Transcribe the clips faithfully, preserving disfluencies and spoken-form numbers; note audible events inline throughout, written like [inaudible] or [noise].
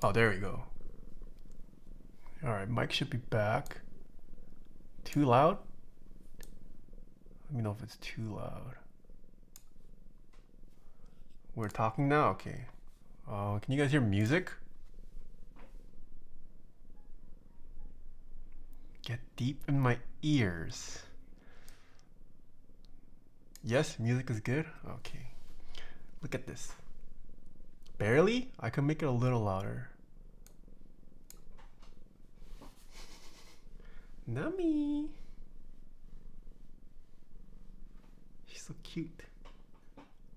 Oh, there we go. All right, mic should be back. Too loud? Let me know if it's too loud. We're talking now, okay. Uh, can you guys hear music? Get deep in my ears. Yes, music is good. Okay. Look at this. Barely? I can make it a little louder. Nami! She's so cute.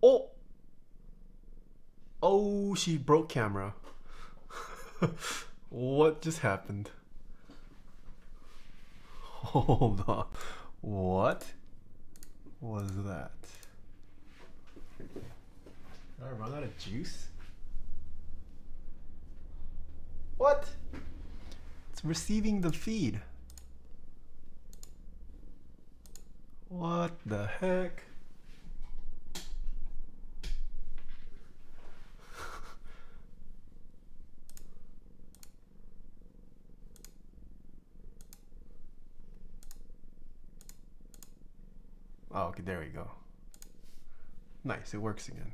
Oh! Oh, she broke camera. What just happened? Hold on. What was that? Did I run out of juice? What? It's receiving the feed. What the heck? Oh, okay, there we go. Nice, it works again.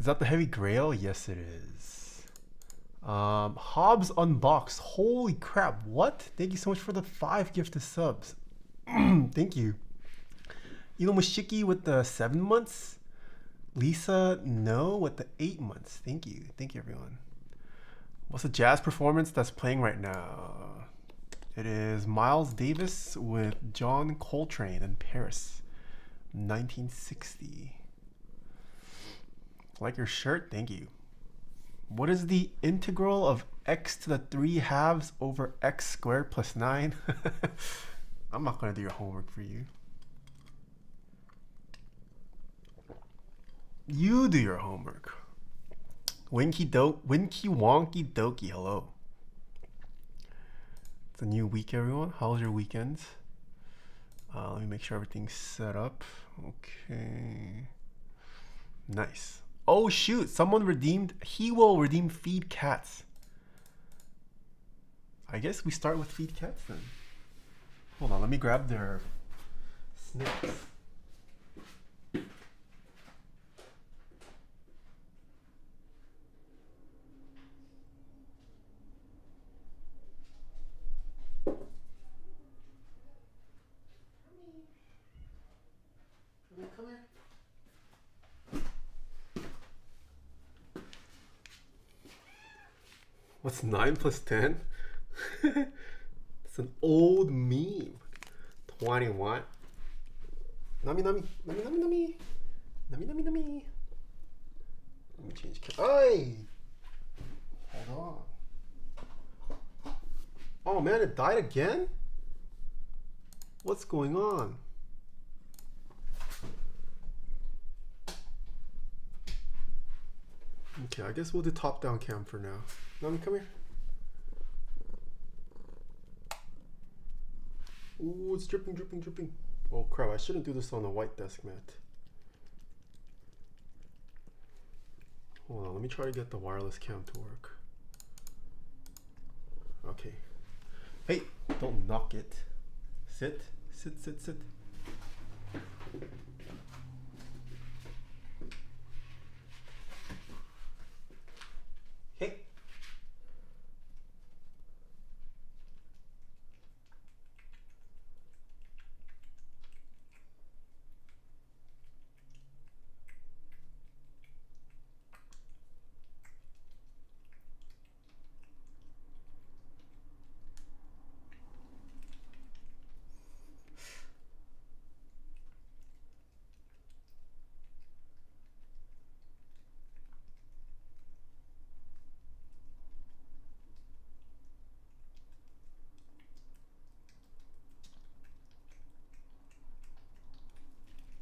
Is that the Heavy Grail? Yes, it is. Um, Hobbs Unboxed. Holy crap, what? Thank you so much for the five gifted subs. Thank you. Elon Mushiki with the seven months. Lisa No with the eight months. Thank you. Thank you, everyone. What's the jazz performance that's playing right now? It is Miles Davis with John Coltrane in Paris, nineteen sixty. Like your shirt, thank you. What is the integral of x to the three halves over x squared plus nine? I'm not gonna do your homework for you. You do your homework. Winky do Winky Wonky Doki, hello. It's a new week, everyone. How was your weekends? Uh, let me make sure everything's set up. Okay. Nice. Oh shoot, someone redeemed, he will redeem Feed Cats. I guess we start with Feed Cats then. Hold on, let me grab their snacks. What's nine plus ten? It's an old meme. twenty-one. Nami nami. Nami nami nami. Nami nami nami. Let me change. Ay! Hold on. Oh man, it died again? What's going on? Okay, I guess we'll do top-down cam for now. Nami, come here. Ooh, it's dripping, dripping, dripping. Oh crap, I shouldn't do this on a white desk mat. Hold on, let me try to get the wireless cam to work. Okay. Hey, don't knock it. Sit, sit, sit, sit.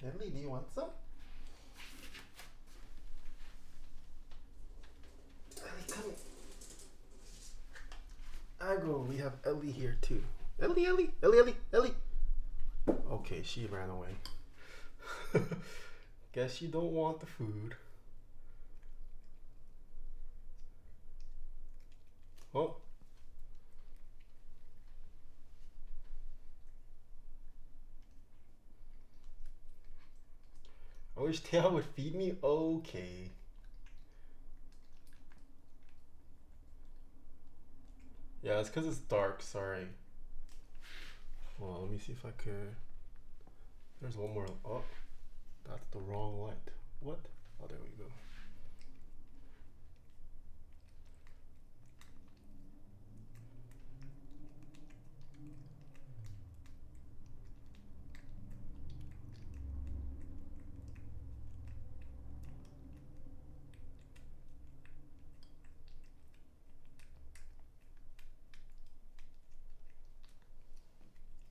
Emily, do you want some? Ellie, come here. Aggro, we have Ellie here too. Ellie, Ellie, Ellie, Ellie, Ellie. Okay, she ran away. Guess she don't want the food. Oh. I wish Tail would feed me. Okay. Yeah, it's because it's dark. Sorry. Well, let me see if I could. There's one more. Oh, that's the wrong light. What? Oh, there we go.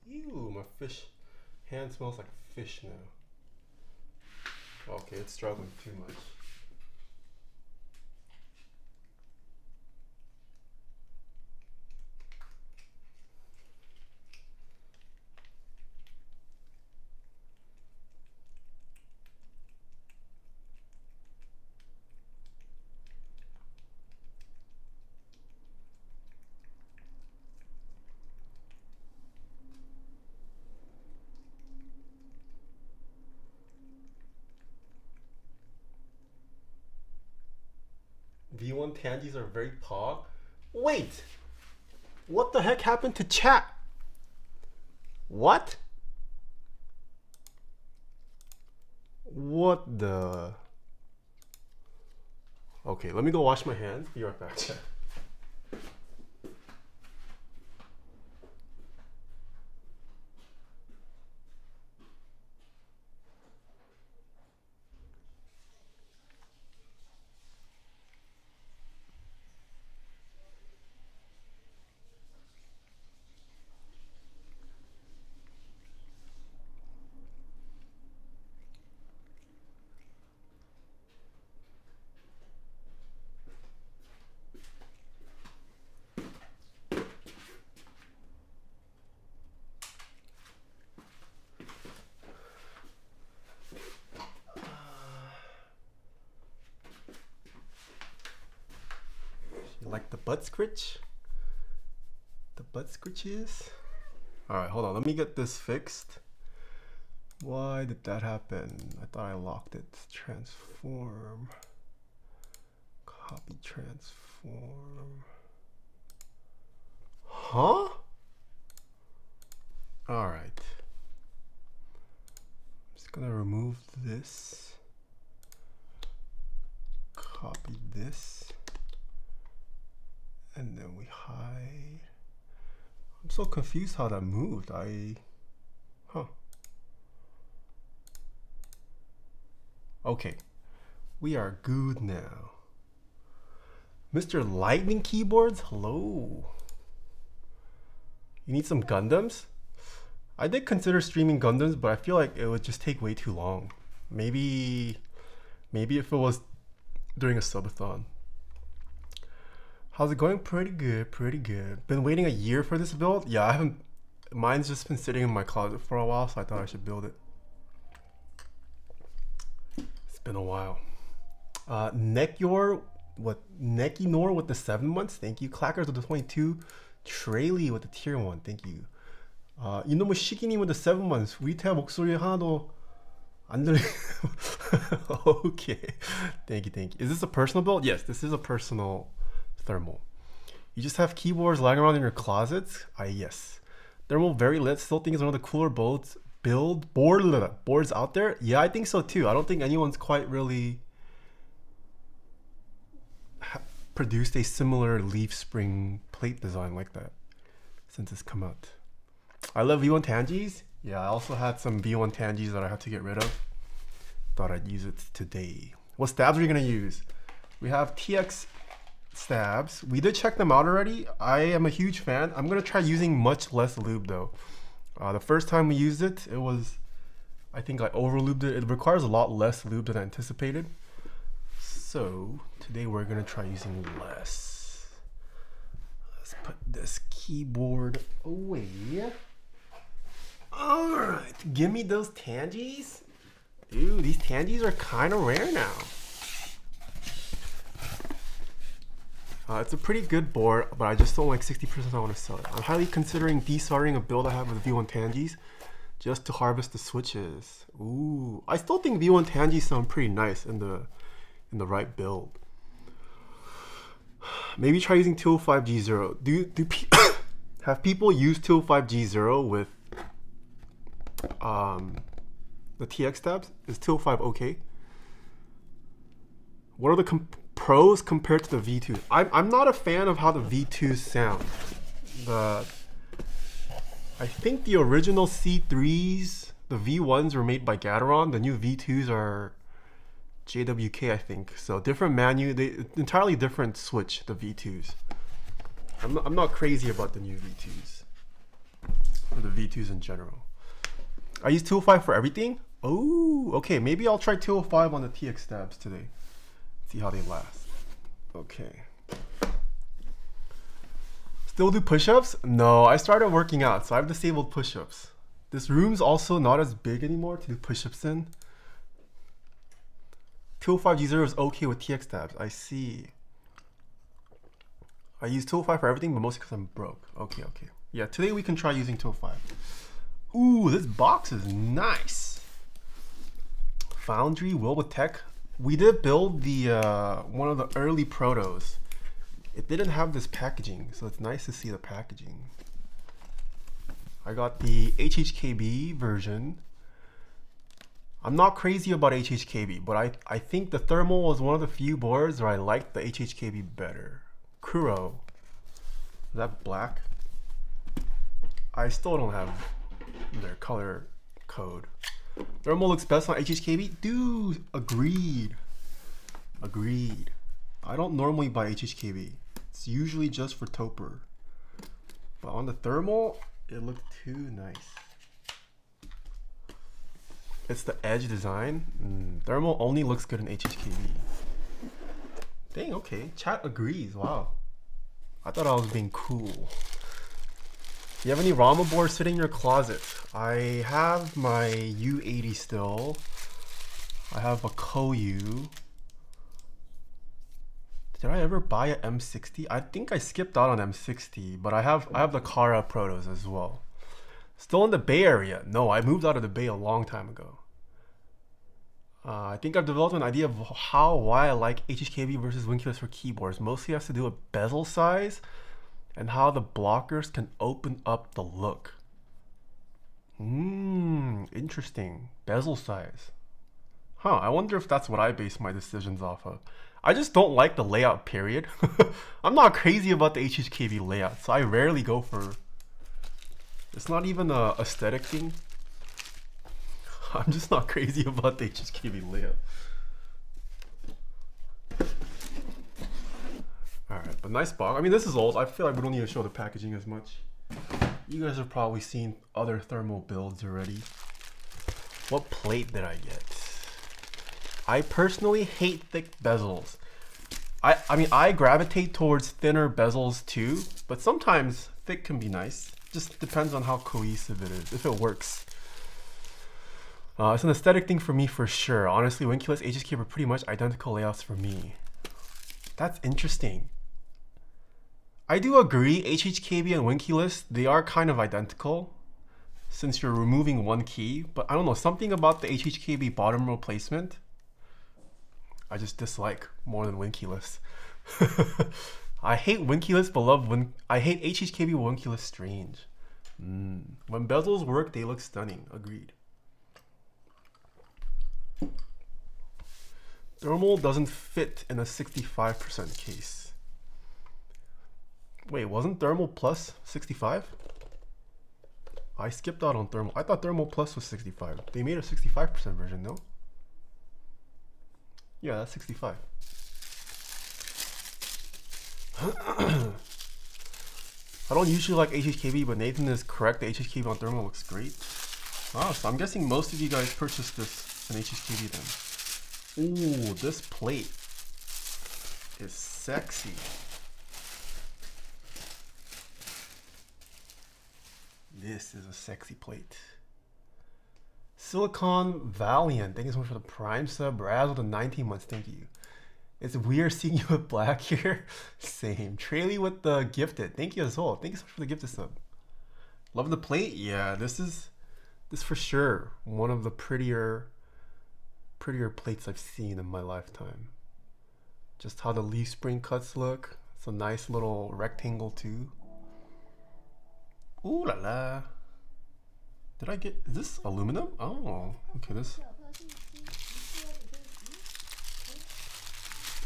Ew, my fish hand smells like fish now. Okay, it's struggling too much. V one Tangies are very pog. Wait! What the heck happened to chat? What? What the... Okay, let me go wash my hands. Be right back, chat. Scritch, the butt scritches. All right, hold on. Let me get this fixed. Why did that happen? I thought I locked it. Transform. Copy transform. Huh? All right. I'm just gonna remove this. Copy this. And then we hide. I'm so confused how that moved. I, huh. Okay, we are good now. Mister Lightning Keyboards, hello. You need some Gundams? I did consider streaming Gundams, but I feel like it would just take way too long. Maybe, maybe if it was during a subathon. How's it going? Pretty good, pretty good. Been waiting a year for this build? Yeah, I haven't... Mine's just been sitting in my closet for a while, so I thought I should build it. It's been a while. Uh, Nekior, what? Nekinor with the seven months? Thank you. Clackers with the twenty-two. Traylee with the tier one. Thank you. Uh, 이놈의 시키님 with the seven months. 우리 태 목소리 하나도 안 들려. Okay. Thank you, thank you. Is this a personal build? Yes, this is a personal... Thermal. You just have keyboards lying around in your closets? I yes. Thermal very lit. Still think it's one of the cooler boards build board boards out there? Yeah, I think so too. I don't think anyone's quite really produced a similar leaf spring plate design like that since it's come out. I love V one Tangies. Yeah, I also had some V one Tangies that I had to get rid of. Thought I'd use it today. What stabs are you gonna use? We have T X stabs. We did check them out already. I am a huge fan. I'm gonna try using much less lube though. Uh, the first time we used it, it was, I think I over lubed it. It requires a lot less lube than I anticipated. So today we're gonna try using less. Let's put this keyboard away. All right, give me those Tangies. Dude, these Tangies are kind of rare now. Uh, it's a pretty good board, but I just sold like sixty percent. I want to sell it. I'm highly considering desoldering a build I have with V one Tangies just to harvest the switches. Ooh, I still think V one Tangies sound pretty nice in the in the right build. Maybe try using two oh five G zero. Do do pe have people use two oh five G zero with um the T X tabs? Is two oh five okay? What are the comp pros compared to the V two? I'm I'm not a fan of how the V two sounds. The I think the original C threes, the V ones were made by Gateron. The new V twos are J W K, I think. So different menu, they entirely different switch, the V twos. I'm not, I'm not crazy about the new V twos. Or the V twos in general. I use two oh five for everything? Oh, okay. Maybe I'll try two oh five on the T X stabs today. See how they last. Okay. Still do push-ups? No, I started working out, so I've disabled push-ups. This room's also not as big anymore to do push-ups in. two oh five G zero is okay with T X tabs. I see. I use two oh five for everything, but mostly because I'm broke. Okay, okay. Yeah, today we can try using two oh five. Ooh, this box is nice. Foundry, Will with Tech. We did build the uh, one of the early protos. It didn't have this packaging, so it's nice to see the packaging. I got the H H K B version. I'm not crazy about H H K B, but I, I think the Thermal was one of the few boards where I liked the H H K B better. Kuro. Is that black? I still don't have their color code. Thermal looks best on H H K B? Dude, agreed. Agreed. I don't normally buy H H K B. It's usually just for Topre. But on the Thermal, it looked too nice. It's the edge design. Mm, Thermal only looks good in H H K B. Dang, okay. Chat agrees. Wow. I thought I was being cool. Do you have any Rama boards sitting in your closet? I have my U eighty still. I have a Koyu. Did I ever buy a M sixty? I think I skipped out on M sixty, but I have I have the Kara protos as well. Still in the Bay Area. No, I moved out of the Bay a long time ago. Uh, I think I've developed an idea of how, why I like H H K B versus WinQs for keyboards. Mostly has to do with bezel size and how the blockers can open up the look. Mmm, interesting. Bezel size. Huh, I wonder if that's what I base my decisions off of. I just don't like the layout, period. I'm not crazy about the H H K B layout, so I rarely go for... It's not even a aesthetic thing. I'm just not crazy about the H H K B layout. Alright, but nice box. I mean, this is old. I feel like we don't need to show the packaging as much. You guys have probably seen other Thermal builds already. What plate did I get? I personally hate thick bezels. I, I mean, I gravitate towards thinner bezels too, but sometimes thick can be nice. Just depends on how cohesive it is, if it works. Uh, it's an aesthetic thing for me for sure. Honestly, WinQs, H H K B are pretty much identical layouts for me. That's interesting. I do agree, H H K B and WinQs, they are kind of identical since you're removing one key, but I don't know, something about the H H K B bottom row placement I just dislike more than WinQs. I hate WinQs, but love Win. I hate H H K B WinQs strange. Mm. When bezels work, they look stunning. Agreed. Thermal doesn't fit in a sixty-five percent case. Wait, wasn't Thermal Plus sixty-five? I skipped out on Thermal. I thought Thermal Plus was sixty-five. They made a sixty-five percent version, no? Yeah, that's sixty-five. I don't usually like H H K B, but Nathan is correct. The H H K B on Thermal looks great. Wow, so I'm guessing most of you guys purchased this in H H K B then. Ooh, this plate is sexy. This is a sexy plate. Silicon Valiant, thank you so much for the Prime sub. Raz with the nineteen months, thank you. It's weird seeing you with black here. Same. Trailie with the gifted. Thank you as well. Thank you so much for the gifted sub. Loving the plate. Yeah, this is this for sure one of the prettier prettier plates I've seen in my lifetime. Just how the leaf spring cuts look. It's a nice little rectangle too. Ooh la la. Did I get, is this aluminum? Oh, okay, this.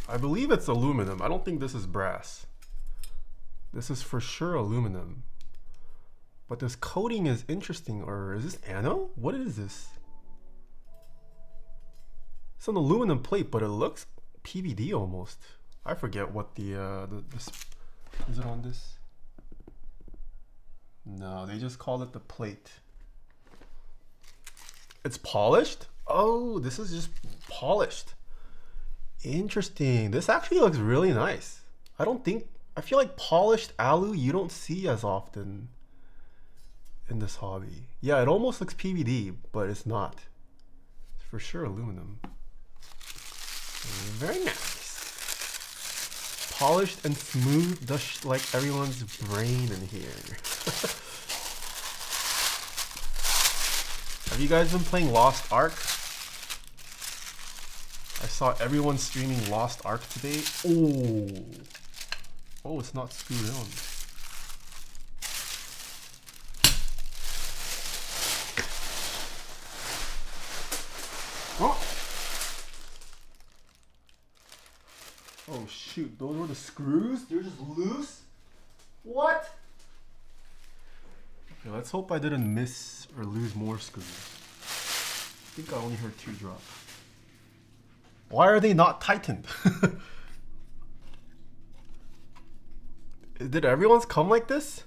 I believe it's aluminum. I don't think this is brass. This is for sure aluminum. But this coating is interesting, or is this Anno? What is this? It's an aluminum plate, but it looks P V D almost. I forget what the, uh, the, this, is it on this? No, they just call it the plate. It's polished? Oh, this is just polished. Interesting. This actually looks really nice. I don't think, I feel like polished alu you don't see as often in this hobby. Yeah, it almost looks P V D, but it's not. It's for sure aluminum. Very nice. Polished and smooth, just like everyone's brain in here. Have you guys been playing Lost Ark? I saw everyone streaming Lost Ark today. Oh, oh, it's not screwed on. Oh, oh shoot! Those were the screws. They're just loose. What? Okay, let's hope I didn't miss or lose more screws. I think I only heard two drop. Why are they not tightened? Did everyone's come like this?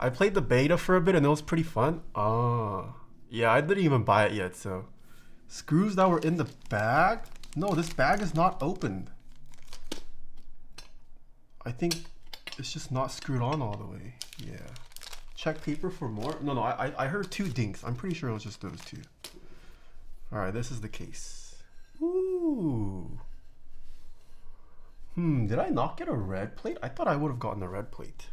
I played the beta for a bit and it was pretty fun. Ah, yeah, I didn't even buy it yet, so. Screws that were in the bag? No, this bag is not opened. I think it's just not screwed on all the way, yeah. Check paper for more. No, no, I, I heard two dinks. I'm pretty sure it was just those two. All right, this is the case. Ooh. Hmm, did I not get a red plate? I thought I would have gotten a red plate.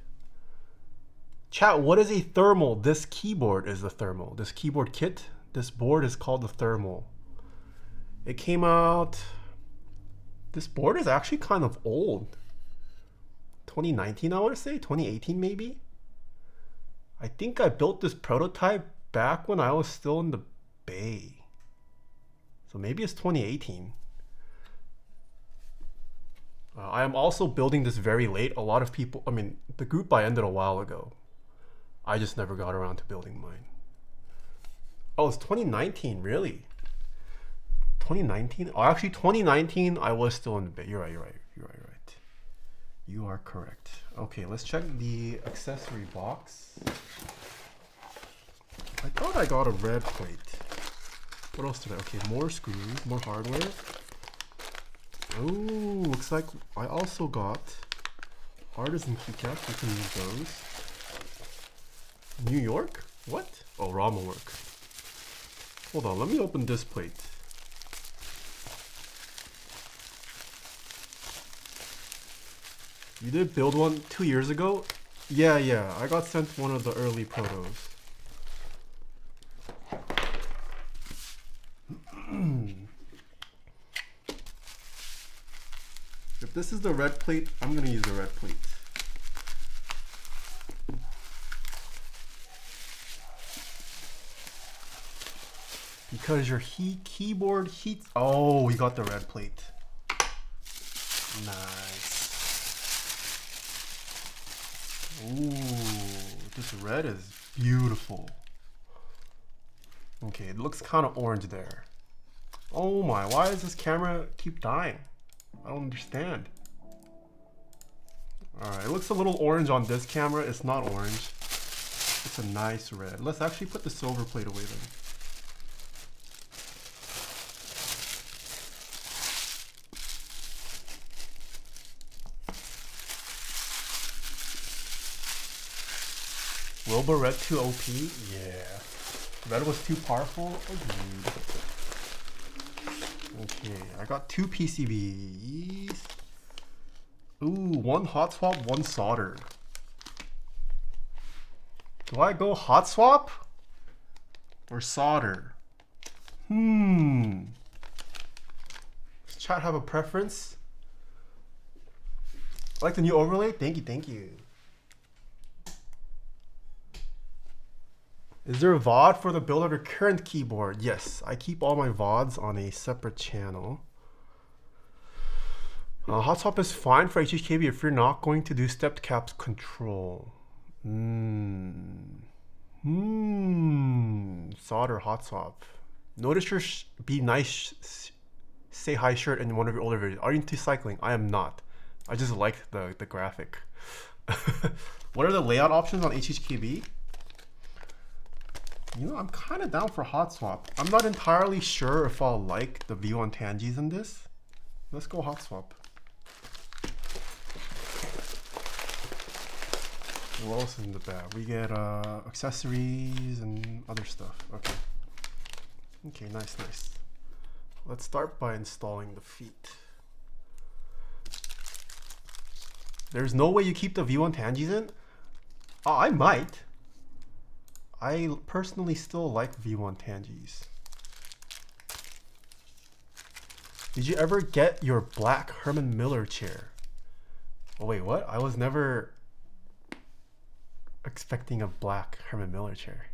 Chat, what is a thermal? This keyboard is the thermal. This keyboard kit, this board is called the thermal. It came out, this board is actually kind of old. twenty nineteen, I want to say, twenty eighteen maybe. I think I built this prototype back when I was still in the Bay. So maybe it's twenty eighteen. Uh, I am also building this very late. A lot of people, I mean, the group I ended a while ago. I just never got around to building mine. Oh, it's twenty nineteen, really? twenty nineteen? Oh, actually twenty nineteen, I was still in the Bay. You're right, you're right, you're right, you're right. You are correct. Okay, let's check the accessory box. I thought I got a red plate. What else did I? Okay, more screws, more hardware. Oh, looks like I also got artisan keycaps. We can use those. New York? What? Oh, Rama work. Hold on, let me open this plate. You did build one two years ago? Yeah, yeah. I got sent one of the early protos. If this is the red plate, I'm going to use the red plate. Because your he keyboard heats... Oh, we got the red plate. Nice. Ooh, this red is beautiful. Okay, it looks kind of orange there. Oh my, why does this camera keep dying? I don't understand. Alright, it looks a little orange on this camera. It's not orange. It's a nice red. Let's actually put the silver plate away then. Wilbur red too O P? Yeah. Red was too powerful? Agreed. Okay, Okay, I got two P C Bs. Ooh, one hot swap, one solder. Do I go hot swap or solder? Hmm. Does chat have a preference? I like the new overlay. Thank you, thank you. Is there a V O D for the build of your current keyboard? Yes, I keep all my V O Ds on a separate channel. Uh, hot swap is fine for H H K B if you're not going to do stepped caps control. Hmm. Hmm. Solder hot swap. Notice your sh be nice, sh say hi shirt in one of your older videos. Are you into cycling? I am not. I just like the the graphic. What are the layout options on H H K B? You know, I'm kind of down for hot swap. I'm not entirely sure if I'll like the view on Tangi's in this. Let's go hot swap. What else is in the bag? We get uh, accessories and other stuff. Okay. Okay, nice, nice. Let's start by installing the feet. There's no way you keep the view on Tangi's in? Oh, I might. I personally still like V one Tangis. Did you ever get your black Herman Miller chair? Oh wait, what? I was never expecting a black Herman Miller chair.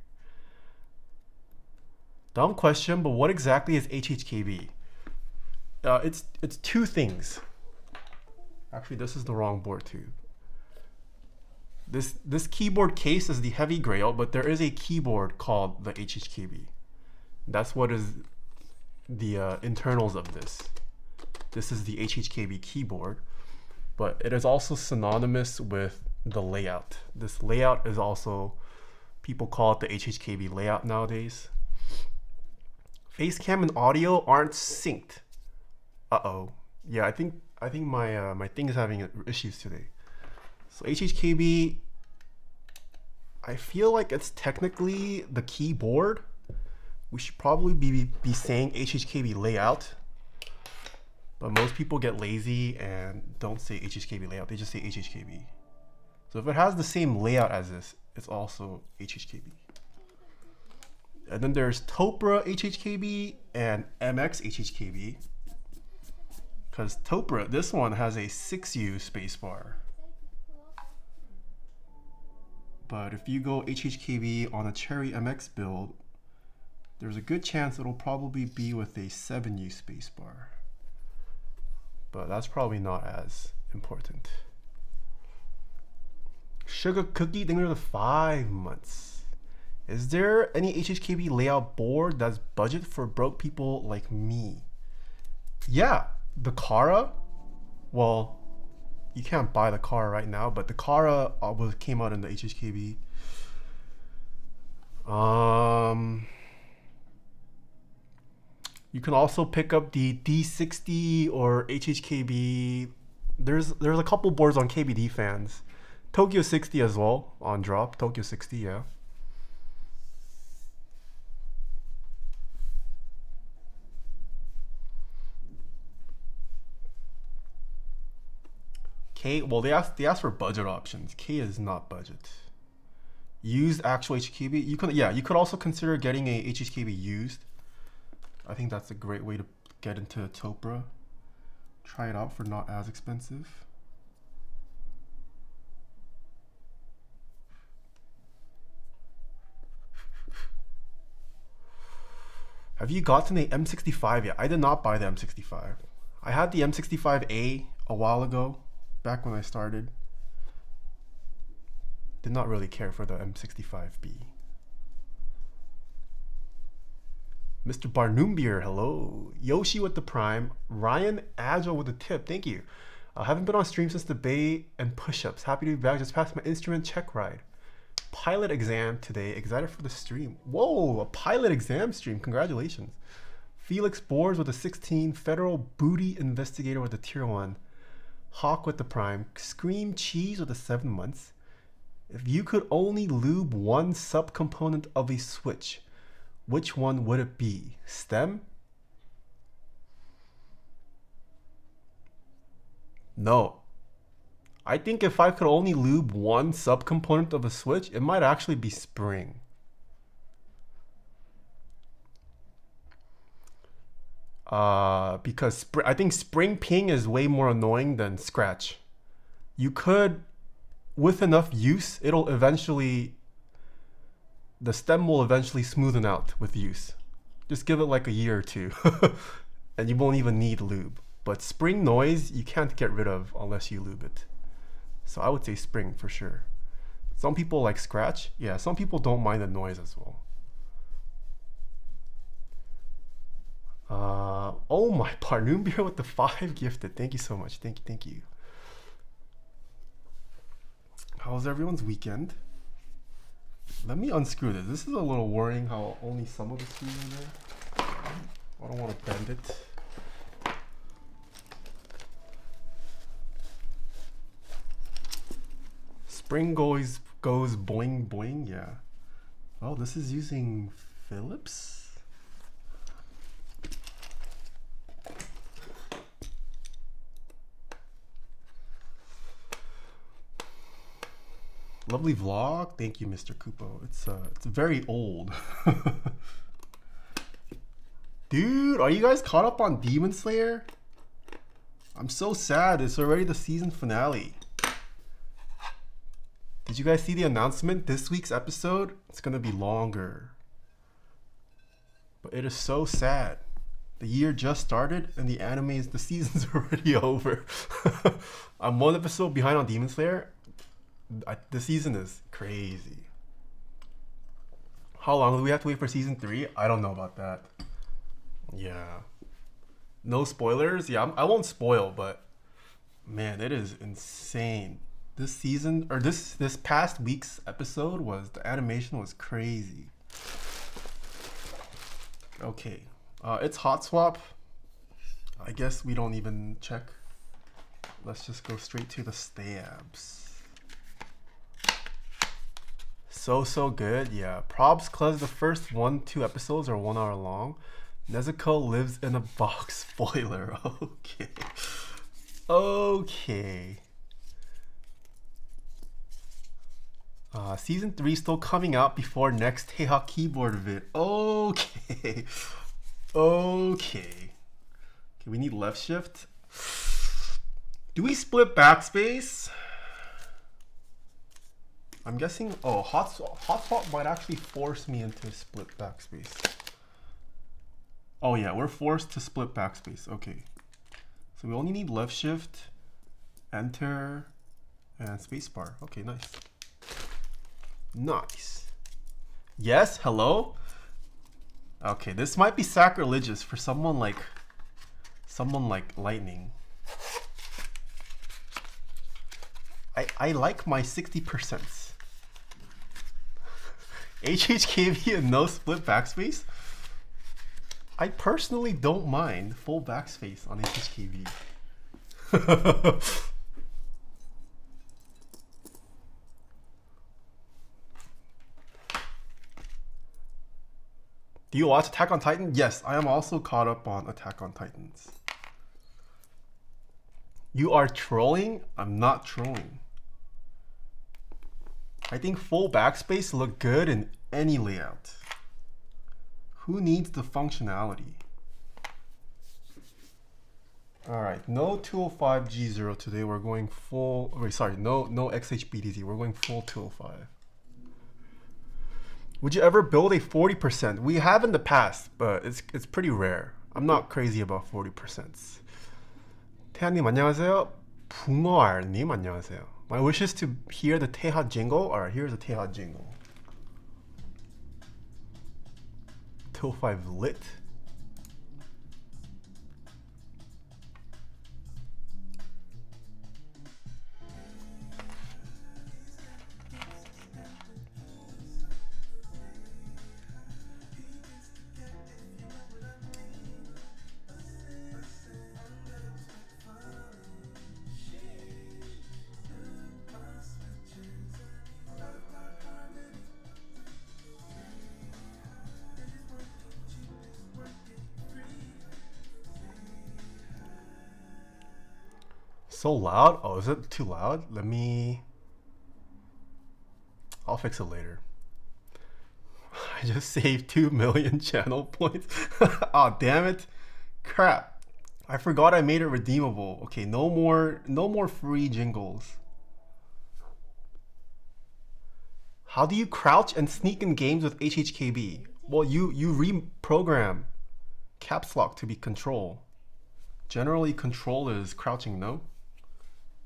Dumb question, but what exactly is H H K B? Uh, it's, it's two things. Actually, this is the wrong board too. This, this keyboard case is the Heavy Grail, but there is a keyboard called the H H K B. That's what is the uh, internals of this. This is the H H K B keyboard, but it is also synonymous with the layout. This layout is also, people call it the H H K B layout nowadays. Face cam and audio aren't synced. Uh-oh. Yeah, I think, I think my, uh, my thing is having issues today. So H H K B, I feel like it's technically the keyboard. We should probably be, be saying H H K B layout, but most people get lazy and don't say H H K B layout, they just say H H K B. So if it has the same layout as this, it's also H H K B. And then there's Topre H H K B and M X H H K B, because Topre, this one has a six U spacebar. But if you go H H K B on a Cherry M X build, there's a good chance it'll probably be with a seven U spacebar. But that's probably not as important. Sugar Cookie, they're the five months. Is there any H H K B layout board that's budget for broke people like me? Yeah, the Kara. Well, you can't buy the Kara right now, but the Kara was came out in the H H K B. Um, you can also pick up the D sixty or H H K B. There's there's a couple boards on K B D fans, Tokyo sixty as well on drop. Tokyo sixty, yeah. K, well, they asked they asked for budget options. K is not budget. Use actual H H K B. You could, yeah, you could also consider getting a H H K B used. I think that's a great way to get into Topre. Try it out for not as expensive. Have you gotten a M sixty-five yet? I did not buy the M sixty-five. I had the M sixty-five A a while ago. Back when I started, did not really care for the M sixty-five B. Mister Barnoombier, hello. Yoshi with the prime. Ryan Agile with the tip, thank you. I uh, haven't been on stream since the bay and push-ups. Happy to be back, just passed my instrument check ride. Pilot exam today, excited for the stream. Whoa, a pilot exam stream, congratulations. Felix Boers with the sixteen, Federal Booty Investigator with the tier one. Hawk with the prime, Scream Cheese with the seven months. If you could only lube one subcomponent of a switch, which one would it be? STEM? No. I think if I could only lube one subcomponent of a Switch, it might actually be spring. Uh, because sp I think spring ping is way more annoying than scratch. You could, with enough use, it'll eventually, the stem will eventually smoothen out with use. Just give it like a year or two and you won't even need lube. But spring noise, you can't get rid of unless you lube it. So I would say spring for sure. Some people like scratch. Yeah, some people don't mind the noise as well. Uh, oh my, Parnoon Beer with the five gifted. Thank you so much. Thank you, thank you. How was everyone's weekend? Let me unscrew this. This is a little worrying how only some of the screws are there. I don't want to bend it. Spring goes, goes boing boing, yeah. Oh, this is using Phillips? Lovely vlog. Thank you, Mister Kupo. It's uh, it's very old. Dude, are you guys caught up on Demon Slayer? I'm so sad. It's already the season finale. Did you guys see the announcement? This week's episode, it's gonna be longer. But it is so sad. The year just started and the anime is, the season's already over. I'm one episode behind on Demon Slayer. I, the season is crazy. How long do we have to wait for season three? I don't know about that. Yeah. No spoilers? Yeah, I'm, I won't spoil, but man, it is insane. This season, or this this past week's episode was, the animation was crazy. Okay, uh, it's hot swap. I guess we don't even check. Let's just go straight to the stabs. So, so good. Yeah, props, cause the first one, two episodes are one hour long. Nezuko lives in a box. Spoiler. Okay. Okay. Uh, season three still coming out before next Heiha keyboard vid. Okay. Okay. Okay, we need left shift. Do we split backspace? I'm guessing, oh, hot swap, hot swap might actually force me into split backspace. Oh yeah, we're forced to split backspace. Okay. So we only need left shift, enter, and spacebar. Okay, nice. Nice. Yes, hello? Okay, this might be sacrilegious for someone like, someone like Lightning. I, I like my sixty percent. H H K B and no split backspace? I personally don't mind full backspace on H H K B. Do you watch Attack on Titan? Yes, I am also caught up on Attack on Titans. You are trolling? I'm not trolling. I think full backspace look good in any layout. Who needs the functionality? All right, no two oh five G zero today. We're going full, wait, sorry, no, no X H B D Z. We're going full two oh five. Would you ever build a forty percent? We have in the past, but it's it's pretty rare. I'm not crazy about forty percents. 태하님 안녕하세요. 붕어알님 안녕하세요. My wish is to hear the Teha jingle. Alright, here's the Teha jingle. two oh five lit. so loud. Oh, is it too loud? Let me... I'll fix it later. I just saved two million channel points. Oh, damn it. Crap. I forgot I made it redeemable. Okay, no more, no more free jingles. How do you crouch and sneak in games with H H K B? Well, you, you reprogram caps lock to be control. Generally, control is crouching, no?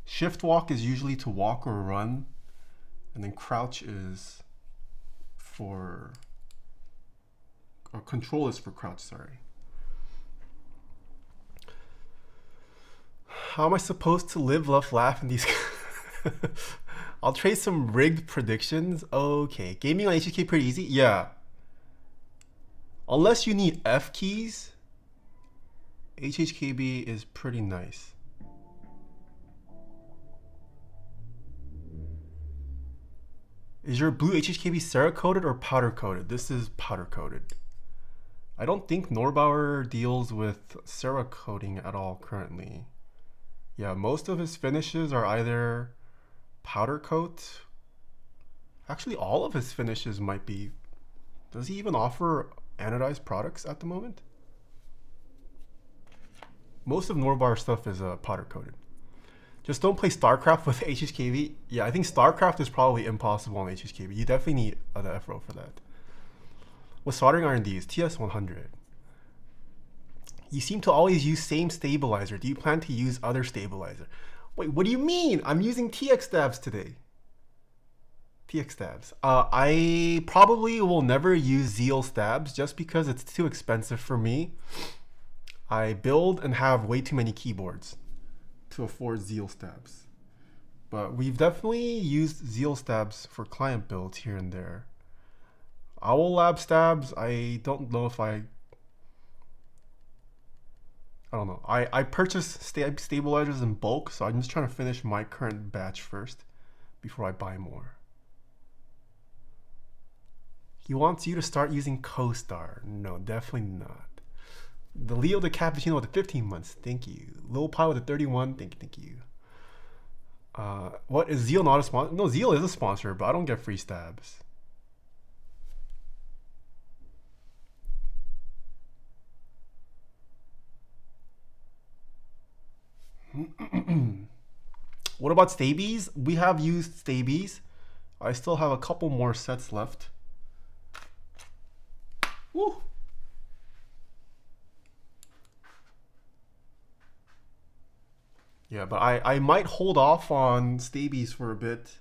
Shift walk is usually to walk or run. And then crouch is for, or control is for crouch, sorry. How am I supposed to live, love, laugh in these? I'll trade some rigged predictions. Okay, gaming on H H K B pretty easy, yeah. Unless you need F keys, H H K B is pretty nice. Is your blue H H K B Cerakoted or powder coated? This is powder coated. I don't think Norbauer deals with Cerakoting at all currently. Yeah, most of his finishes are either powder coat. Actually, all of his finishes might be. Does he even offer anodized products at the moment? Most of Norbauer's stuff is uh, powder coated. Just don't play StarCraft with H H K B. Yeah, I think StarCraft is probably impossible on H H K B. You definitely need the F R O for that. With soldering iron these, T S one hundred. You seem to always use same stabilizer. Do you plan to use other stabilizer? Wait, what do you mean? I'm using T X stabs today. T X stabs. Uh, I probably will never use Zeal stabs just because it's too expensive for me. I build and have way too many keyboards to afford Zeal stabs, but we've definitely used Zeal stabs for client builds here and there. Owl Lab stabs, I don't know if I, I don't know. I, I purchased stab stabilizers in bulk, so I'm just trying to finish my current batch first before I buy more. He wants you to start using CoStar. No, definitely not. The Leo the Cappuccino with the fifteen months, thank you. Lil Pie with the thirty-one, thank you, thank you. Uh, what, is Zeal not a sponsor? No, Zeal is a sponsor, but I don't get free stabs. What about Stabies? We have used Stabies. I still have a couple more sets left. Woo! Yeah, but I, I might hold off on Stabies for a bit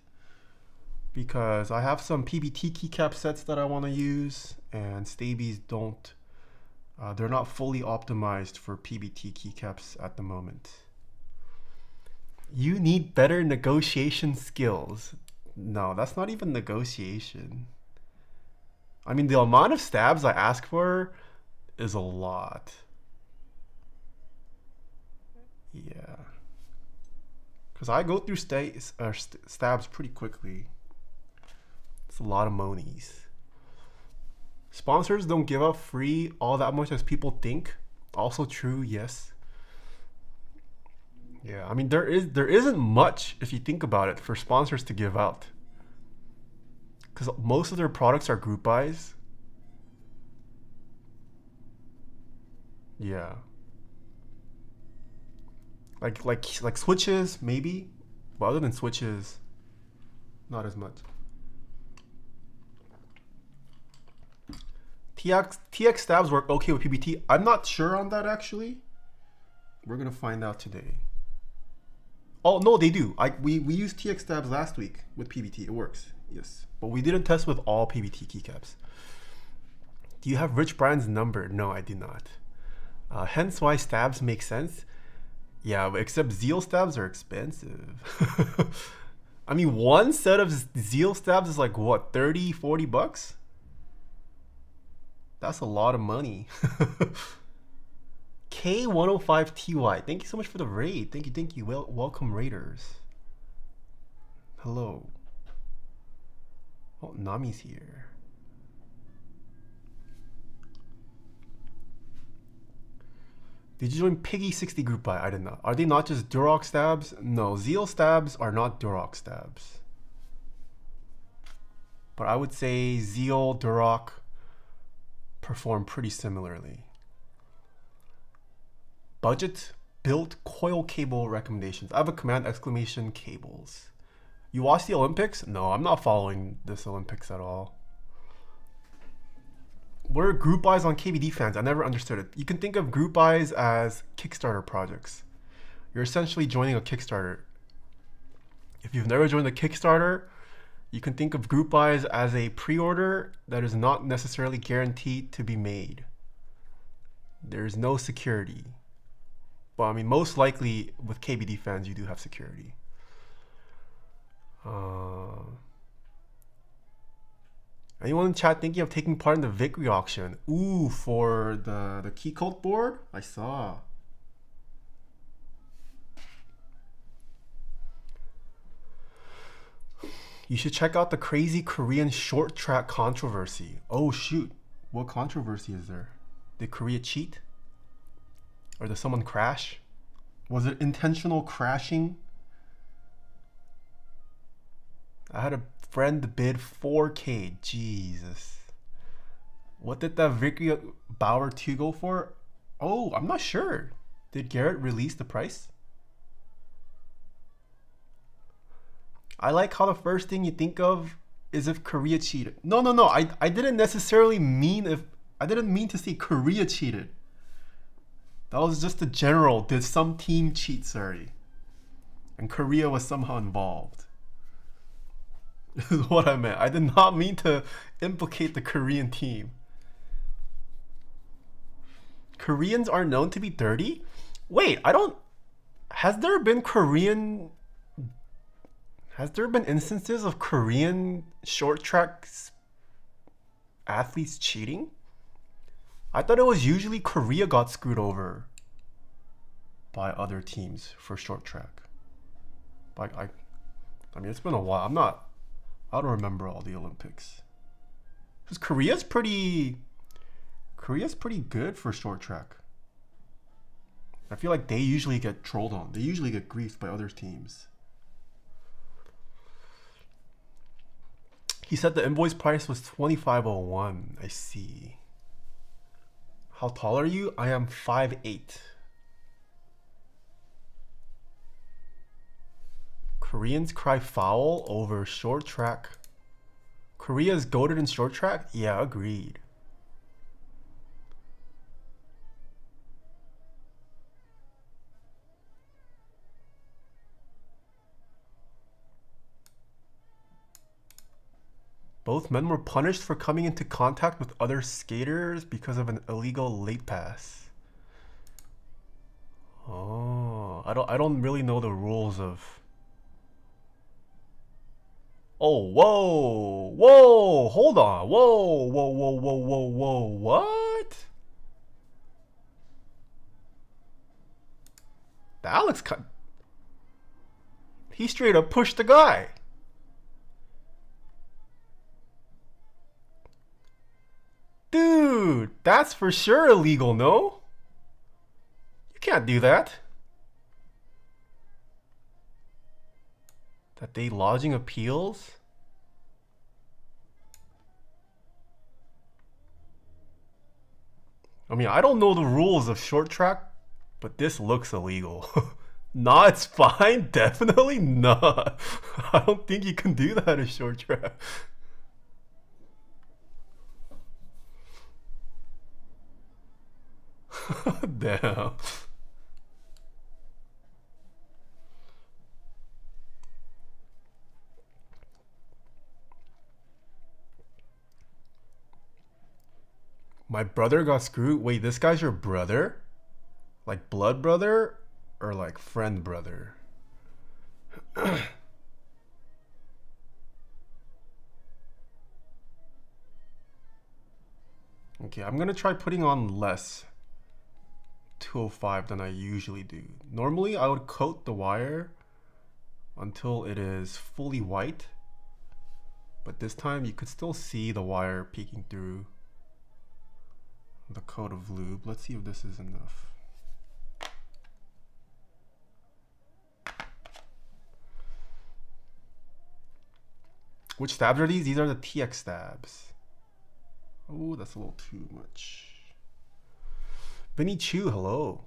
because I have some P B T keycap sets that I want to use, and Stabies don't, uh, they're not fully optimized for P B T keycaps at the moment. You need better negotiation skills. No, that's not even negotiation. I mean, the amount of stabs I ask for is a lot. Yeah. Because I go through st uh, st stabs pretty quickly. It's a lot of monies. Sponsors don't give up free all that much as people think. Also true, yes. Yeah, I mean, there is there isn't much, if you think about it, for sponsors to give out. Because most of their products are group buys. Yeah. Like, like, like switches, maybe, but other than switches, not as much. T X, T X stabs work okay with P B T. I'm not sure on that, actually. We're gonna find out today. Oh, no, they do. I, we, we used T X stabs last week with P B T, it works, yes. But we didn't test with all P B T keycaps. Do you have Rich Brian's number? No, I do not. Uh, hence why stabs make sense. Yeah, but except Zeal stabs are expensive. I mean, one set of Zeal stabs is like, what, thirty, forty bucks? That's a lot of money. K one oh five T Y, thank you so much for the raid. Thank you, thank you. Well, welcome, raiders. Hello. Oh, Nami's here. Did you join Piggy sixty group buy? I did not. Are they not just Duroc stabs? No, Zeal stabs are not Duroc stabs. But I would say Zeal, Duroc perform pretty similarly. Budget built coil cable recommendations. I have a command exclamation cables. You watch the Olympics? No, I'm not following this Olympics at all. What are group buys on K B D fans? I never understood it. You can think of group buys as Kickstarter projects. You're essentially joining a Kickstarter. If you've never joined a Kickstarter, you can think of group buys as a pre-order that is not necessarily guaranteed to be made. There's no security. But I mean, most likely with K B D fans, you do have security. Uh... Anyone in chat thinking of taking part in the Vickery auction? Ooh, for the, the Keycult board? I saw. You should check out the crazy Korean short track controversy. Oh shoot, what controversy is there? Did Korea cheat? Or did someone crash? Was it intentional crashing? I had a friend bid four K, Jesus. What did that Vicky Bauer two go for? Oh, I'm not sure. Did Garrett release the price? I like how the first thing you think of is if Korea cheated. No, no, no, I, I didn't necessarily mean if, I didn't mean to say Korea cheated. That was just a general, did some team cheat, sorry. And Korea was somehow involved. This is what I meant. I did not mean to implicate the Korean team. Koreans are known to be dirty? Wait, I don't... Has there been Korean... Has there been instances of Korean short track athletes cheating? I thought it was usually Korea got screwed over by other teams for short track. Like, I, I mean, it's been a while. I'm not... I don't remember all the Olympics. Because Korea's pretty... Korea's pretty good for short track. I feel like they usually get trolled on. They usually get griefed by other teams. He said the invoice price was twenty-five oh one. I see. How tall are you? I am five eight. Koreans cry foul over short track. Korea's goated in short track? Yeah, agreed. Both men were punished for coming into contact with other skaters because of an illegal late pass. Oh, I don't I don't really know the rules of... Oh, whoa, whoa, hold on, whoa, whoa, whoa, whoa, whoa, whoa, what? That looks kind... He straight up pushed the guy. Dude, that's for sure illegal, no? You can't do that. That they lodging appeals? I mean, I don't know the rules of short track, but this looks illegal. Nah, it's fine, definitely not. I don't think you can do that in short track. Damn. My brother got screwed. Wait, this guy's your brother? Like blood brother or like friend brother? Okay, I'm gonna try putting on less two oh five than I usually do. Normally I would coat the wire until it is fully white, but this time you could still see the wire peeking through the coat of lube. Let's see if this is enough. Which stabs are these? These are the T X stabs. Oh, that's a little too much. Benny Chu, hello.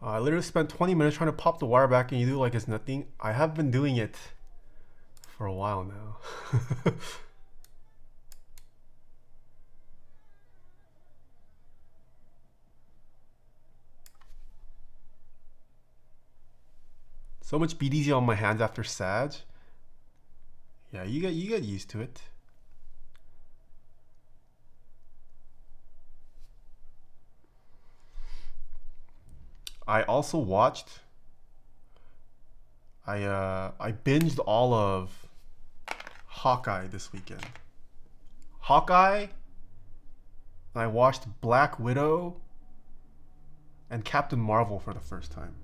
Uh, I literally spent twenty minutes trying to pop the wire back and you do like it's nothing. I have been doing it for a while now. So much B D Z on my hands after Sag. Yeah, you get you get used to it. I also watched. I uh I binged all of Hawkeye this weekend. Hawkeye. And I watched Black Widow and Captain Marvel for the first time.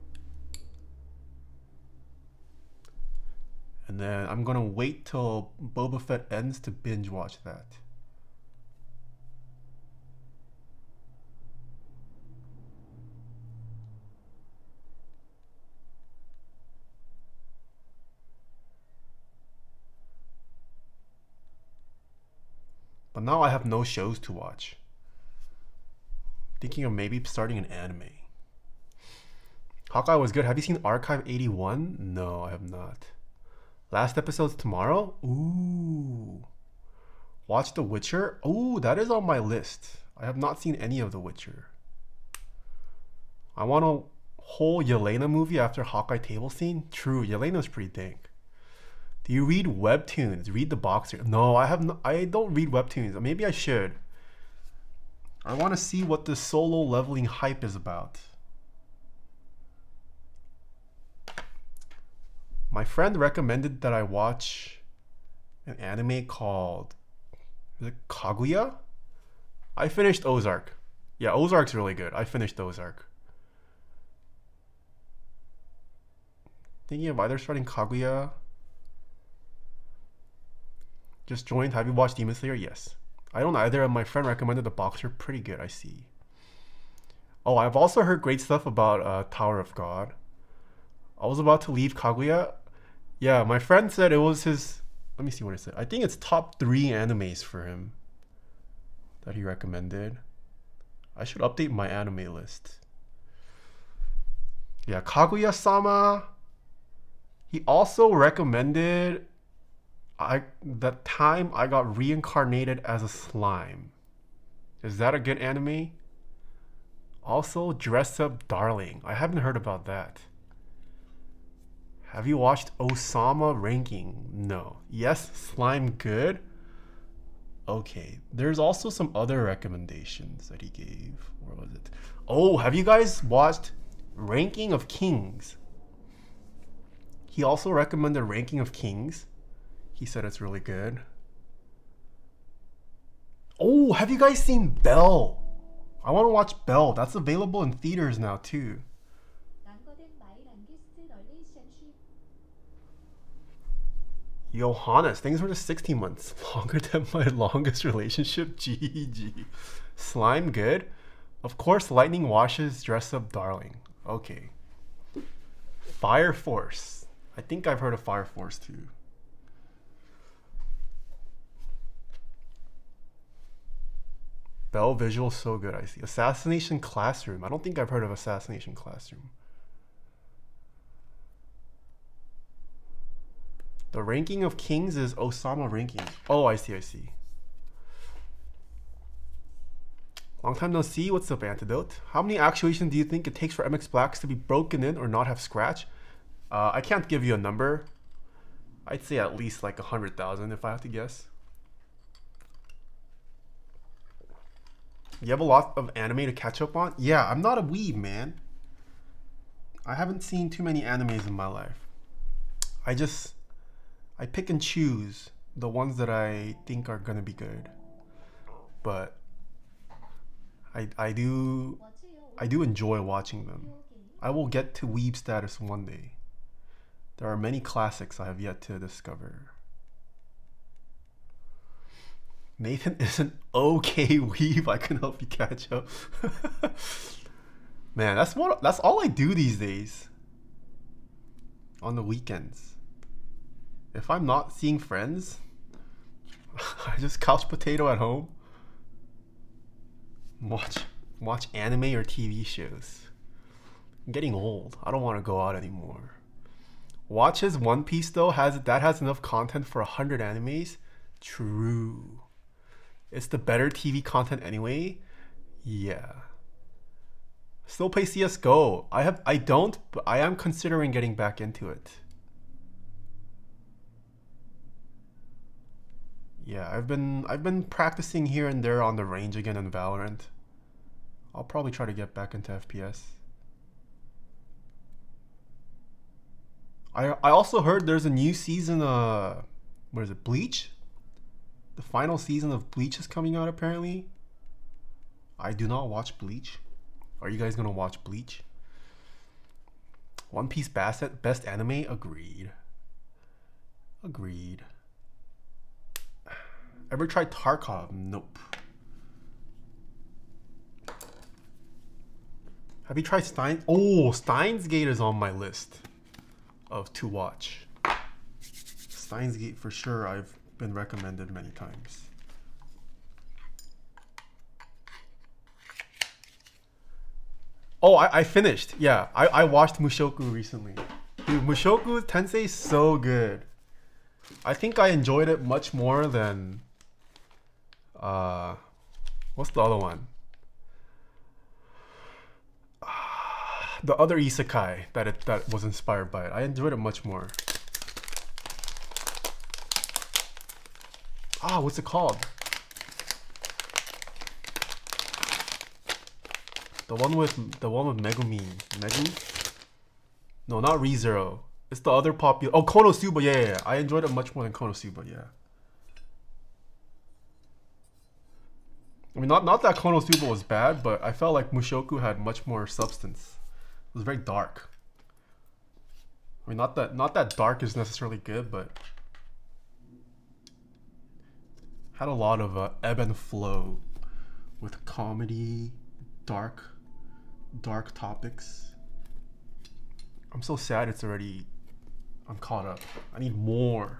And then I'm gonna wait till Boba Fett ends to binge watch that. But now I have no shows to watch. Thinking of maybe starting an anime. Hawkeye was good. Have you seen Archive eighty-one? No, I have not. Last episode's tomorrow. Ooh. Watch The Witcher. Ooh, that is on my list. I have not seen any of The Witcher. I want a whole Yelena movie after Hawkeye table scene. True, Yelena's pretty dank. Do you read webtoons? Read The Boxer. No, I have no, I don't read webtoons. Maybe I should. I want to see what the solo leveling hype is about. My friend recommended that I watch an anime called, is it Kaguya? I finished Ozark. Yeah, Ozark's really good. I finished Ozark. Thinking of either starting Kaguya. Just joined. Have you watched Demon Slayer? Yes. I don't either. My friend recommended The Boxer. Pretty good, I see. Oh, I've also heard great stuff about uh, Tower of God. I was about to leave Kaguya. Yeah, my friend said it was his, let me see what it said. I think it's top three animes for him that he recommended. I should update my anime list. Yeah, Kaguya-sama. He also recommended I That Time I Got Reincarnated as a Slime. Is that a good anime? Also, Dress Up Darling. I haven't heard about that. Have you watched Osama Ranking? No. Yes, Slime good. Okay. There's also some other recommendations that he gave. Where was it? Oh, have you guys watched Ranking of Kings? He also recommended Ranking of Kings. He said it's really good. Oh, have you guys seen Belle? I want to watch Belle. That's available in theaters now too. Johannes, things were just sixteen months longer than my longest relationship. G G. Slime good. Of course, lightning washes Dress Up Darling. Okay. Fire Force. I think I've heard of Fire Force too. Bell visual so good, I see. Assassination Classroom. I don't think I've heard of Assassination Classroom. The Ranking of Kings is Osama Ranking. Oh, I see, I see. Long time no see. What's up, Antidote? How many actuations do you think it takes for M X Blacks to be broken in or not have scratch? Uh, I can't give you a number. I'd say at least like one hundred thousand if I have to guess. You have a lot of anime to catch up on? Yeah, I'm not a weeb, man. I haven't seen too many animes in my life. I just... I pick and choose the ones that I think are gonna be good, but I I do I do enjoy watching them. I will get to weeb status one day. There are many classics I have yet to discover. Nathan is an okay weeb. I can help you catch up. Man, that's what that's all I do these days. On the weekends. If I'm not seeing friends, I just couch potato at home. Watch watch anime or T V shows. I'm getting old. I don't want to go out anymore. Watches One Piece though, has that has enough content for a hundred animes? True. It's the better T V content anyway. Yeah. Still play C S G O. I have I don't, but I am considering getting back into it. Yeah, I've been I've been practicing here and there on the range again in Valorant. I'll probably try to get back into F P S. I I also heard there's a new season, uh what is it, Bleach? The final season of Bleach is coming out apparently. I do not watch Bleach. Are you guys gonna watch Bleach? One Piece Bassett, best anime? Agreed. Agreed. Ever tried Tarkov? Nope. Have you tried Stein? Oh, Steinsgate is on my list of to watch. Steinsgate for sure. I've been recommended many times. Oh, I, I finished. Yeah, I, I watched Mushoku recently. Dude, Mushoku Tensei is so good. I think I enjoyed it much more than... Uh, what's the other one? Uh, the other isekai that, it, that was inspired by it. I enjoyed it much more. Ah, what's it called? The one with the one with Megumi, Megumi? No, not ReZero. It's the other popular. Oh, Konosuba. Yeah, yeah, yeah. I enjoyed it much more than Konosuba. Yeah. I mean, not not that Konosuba was bad, but I felt like Mushoku had much more substance. It was very dark. I mean, not that not that dark is necessarily good, but had a lot of uh, ebb and flow with comedy, dark. Dark topics. I'm so sad it's already... I'm caught up. I need more.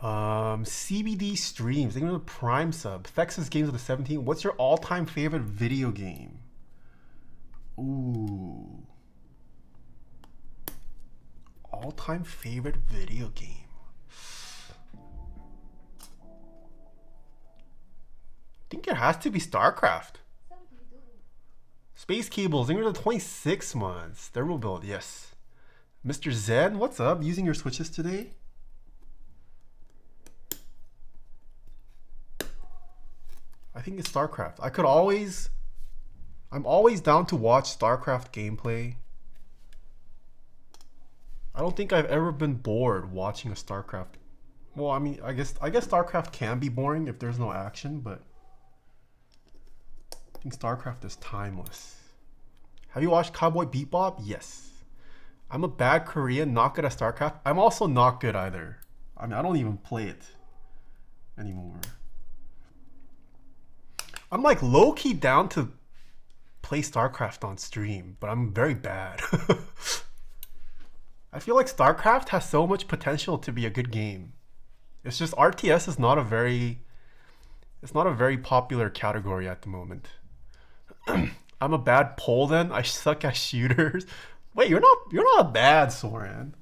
Um, C B D streams. Think of the Prime sub. Fexus Games of the seventeenth. What's your all-time favorite video game? Ooh. All-time favorite video game. I think it has to be StarCraft. Space Cables, think we're the twenty-six months. Thermal build, yes. Mister Zen, what's up? Using your switches today? I think it's StarCraft. I could always... I'm always down to watch StarCraft gameplay. I don't think I've ever been bored watching a StarCraft. Well, I mean, I guess, I guess StarCraft can be boring if there's no action, but... I think StarCraft is timeless. Have you watched Cowboy Bebop? Yes. I'm a bad Korean, not good at StarCraft. I'm also not good either. I mean, I don't even play it anymore. I'm like low-key down to play StarCraft on stream, but I'm very bad. I feel like StarCraft has so much potential to be a good game. It's just R T S is not a very... It's not a very popular category at the moment. I'm a bad pole then. I suck at shooters. Wait, you're not you're not bad, Soren.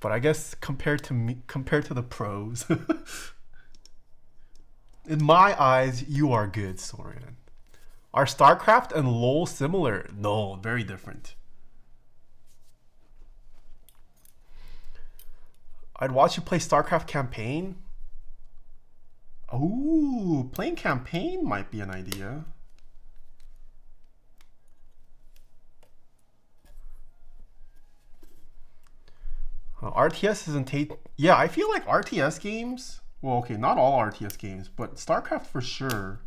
But I guess compared to me, compared to the pros, in my eyes, you are good, Soren. Are StarCraft and LoL similar? No, very different. I'd watch you play StarCraft campaign. Ooh, playing campaign might be an idea. Uh, R T S isn't take. Yeah, I feel like R T S games. Well, okay, not all R T S games, but StarCraft for sure.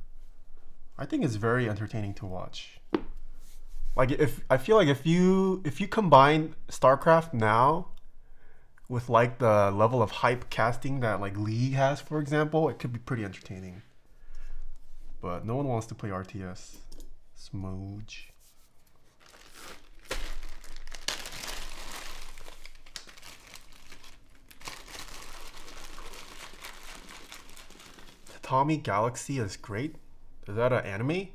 I think it's very entertaining to watch. Like if I feel like if you if you combine StarCraft now with like the level of hype casting that like League has, for example, it could be pretty entertaining. But no one wants to play R T S. Smooge. Tommy Galaxy is great. Is that an anime?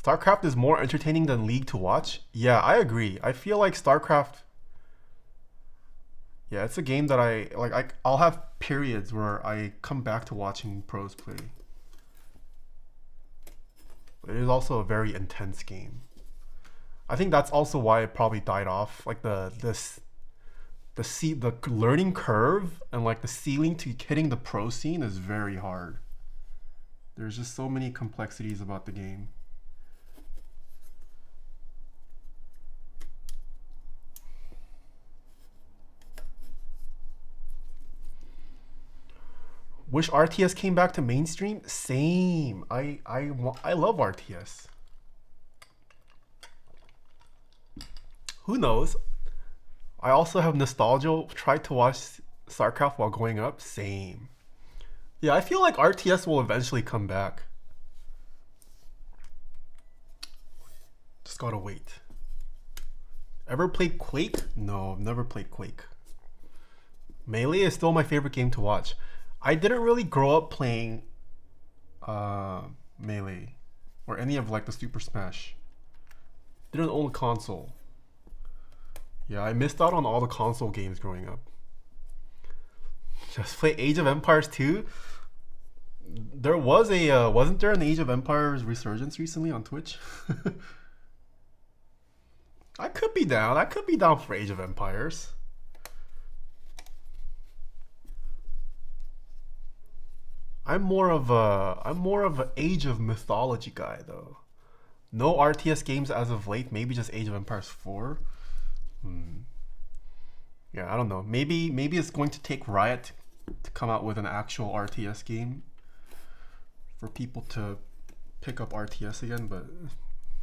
StarCraft is more entertaining than League to watch. Yeah, I agree. I feel like StarCraft. Yeah, it's a game that I like. I, I'll have periods where I come back to watching pros play. But it is also a very intense game. I think that's also why it probably died off. Like the this. The see the learning curve and like the ceiling to hitting the pro scene is very hard. There's just so many complexities about the game. Wish R T S came back to mainstream? Same. I I I love R T S. Who knows? I also have nostalgia, tried to watch StarCraft while growing up, same. Yeah, I feel like R T S will eventually come back. Just gotta wait. Ever played Quake? No, I've never played Quake. Melee is still my favorite game to watch. I didn't really grow up playing uh, Melee or any of like the Super Smash. Didn't own a console. Yeah, I missed out on all the console games growing up. Just play Age of Empires two. There was a, uh, wasn't there an Age of Empires resurgence recently on Twitch? I could be down. I could be down for Age of Empires. I'm more of a, I'm more of an Age of Mythology guy though. No R T S games as of late. Maybe just Age of Empires four. Yeah, I don't know. Maybe maybe it's going to take Riot to come out with an actual R T S game for people to pick up R T S again, but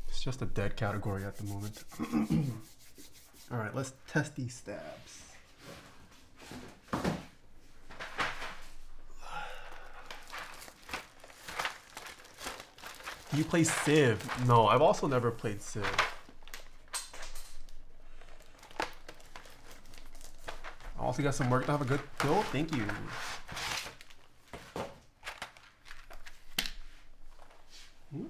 it's just a dead category at the moment. All right, let's test these stabs. Do you play Civ? No, I've also never played Civ. Also got some work to have a good build. Thank you. Hmm?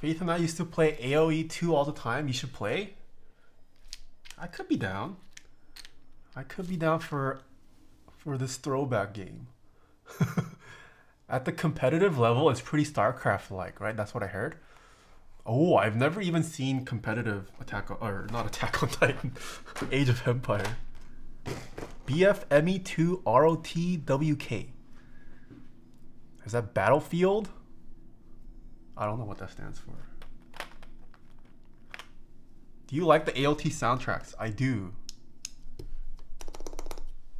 Faith and I used to play AoE two all the time. You should play. I could be down. I could be down for for this throwback game. At the competitive level, it's pretty StarCraft-like, right? That's what I heard. Oh, I've never even seen competitive Attack on, or not Attack on Titan, Age of Empire. B F M E two R O T W K. Is that Battlefield? I don't know what that stands for. Do you like the A O T soundtracks? I do.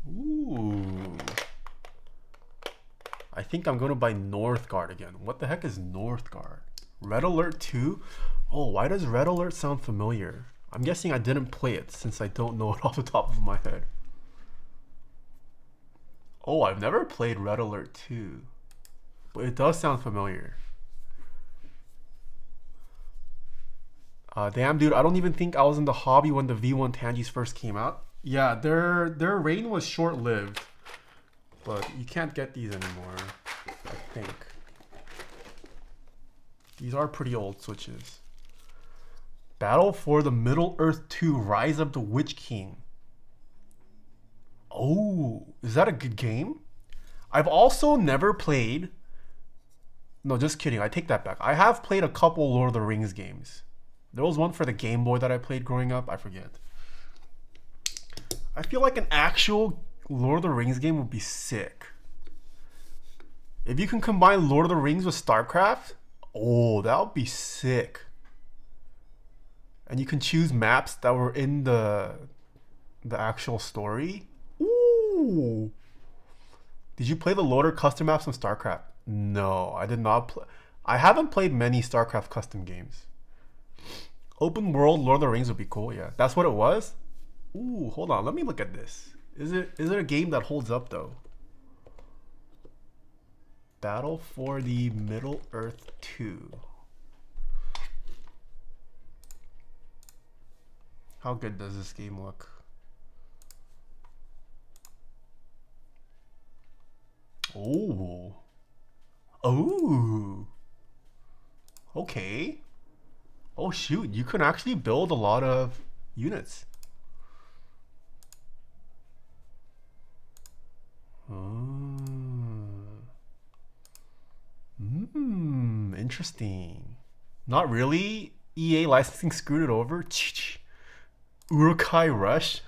Ooh. I think I'm going to buy Northgard again. What the heck is Northgard? Red Alert two? Oh, why does Red Alert sound familiar? I'm guessing I didn't play it since I don't know it off the top of my head. Oh, I've never played Red Alert two. But it does sound familiar. Uh, damn, dude, I don't even think I was in the hobby when the V one Tangis first came out. Yeah, their, their reign was short-lived. But you can't get these anymore, I think. These are pretty old Switches. Battle for the Middle-earth two, Rise of the Witch King. Oh, is that a good game? I've also never played... No, just kidding. I take that back. I have played a couple Lord of the Rings games. There was one for the Game Boy that I played growing up. I forget. I feel like an actual Lord of the Rings game would be sick. If you can combine Lord of the Rings with StarCraft... Oh, that would be sick. And you can choose maps that were in the the actual story. Ooh. Did you play the loader custom maps on StarCraft? No, I did not play. I haven't played many StarCraft custom games. Open world Lord of the Rings would be cool, yeah. That's what it was? Ooh, hold on, let me look at this. Is it is it a game that holds up though? Battle for the Middle-earth two. How good does this game look? Oh. Oh. Okay. Oh shoot, you can actually build a lot of units. Mmm. Mmm, interesting. Not really? E A licensing screwed it over? Uruk-hai Rush?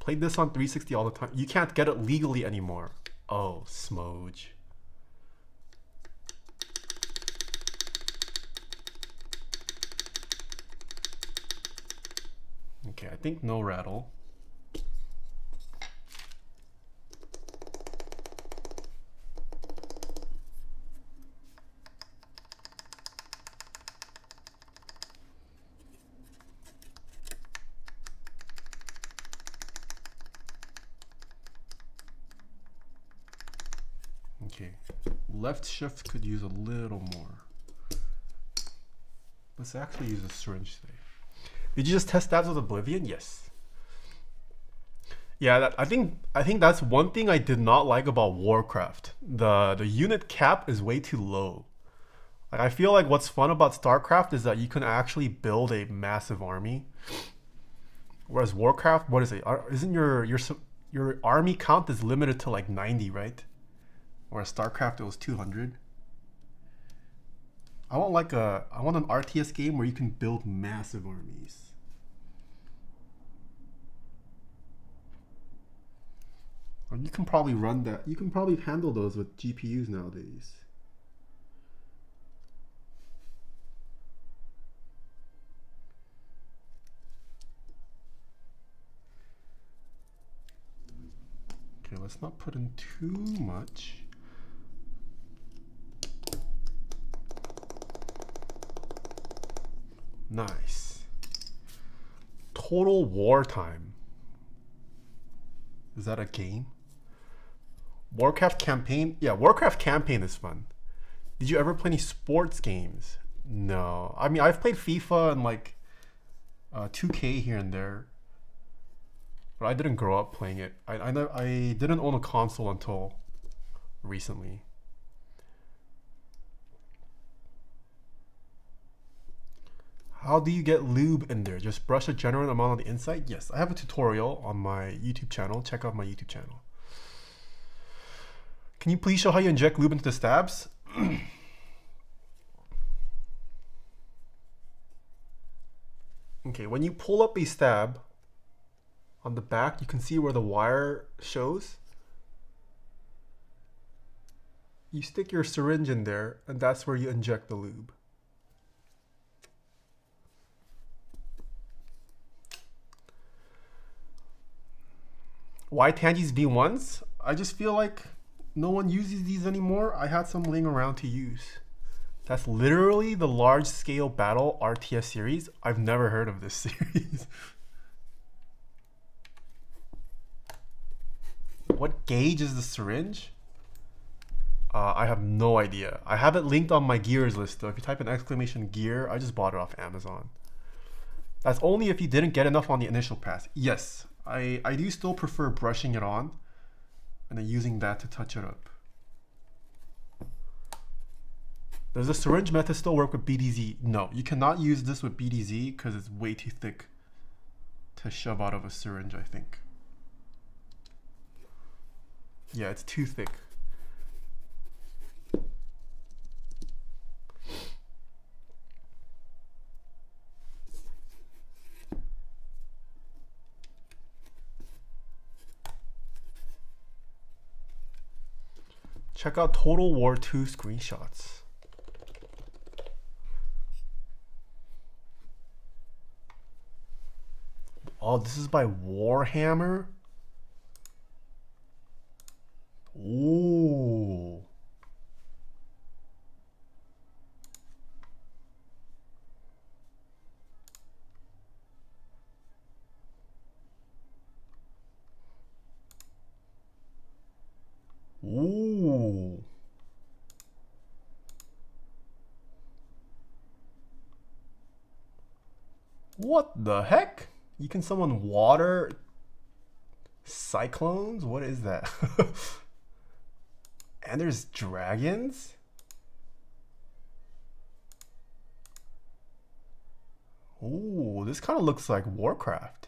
Played this on three sixty all the time. You can't get it legally anymore. Oh, smoj. Okay, I think no rattle. Okay, left shift could use a little more. Let's actually use a syringe today. Did you just test stabs with Oblivion? Yes. Yeah, that, I think I think that's one thing I did not like about Warcraft. The the unit cap is way too low. Like, I feel like what's fun about StarCraft is that you can actually build a massive army. Whereas Warcraft, what is it? Isn't your your your army count is limited to like ninety, right? Whereas StarCraft it was two hundred. I want like a I want an R T S game where you can build massive armies. And you can probably run that. You can probably handle those with G P Us nowadays. Okay, let's not put in too much. Nice. Total Wartime. Is that a game? Warcraft campaign? Yeah, Warcraft campaign is fun. Did you ever play any sports games? No. I mean, I've played FIFA and like uh, two K here and there. But I didn't grow up playing it. I, I, I didn't own a console until recently. How do you get lube in there? Just brush a general amount on the inside? Yes, I have a tutorial on my YouTube channel. Check out my YouTube channel. Can you please show how you inject lube into the stabs? Okay, when you pull up a stab on the back, you can see where the wire shows. You stick your syringe in there, and that's where you inject the lube. Why Tangi's V ones? I just feel like no one uses these anymore. I had some laying around to use. That's literally the large-scale battle R T S series. I've never heard of this series. What gauge is the syringe? Uh, I have no idea. I have it linked on my gears list though. If you type in exclamation gear, I just bought it off Amazon. That's only if you didn't get enough on the initial pass. Yes. I, I do still prefer brushing it on and then using that to touch it up. Does the syringe method still work with B D Z? No, you cannot use this with B D Z because it's way too thick to shove out of a syringe, I think. Yeah, it's too thick. Check out Total War two screenshots. Oh, wow, this is by Warhammer. Ooh. Ooh. What the heck? You can summon water cyclones? What is that? And there's dragons? Ooh, this kind of looks like Warcraft.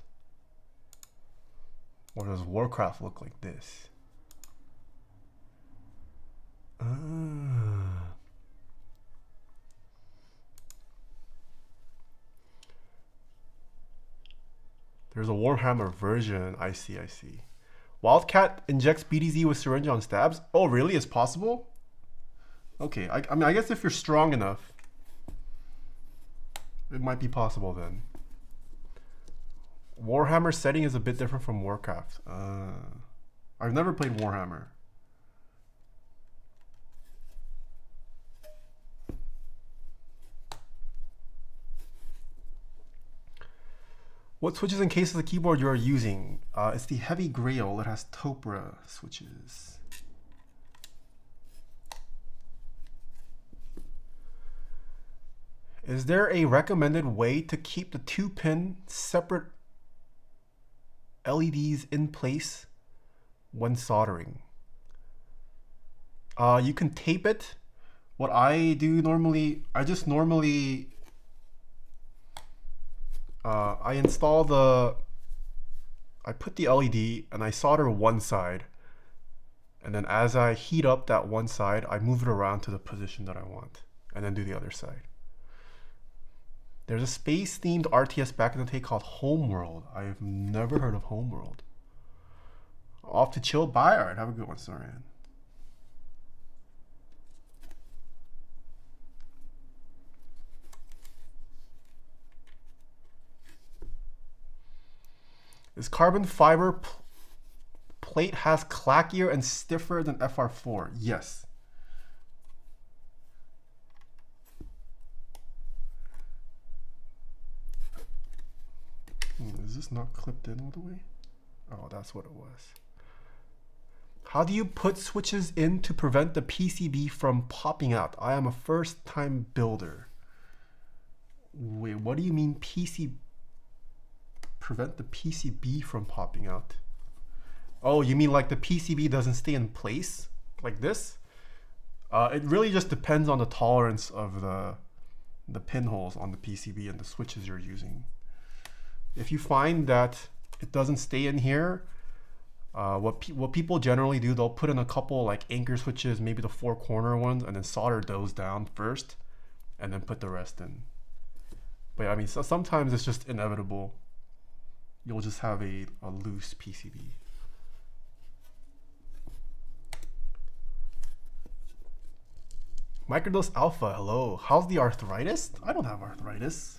Or does Warcraft look like this? Uh. There's a Warhammer version. I see, I see. Wildcat injects B D Z with syringe on stabs. Oh, really? It's possible? Okay, I, I mean, I guess if you're strong enough, it might be possible then. Warhammer setting is a bit different from Warcraft. Uh, I've never played Warhammer. What switches and cases of the keyboard you are using? Uh, it's the Heavy Grail that has Topre switches. Is there a recommended way to keep the two pin separate L E Ds in place when soldering? Uh, you can tape it. What I do normally, I just normally Uh, I install the, I put the L E D and I solder one side, and then as I heat up that one side, I move it around to the position that I want, and then do the other side. There's a space-themed R T S back in the day called Homeworld. I've never heard of Homeworld. Off to chill, bye, alright, have a good one, Soran. This carbon fiber pl plate has clackier and stiffer than F R four. Yes. Hmm, is this not clipped in all the way? Oh, that's what it was. How do you put switches in to prevent the P C B from popping out? I am a first-time builder. Wait, what do you mean P C B? Prevent the P C B from popping out. Oh, you mean like the P C B doesn't stay in place like this? Uh, it really just depends on the tolerance of the, the pinholes on the P C B and the switches you're using. If you find that it doesn't stay in here, uh, what, pe what people generally do, they'll put in a couple like anchor switches, maybe the four corner ones, and then solder those down first and then put the rest in. But I mean, so sometimes it's just inevitable. You'll just have a, a loose P C B. Microdose Alpha, hello. How's the arthritis? I don't have arthritis.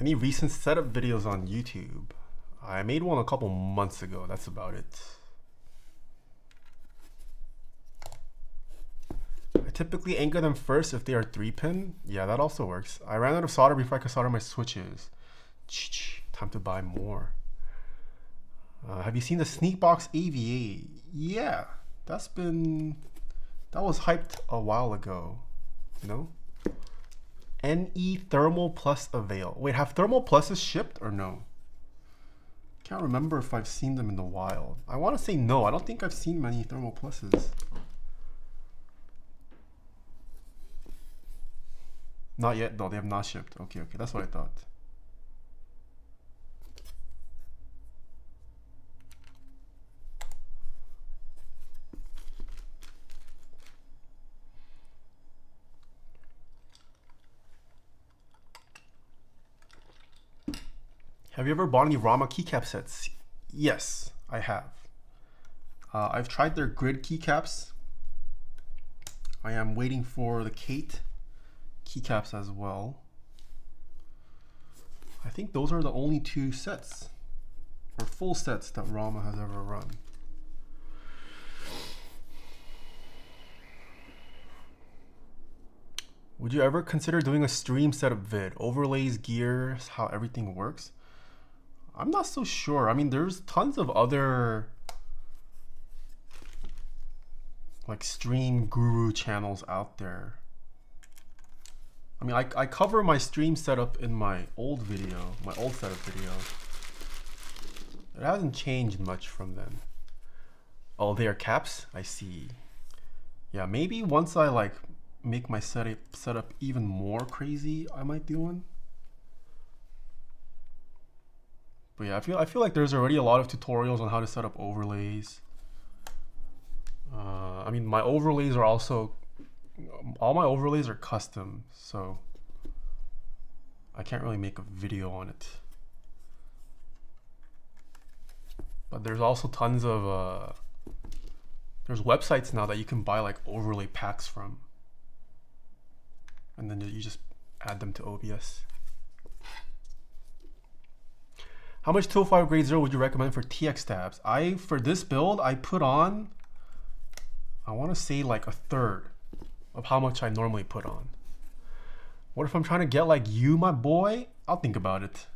Any recent setup videos on YouTube? I made one a couple months ago, that's about it. I typically anchor them first if they are three pin. Yeah, that also works. I ran out of solder before I could solder my switches. Ch-ch, time to buy more. Uh, have you seen the Sneakbox A V A? Yeah, that's been... that was hyped a while ago, you know? N E Thermal Plus Avail. Wait, have Thermal Pluses shipped or no? Can't remember if I've seen them in the wild. I want to say no. I don't think I've seen many Thermal Pluses. Not yet, though. They have not shipped. Okay, okay. That's what I thought. Have you ever bought any Rama keycap sets? Yes, I have. Uh, I've tried their grid keycaps. I am waiting for the Kate keycaps as well. I think those are the only two sets or full sets that Rama has ever run. Would you ever consider doing a stream setup vid? Overlays, gears, how everything works? I'm not so sure. I mean, there's tons of other like stream guru channels out there. I mean, I, I cover my stream setup in my old video, my old setup video. It hasn't changed much from then. Oh, they are caps? I see. Yeah, maybe once I like make my setup, setup even more crazy, I might do one. But yeah, I feel I feel like there's already a lot of tutorials on how to set up overlays. Uh, I mean, my overlays are also all my overlays are custom, so I can't really make a video on it. But there's also tons of uh, there's websites now that you can buy like overlay packs from, and then you just add them to O B S. How much two oh five grade zero would you recommend for T X tabs? I, for this build, I put on, I want to say like a third of how much I normally put on. What if I'm trying to get like you, my boy? I'll think about it.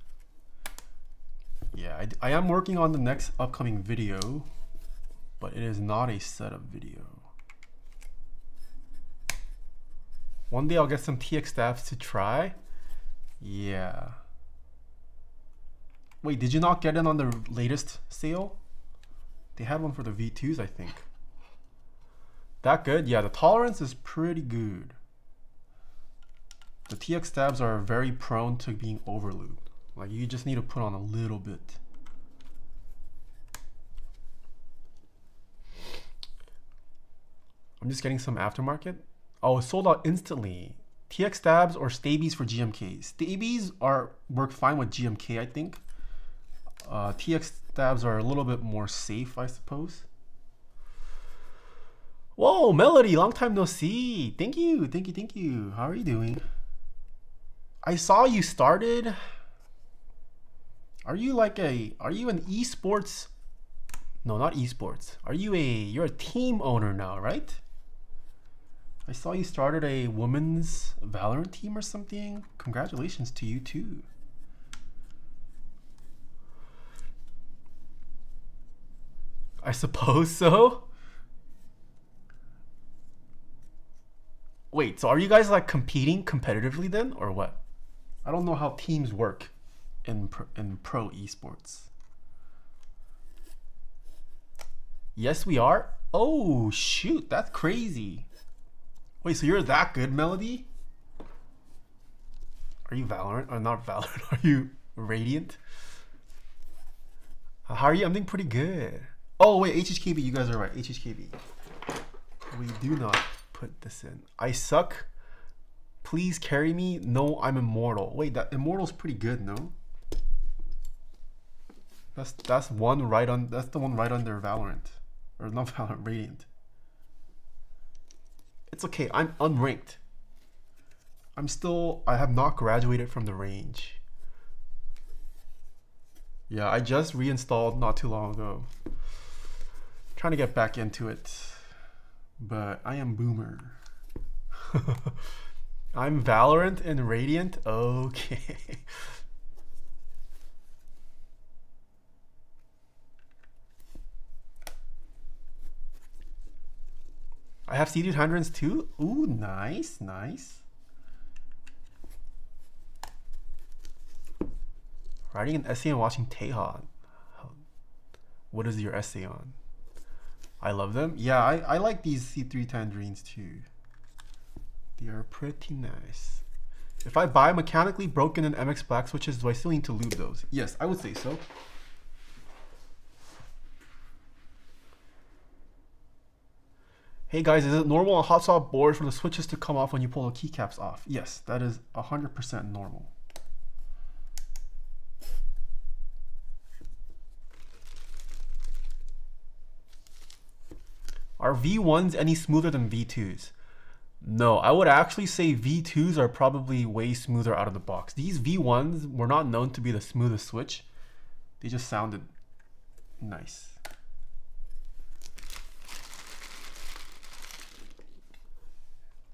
Yeah, I, I am working on the next upcoming video, but it is not a setup video. One day I'll get some T X tabs to try. Yeah. Wait, did you not get in on the latest sale? They had one for the V twos, I think. That good? Yeah, the tolerance is pretty good. The T X stabs are very prone to being overlooped. Like, you just need to put on a little bit. I'm just getting some aftermarket. Oh, it sold out instantly. T X stabs or stabies for G M K? Stabies are work fine with G M K, I think. Uh, T X stabs are a little bit more safe, I suppose. Whoa, Melody, long time no see. Thank you, thank you, thank you. How are you doing? I saw you started. Are you like a, are you an esports? No, not esports. Are you a, you're a team owner now, right? I saw you started a women's Valorant team or something. Congratulations to you too. I suppose so. Wait, so are you guys like competing competitively then, or what? I don't know how teams work in pro, in pro esports. Yes, we are. Oh shoot, that's crazy. Wait, so you're that good, Melody? Are you Valorant? Or not Valorant? Are you Radiant? How are you? I'm doing pretty good. Oh wait, H H K B, you guys are right, H H K B. We do not put this in. I suck, please carry me, no, I'm immortal. Wait, that immortal's pretty good, no? That's that's one right on, that's the one right under Valorant. Or not Valorant, Radiant. It's okay, I'm unranked. I'm still, I have not graduated from the range. Yeah, I just reinstalled not too long ago. Trying to get back into it, but I am boomer. I'm Valorant and Radiant. Okay. I have C D hundreds too. Ooh, nice, nice. Writing an essay and watching Tehan. What is your essay on? I love them. Yeah, I, I like these C three tangerines too. They are pretty nice. If I buy mechanically broken and M X black switches, do I still need to lube those? Yes, I would say so. Hey guys, is it normal on hot saw boards for the switches to come off when you pull the keycaps off? Yes, that is one hundred percent normal. Are V ones any smoother than V twos? No, I would actually say V twos are probably way smoother out of the box. These V ones were not known to be the smoothest switch. They just sounded nice.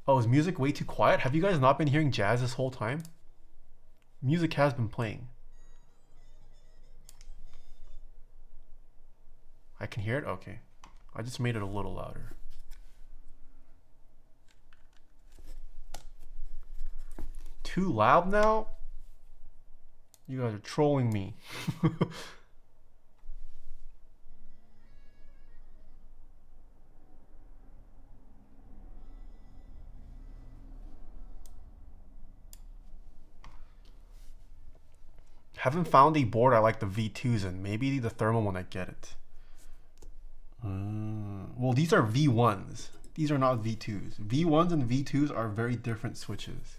Oh, is music way too quiet? Have you guys not been hearing jazz this whole time? Music has been playing. I can hear it? Okay. I just made it a little louder. Too loud now? You guys are trolling me. Haven't found a board I like the V twos in. Maybe the thermal when I get it. Mm. Well, these are V ones. These are not V twos. V ones and V twos are very different switches.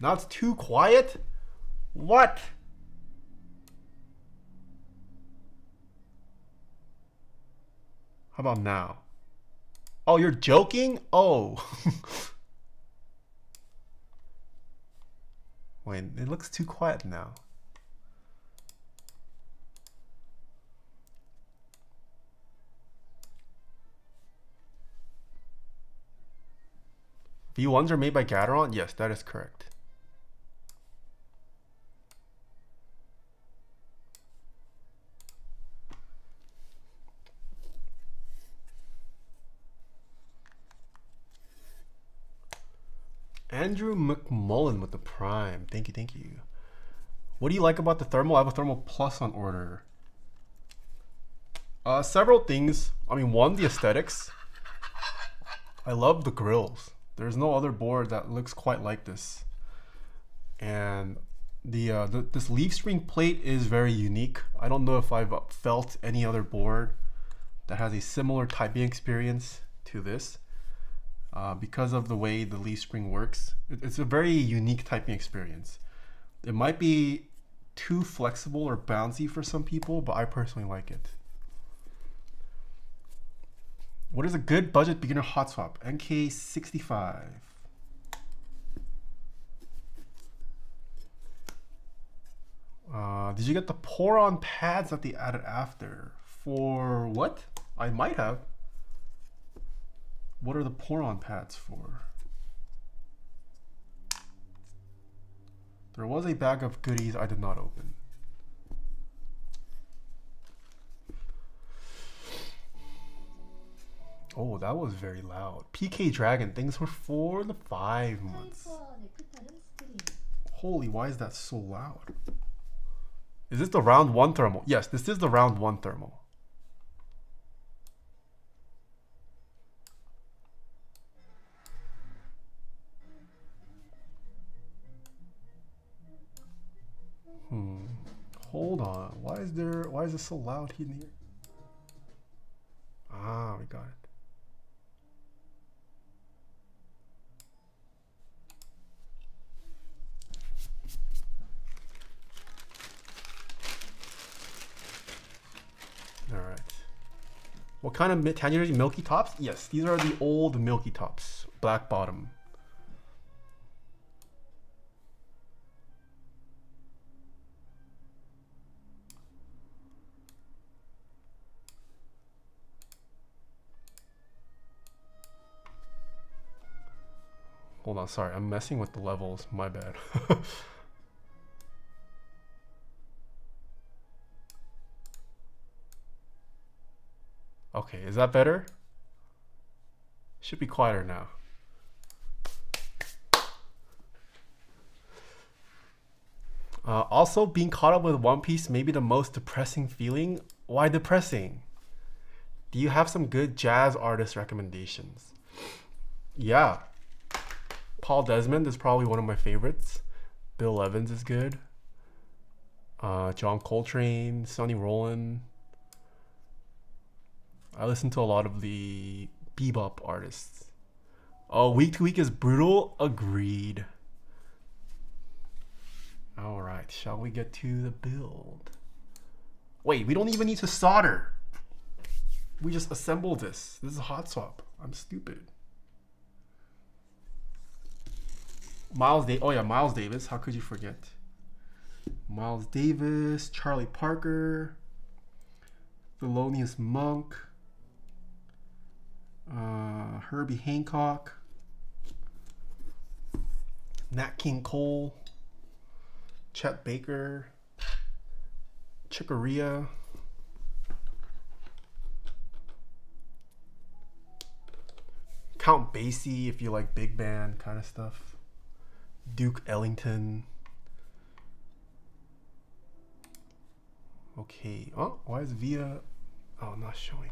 Now it's too quiet? What? How about now? Oh, you're joking? Oh. Wait, it looks too quiet now. V ones are made by Gateron? Yes, that is correct. Andrew McMullen with the Prime. Thank you, thank you. What do you like about the Thermal? I have a Thermal Plus on order. Uh, several things. I mean, one, the aesthetics. I love the grills. There's no other board that looks quite like this. And the, uh, the this leaf spring plate is very unique. I don't know if I've felt any other board that has a similar typing experience to this. Uh, because of the way the leaf spring works, it, it's a very unique typing experience. It might be too flexible or bouncy for some people, but I personally like it. What is a good budget beginner hot swap? N K sixty-five. Uh, did you get the pour-on pads that they added after? For what? I might have. What are the pour-on pads for? There was a bag of goodies I did not open. Oh, that was very loud. P K Dragon, things were for the five months. Holy, why is that so loud? Is this the round one thermal? Yes, this is the round one thermal. Hmm. Hold on. Why is there? Why is it so loud in here? Ah, we got it. All right. What kind of tangerine milky tops? Yes, these are the old milky tops, black bottom. Hold on, sorry, I'm messing with the levels, my bad. Okay, is that better? Should be quieter now. Uh, also, being caught up with One Piece may be the most depressing feeling. Why depressing? Do you have some good jazz artist recommendations? Yeah. Paul Desmond is probably one of my favorites. Bill Evans is good. Uh, John Coltrane, Sonny Rollin. I listen to a lot of the bebop artists. Oh, Week to Week is brutal. Agreed. All right, shall we get to the build? Wait, we don't even need to solder. We just assembled this. This is a hot swap. I'm stupid. Miles Davis. Oh yeah, Miles Davis. How could you forget? Miles Davis, Charlie Parker, Thelonious Monk, uh, Herbie Hancock, Nat King Cole, Chet Baker, Chicoria, Count Basie if you like big band kind of stuff, Duke Ellington. Okay, oh, why is Via, oh, not showing.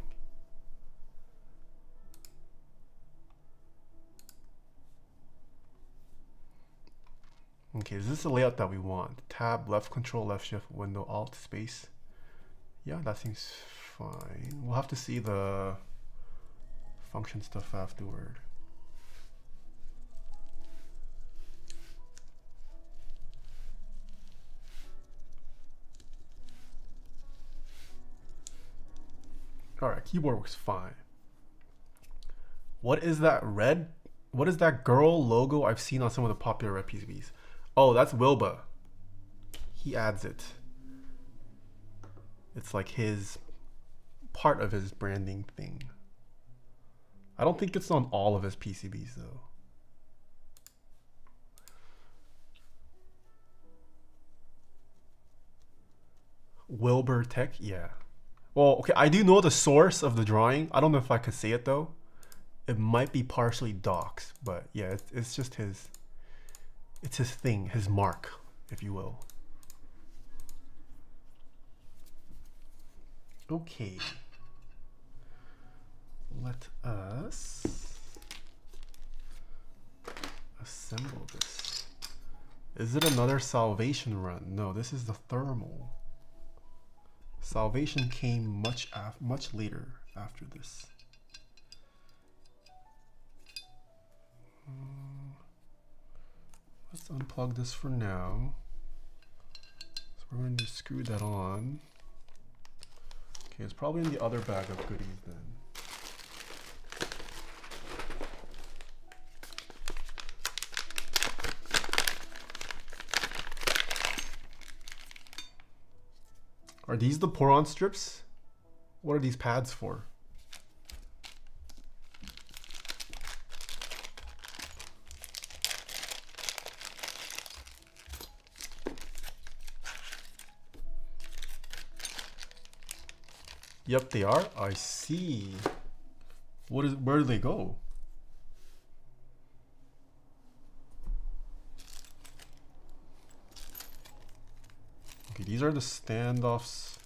Okay, is this the layout that we want? Tab, left, control, left shift, window, alt, space. Yeah, that seems fine. We'll have to see the function stuff afterward. Alright, keyboard works fine. What is that red? What is that girl logo I've seen on some of the popular red P C Bs? Oh, that's Wilba. He adds it. It's like his part of his branding thing. I don't think it's on all of his P C Bs though. Wilbur Tech, yeah. Well, okay, I do know the source of the drawing. I don't know if I could say it though. It might be partially docs, but yeah, it's, it's just his, it's his thing, his mark, if you will. Okay. Let us assemble this. Is it another Salvation run? No, this is the Thermal. Salvation came much af much later after this. Um, let's unplug this for now. So we're going to screw that on. Okay, it's probably in the other bag of goodies then. Are these the pour-on strips? What are these pads for? Yep, they are. I see. What is? Where do they go? These are the standoffs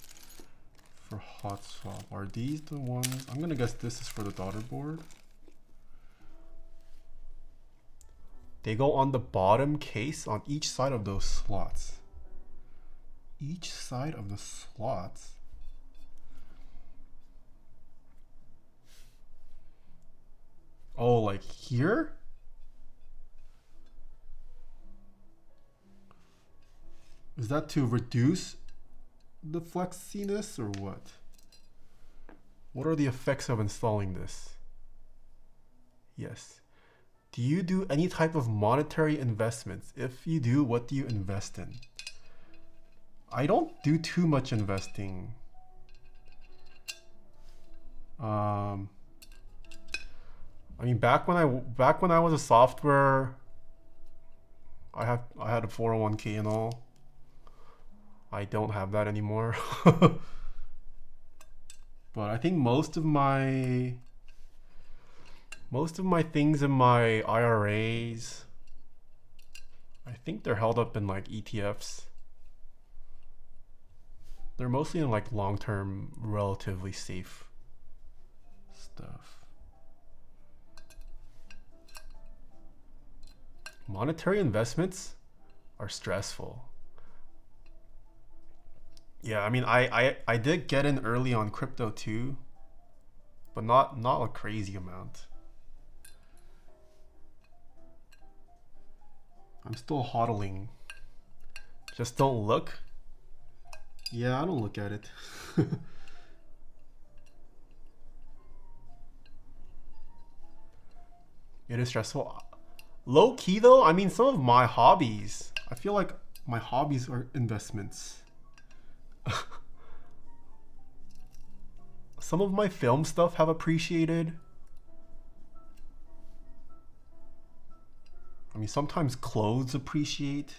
for hot swap. Are these the ones? I'm gonna guess this is for the daughter board. They go on the bottom case on each side of those slots. Each side of the slots. Oh, like here? Is that to reduce the flexiness or what? What are the effects of installing this? Yes. Do you do any type of monetary investments? If you do, what do you invest in? I don't do too much investing. Um, I mean, back when I back when I was a software, I have I had a four oh one K and all. I don't have that anymore. But I think most of my most of my things in my I R As, I think they're held up in like E T Fs. They're mostly in like long-term, relatively safe stuff. Monetary investments are stressful. Yeah, I mean, I, I, I did get in early on crypto too, but not, not a crazy amount. I'm still hodling. Just don't look. Yeah, I don't look at it. It is stressful. Low key though, I mean, some of my hobbies, I feel like my hobbies are investments. Some of my film stuff have appreciated. I mean, sometimes clothes appreciate.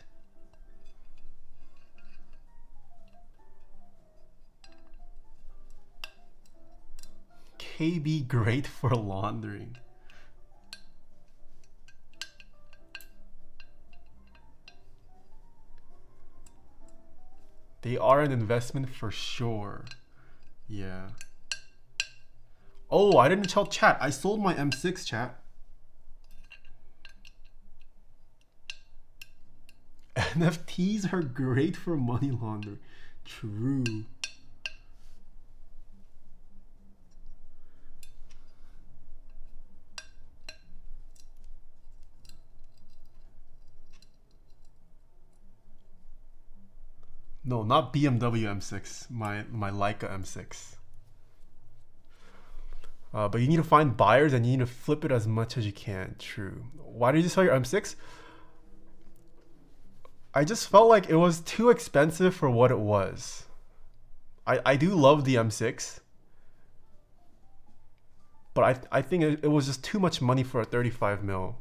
K B great for laundering. They are an investment for sure. Yeah. Oh, I didn't tell chat. I sold my M six, chat. N F Ts are great for money laundering. True. No, not B M W M six. My my Leica M six. Uh, but you need to find buyers and you need to flip it as much as you can. True. Why did you sell your M six? I just felt like it was too expensive for what it was. I, I do love the M six. But I, I think it, it was just too much money for a thirty-five mil.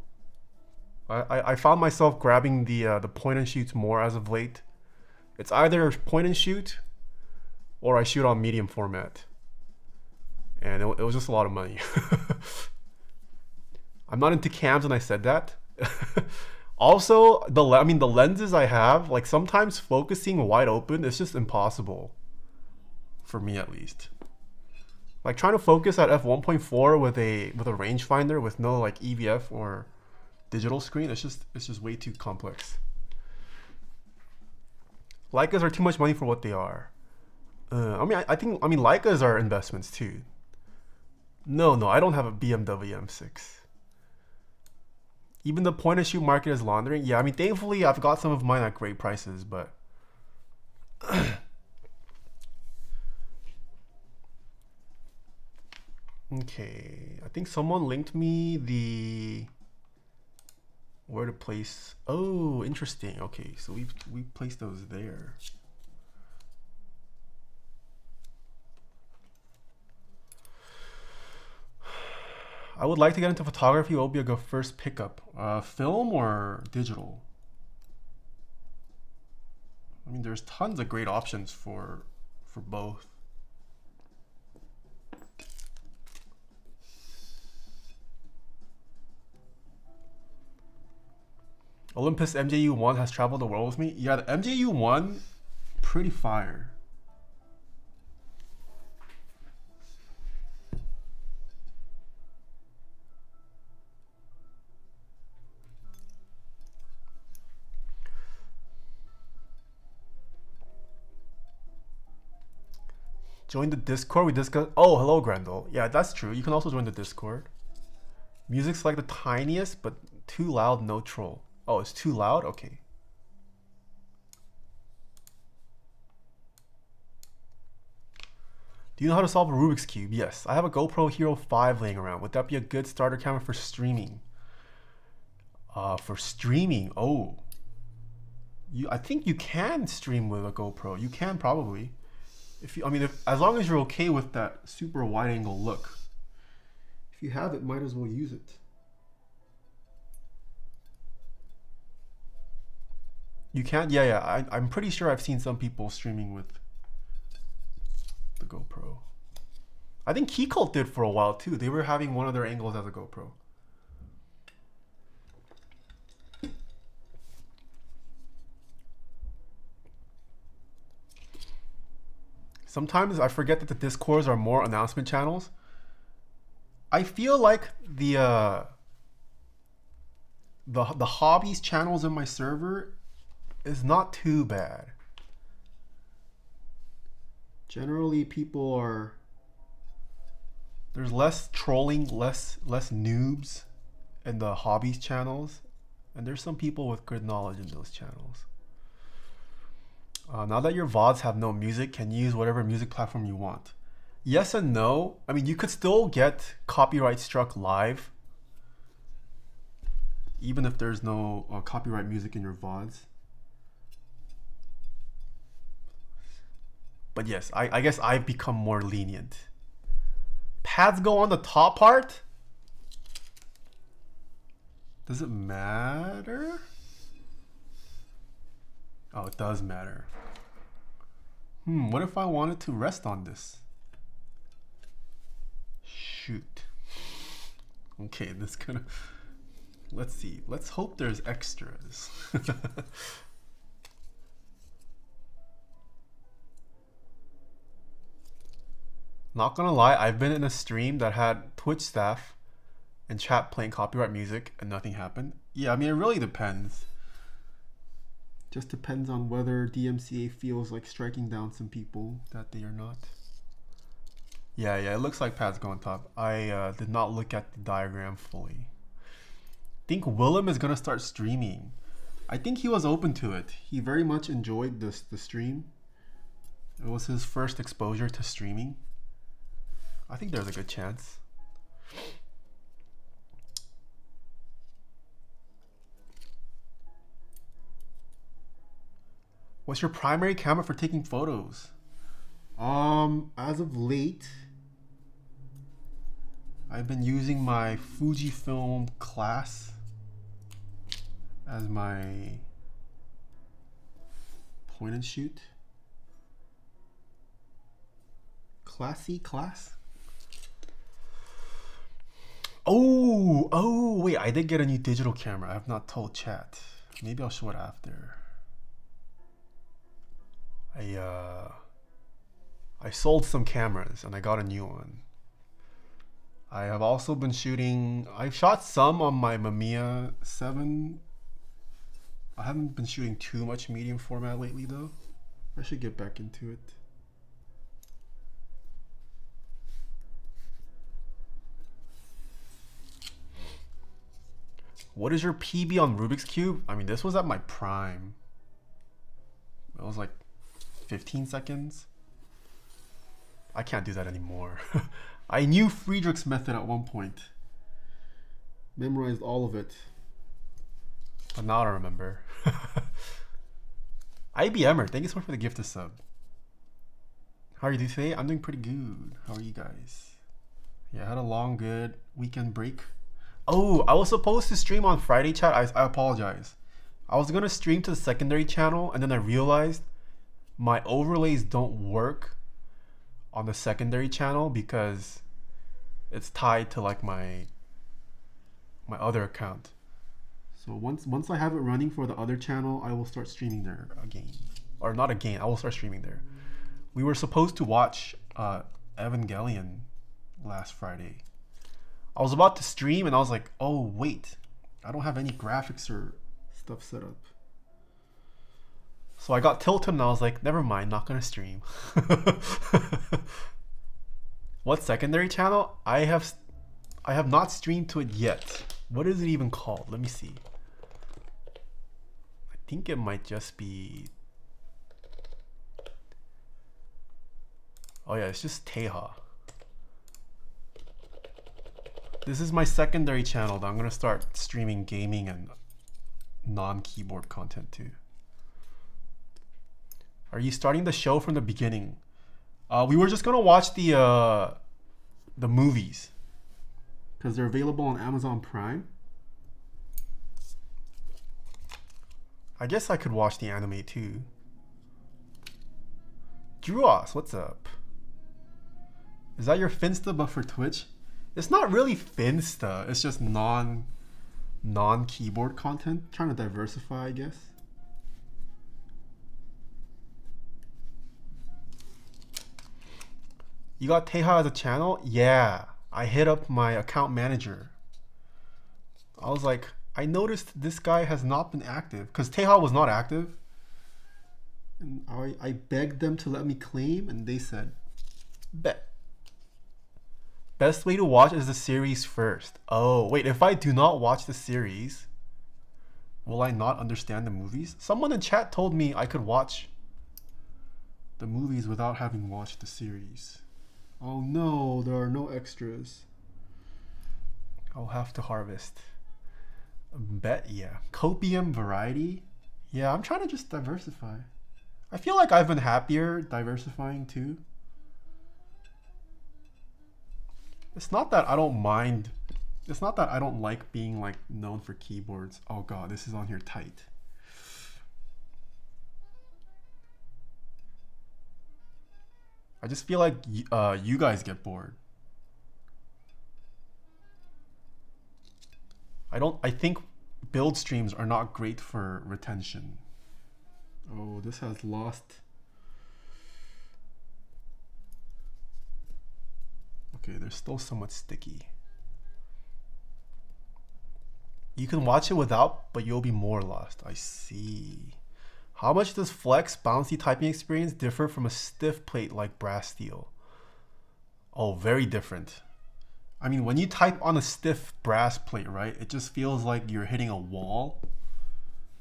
I, I, I found myself grabbing the, uh, the point and shoots more as of late. It's either point and shoot or I shoot on medium format. And it, it was just a lot of money. I'm not into cams and I said that. Also, the I mean the lenses I have, like sometimes focusing wide open, it's just impossible. For me at least. Like trying to focus at f one point four with a with a rangefinder with no like E V F or digital screen, it's just it's just way too complex. Leicas are too much money for what they are. Uh, I mean I, I think I mean Leicas are investments too. No, no, I don't have a B M W M six. Even the point-and-shoot market is laundering. Yeah, I mean, thankfully, I've got some of mine at great prices, but... Okay, I think someone linked me the... Where to place... Oh, interesting. Okay, so we've, we've placed those there. I would like to get into photography. What would be a good first pickup? Uh, film or digital? I mean, there's tons of great options for for both. Olympus M J U one has traveled the world with me. Yeah, the M J U one, pretty fire. Join the Discord, we discuss... Oh, hello, Grendel. Yeah, that's true. You can also join the Discord. Music's like the tiniest, but too loud, no troll. Oh, it's too loud? Okay. Do you know how to solve a Rubik's Cube? Yes. I have a GoPro Hero five laying around. Would that be a good starter camera for streaming? Uh, for streaming? Oh. You, I think you can stream with a GoPro. You can, probably. If you, I mean, if, as long as you're okay with that super wide angle look, if you have it, might as well use it. You can't, yeah, yeah. I, I'm pretty sure I've seen some people streaming with the GoPro. I think Keycult did for a while too. They were having one of their angles as a GoPro. Sometimes I forget that the Discords are more announcement channels. I feel like the uh, the the hobbies channels in my server is not too bad. Generally, people are there's less trolling, less less noobs in the hobbies channels, and there's some people with good knowledge in those channels. Uh, now that your V O Ds have no music, can you use whatever music platform you want? Yes and no. I mean, you could still get copyright struck live, even if there's no uh, copyright music in your V O Ds. But yes, I, I guess I've become more lenient. Pads go on the top part? Does it matter? Oh, it does matter. Hmm, what if I wanted to rest on this? Shoot. Okay, this kind of... Let's see. Let's hope there's extras. Not gonna lie, I've been in a stream that had Twitch staff and chat playing copyright music and nothing happened. Yeah, I mean, it really depends. Just depends on whether D M C A feels like striking down some people that they are not. Yeah, yeah, it looks like pads go on top. I uh, did not look at the diagram fully. I think Willem is gonna start streaming. I think he was open to it. He very much enjoyed this the stream. It was his first exposure to streaming. I think there's a good chance. What's your primary camera for taking photos? Um, as of late, I've been using my Fujifilm class as my point and shoot. Classy class? Oh, oh, wait, I did get a new digital camera. I have not told chat. Maybe I'll show it after. I uh, I sold some cameras and I got a new one. I have also been shooting. I've shot some on my Mamiya seven. I haven't been shooting too much medium format lately though. I should get back into it. What is your P B on Rubik's Cube? I mean, this was at my prime. It was like fifteen seconds. I can't do that anymore. I knew Friedrich's method at one point. Memorized all of it. But now I don't remember. IBMer, thank you so much for the gift of sub. How are you doing today? I'm doing pretty good. How are you guys? Yeah, I had a long, good weekend break. Oh, I was supposed to stream on Friday, chat. I, I apologize. I was gonna stream to the secondary channel and then I realized my overlays don't work on the secondary channel because it's tied to like my my other account. So once once I have it running for the other channel, I will start streaming there again. Or not again, I will start streaming there. We were supposed to watch uh, Evangelion last Friday. I was about to stream and I was like, oh wait, I don't have any graphics or stuff set up. So I got tilted and I was like, never mind, not gonna stream. What secondary channel? I have I have not streamed to it yet. What is it even called? Let me see. I think it might just be... Oh yeah, it's just Teha. This is my secondary channel that I'm gonna start streaming gaming and non-keyboard content to. Are you starting the show from the beginning? Uh, we were just gonna watch the uh, the movies because they're available on Amazon Prime. I guess I could watch the anime too. Druos, what's up? Is that your Finsta but for Twitch? It's not really Finsta. It's just non non keyboard content. Trying to diversify, I guess. You got Teha as a channel? Yeah. I hit up my account manager. I was like, I noticed this guy has not been active because Teha was not active. And I, I begged them to let me claim and they said, bet. Best way to watch is the series first. Oh, wait, if I do not watch the series, will I not understand the movies? Someone in chat told me I could watch the movies without having watched the series. Oh no, there are no extras. I'll have to harvest. Bet, yeah. Copium variety? Yeah, I'm trying to just diversify. I feel like I've been happier diversifying too. It's not that I don't mind. It's not that I don't like being like known for keyboards. Oh god, this is on here tight. I just feel like uh, you guys get bored. I don't. I think build streams are not great for retention. Oh, this has lost. Okay, they're still somewhat sticky. You can watch it without, but you'll be more lost. I see. How much does flex bouncy typing experience differ from a stiff plate like brass steel? Oh, very different. I mean, when you type on a stiff brass plate, right, it just feels like you're hitting a wall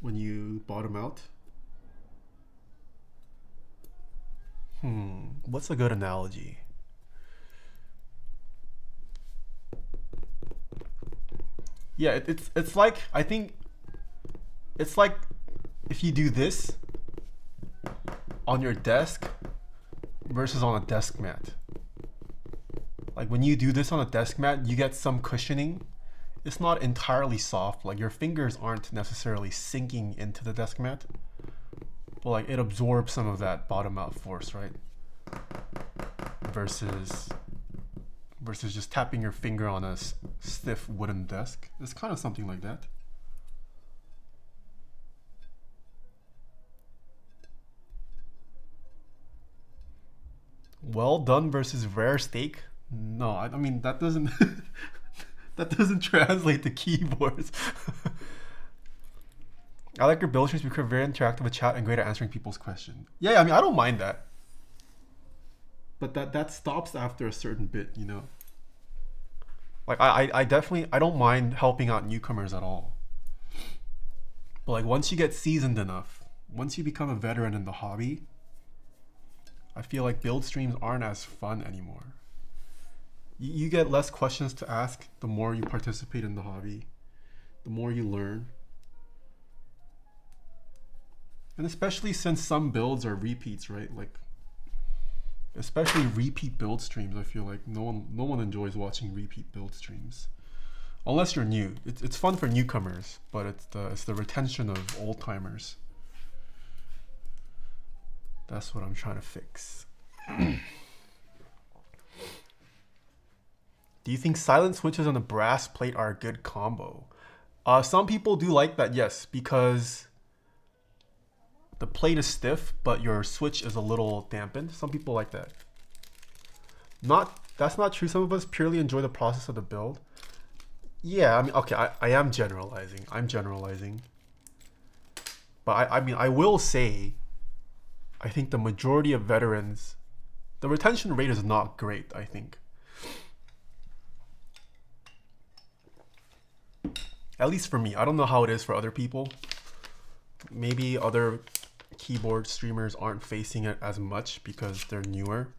when you bottom out. Hmm, what's a good analogy? Yeah, it, it's it's like, I think it's like if you do this on your desk versus on a desk mat. Like when you do this on a desk mat, you get some cushioning. It's not entirely soft, like your fingers aren't necessarily sinking into the desk mat, but like it absorbs some of that bottom out force, right? Versus versus just tapping your finger on a stiff wooden desk. It's kind of something like that. Well done versus rare steak. No, I, I mean that doesn't that doesn't translate to keyboards. I like your build streams because very interactive with chat and great at answering people's questions. Yeah, I mean I don't mind that, but that that stops after a certain bit, you know. Like I I definitely I don't mind helping out newcomers at all. But like once you get seasoned enough, once you become a veteran in the hobby, I feel like build streams aren't as fun anymore. You get less questions to ask the more you participate in the hobby, the more you learn. And especially since some builds are repeats, right? Like, especially repeat build streams, I feel like no one no one enjoys watching repeat build streams. Unless you're new. It's, it's fun for newcomers, but it's the, it's the retention of old-timers. That's what I'm trying to fix. Do you think silent switches on the brass plate are a good combo? Uh, some people do like that, yes, because the plate is stiff, but your switch is a little dampened. Some people like that. Not, that's not true. Some of us purely enjoy the process of the build. Yeah, I mean, okay, I, I am generalizing. I'm generalizing. But I, I mean, I will say, I think the majority of veterans, the retention rate is not great, I think. At least for me. I don't know how it is for other people. Maybe other keyboard streamers aren't facing it as much because they're newer.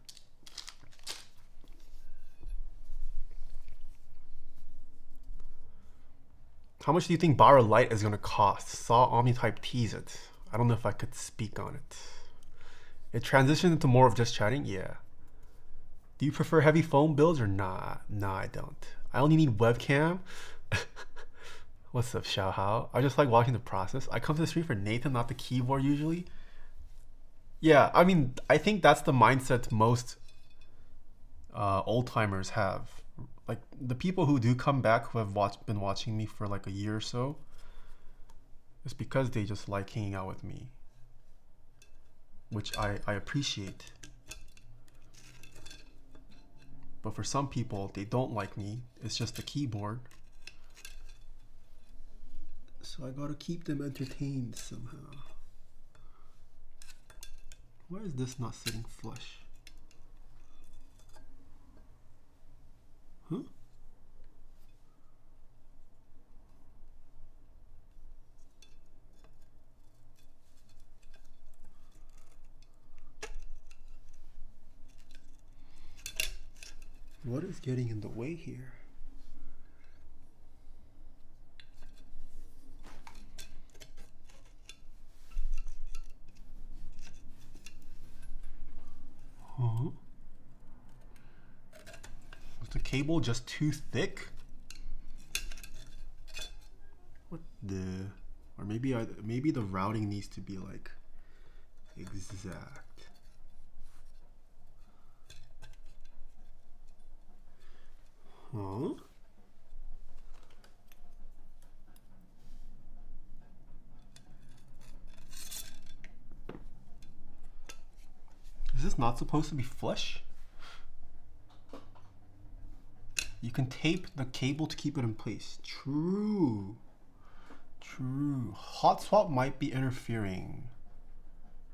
How much do you think Barra Lite is going to cost? Saw Omnitype tease it. I don't know if I could speak on it. It transitioned into more of just chatting? Yeah. Do you prefer heavy foam builds or nah? Nah, I don't. I only need webcam. What's up, Xiaohao? I just like watching the process. I come to the stream for Nathan, not the keyboard usually. Yeah, I mean, I think that's the mindset most uh, old-timers have. Like, the people who do come back who have watched, been watching me for like a year or so, it's because they just like hanging out with me, which I, I appreciate. But for some people, they don't like me. It's just the keyboard. so I gotta keep them entertained somehow. Why is this not sitting flush? Huh? What is getting in the way here? Huh? Was the cable just too thick? What the? Or maybe I, maybe the routing needs to be like exact. Huh? Is this not supposed to be flush? You can tape the cable to keep it in place. True. True. Hot swap might be interfering.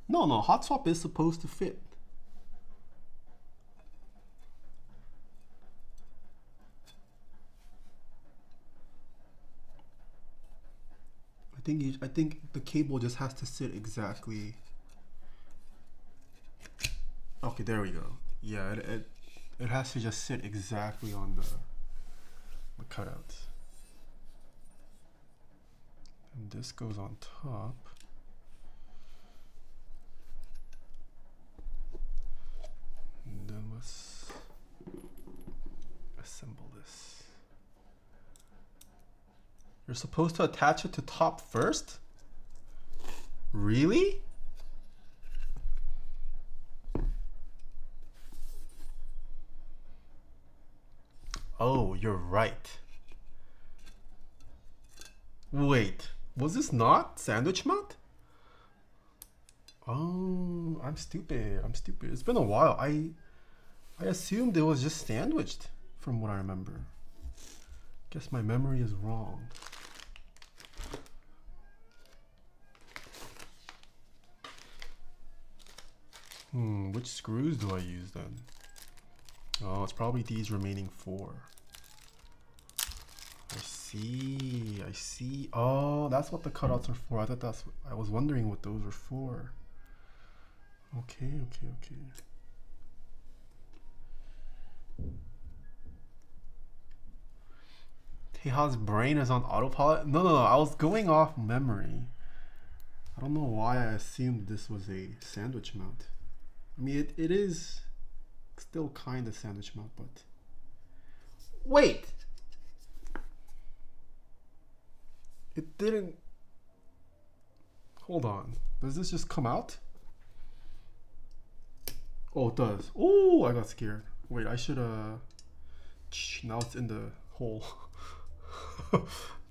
No, no, hot swap is supposed to fit. I think you, I think the cable just has to sit exactly. Okay, there we go. Yeah, it it, it has to just sit exactly on the the cutout. And this goes on top. And then let's assemble this. You're supposed to attach it to top first? Really? Oh, you're right. Wait, was this not sandwich mount? Oh, I'm stupid. I'm stupid. It's been a while. I I assumed it was just sandwiched from what I remember. Guess my memory is wrong. Hmm, which screws do I use then? Oh, it's probably these remaining four. I see, I see. Oh, that's what the cutouts are for. I thought that's what, I was wondering what those were for. Okay, okay, okay. Teja's brain is on autopilot? No, no, no, I was going off memory. I don't know why I assumed this was a sandwich mount. I mean, it, it is still kind of sandwich mount, but... Wait! It didn't... Hold on. Does this just come out? Oh, it does. Oh, I got scared. Wait, I should, uh... now it's in the hole.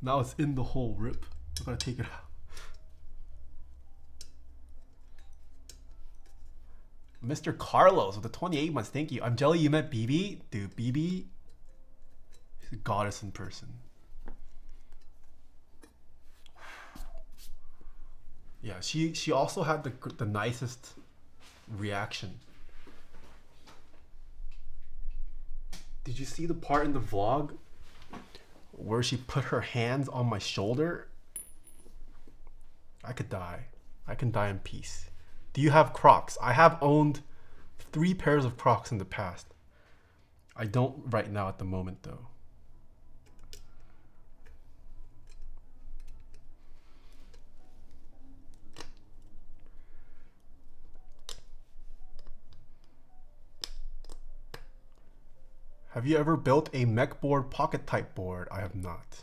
Now it's in the hole, rip. I gotta take it out. Mister Carlos with the twenty-eight months, thank you. I'm jelly, you met B B? Dude, B B is a goddess in person. Yeah, she, she also had the, the nicest reaction. Did you see the part in the vlog where she put her hands on my shoulder? I could die. I can die in peace. Do you have Crocs? I have owned three pairs of Crocs in the past. I don't right now at the moment though. Have you ever built a mech board, pocket type board? I have not.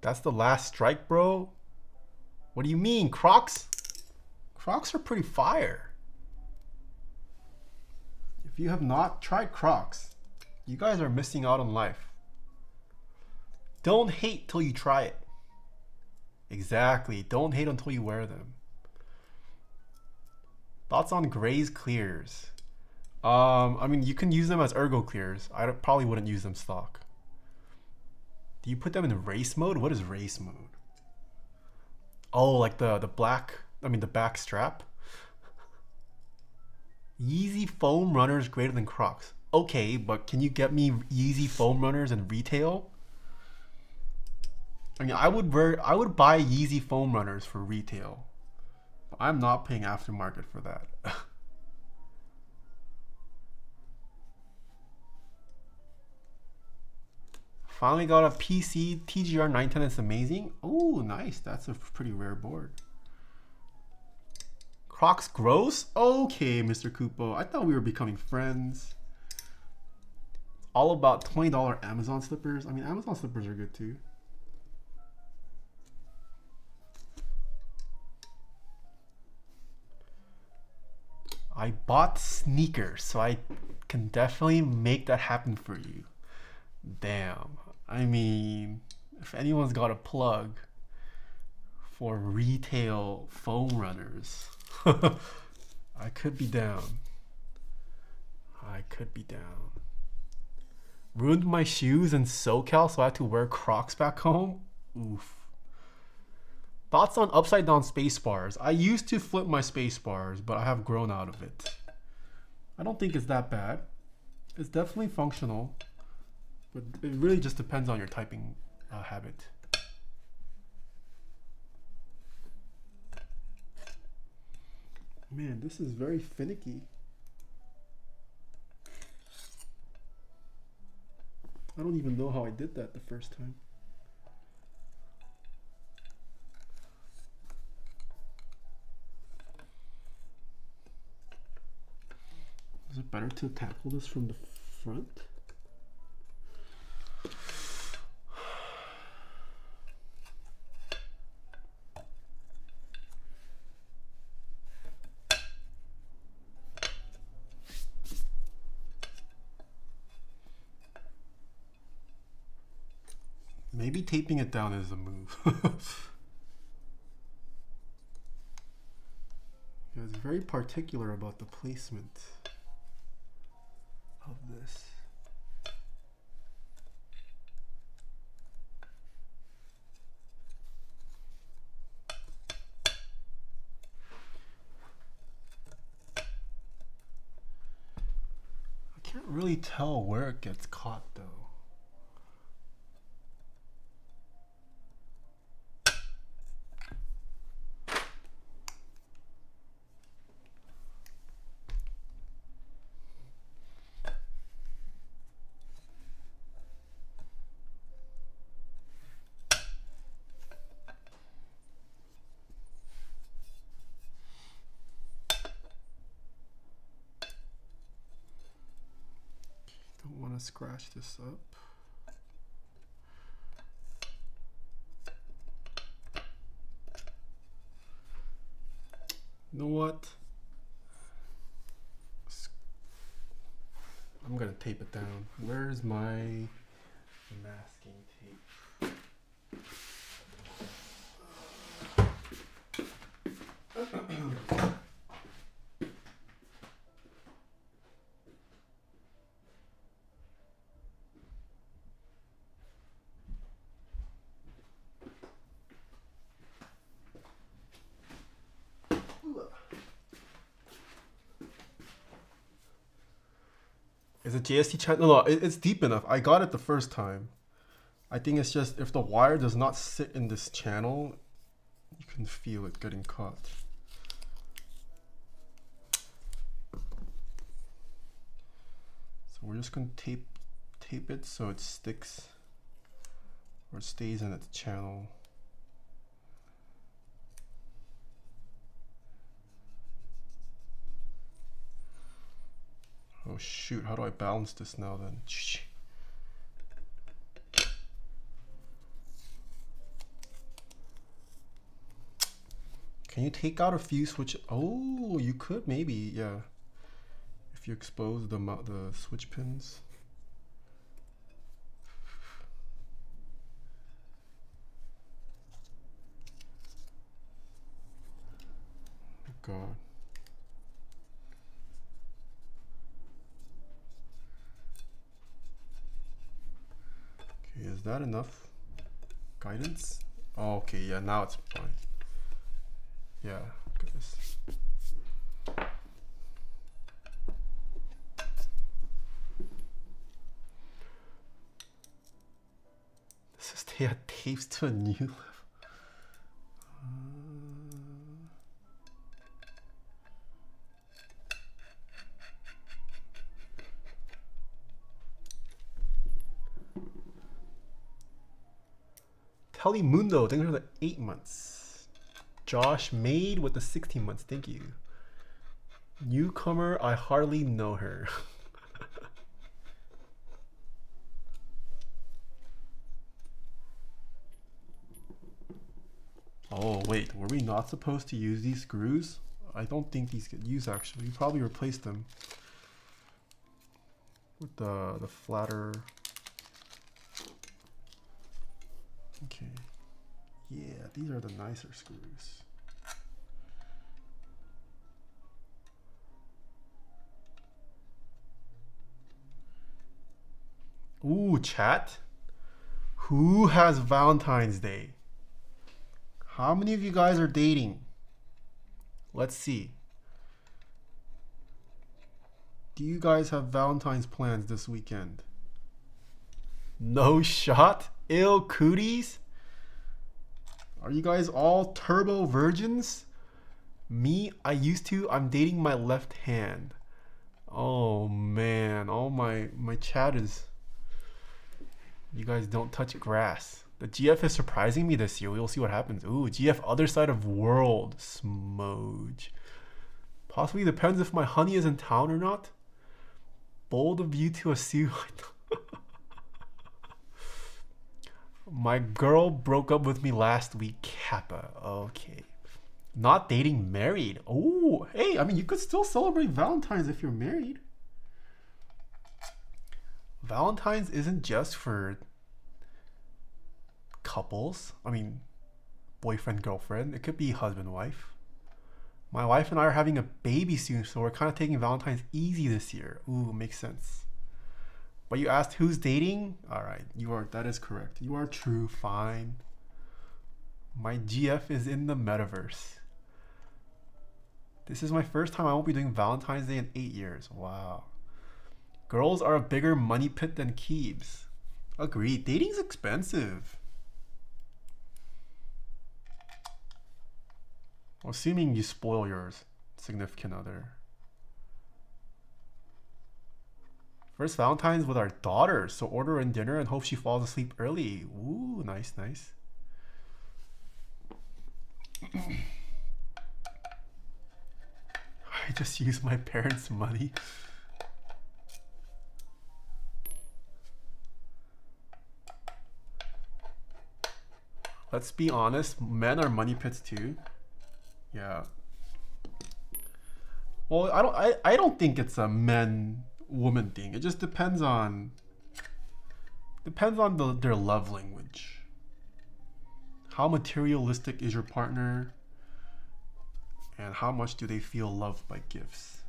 That's the last strike, bro. What do you mean, Crocs? Crocs are pretty fire. If you have not tried Crocs, you guys are missing out on life. Don't hate till you try it. Exactly. Don't hate until you wear them. Thoughts on Gray's Clears? Um, I mean, you can use them as Ergo Clears. I don't, probably wouldn't use them stock. Do you put them in race mode? What is race mode? Oh, like the, the black, I mean the back strap. Yeezy foam runners greater than Crocs. Okay, but can you get me Yeezy foam runners in retail? I mean, I would wear, I would buy Yeezy foam runners for retail. But I'm not paying aftermarket for that. Finally got a P C T G R nine ten. It's amazing. Oh, nice. That's a pretty rare board. Crocs gross? Okay, Mister Kupo. I thought we were becoming friends. All about twenty dollar Amazon slippers. I mean, Amazon slippers are good too. I bought sneakers, so I can definitely make that happen for you. Damn. I mean, if anyone's got a plug for retail foam runners, I could be down. I could be down. Ruined my shoes in SoCal, so I had to wear Crocs back home. Oof. Thoughts on upside down space bars? I used to flip my space bars, but I have grown out of it. I don't think it's that bad. It's definitely functional. But it really just depends on your typing uh, habit. Man, this is very finicky. I don't even know how I did that the first time. Is it better to tackle this from the front? Maybe taping it down is a move. It was very particular about the placement of this. I can't really tell where it gets caught though. Scratch this up. You know what? I'm gonna tape it down. Where's my masking tape? J S T chat, no, no, it, it's deep enough. I got it the first time. I think it's just if the wire does not sit in this channel, you can feel it getting caught. So we're just gonna tape tape it so it sticks or stays in its channel. Oh shoot, how do I balance this now then? Shh. Can you take out a few switch? Oh, you could maybe, yeah. If you expose the, the switch pins. Oh God. that enough guidance? Okay, yeah, now it's fine. Yeah, look at this. This is they are tapes to a new level. Holly Mundo, thank you for the eight months. Josh Maid with the sixteen months, thank you. Newcomer, I hardly know her. Oh wait, were we not supposed to use these screws? I don't think these get used actually. We probably replaced them with the the flatter. Okay, yeah, these are the nicer screws. Ooh, chat, who has Valentine's Day? How many of you guys are dating? Let's see. Do you guys have Valentine's plans this weekend? No shot. Ill cooties? Are you guys all turbo virgins? Me, I used to. I'm dating my left hand. Oh man, all my my chat is. You guys don't touch grass. The G F is surprising me this year. We'll see what happens. Ooh, G F other side of world smooge. Possibly depends if my honey is in town or not. Bold of you to assume. My girl broke up with me last week, Kappa. Okay. Not dating, married. Oh, hey, I mean, you could still celebrate Valentine's if you're married. Valentine's isn't just for couples. I mean, boyfriend, girlfriend. It could be husband, wife. My wife and I are having a baby soon, so we're kind of taking Valentine's easy this year. Ooh, makes sense. But you asked who's dating? All right, you are, that is correct. You are true, fine. My G F is in the metaverse. This is my first time I won't be doing Valentine's Day in eight years. Wow. Girls are a bigger money pit than Keebs. Agreed, dating's expensive. Assuming you spoil your significant other. First Valentine's with our daughter, so order in dinner and hope she falls asleep early. Ooh, nice, nice. I just used my parents' money. Let's be honest, men are money pits too. Yeah. Well, I don't. I, I don't think it's a men. Woman thing. It just depends on depends on the, their love language. How materialistic is your partner, and how much do they feel loved by gifts?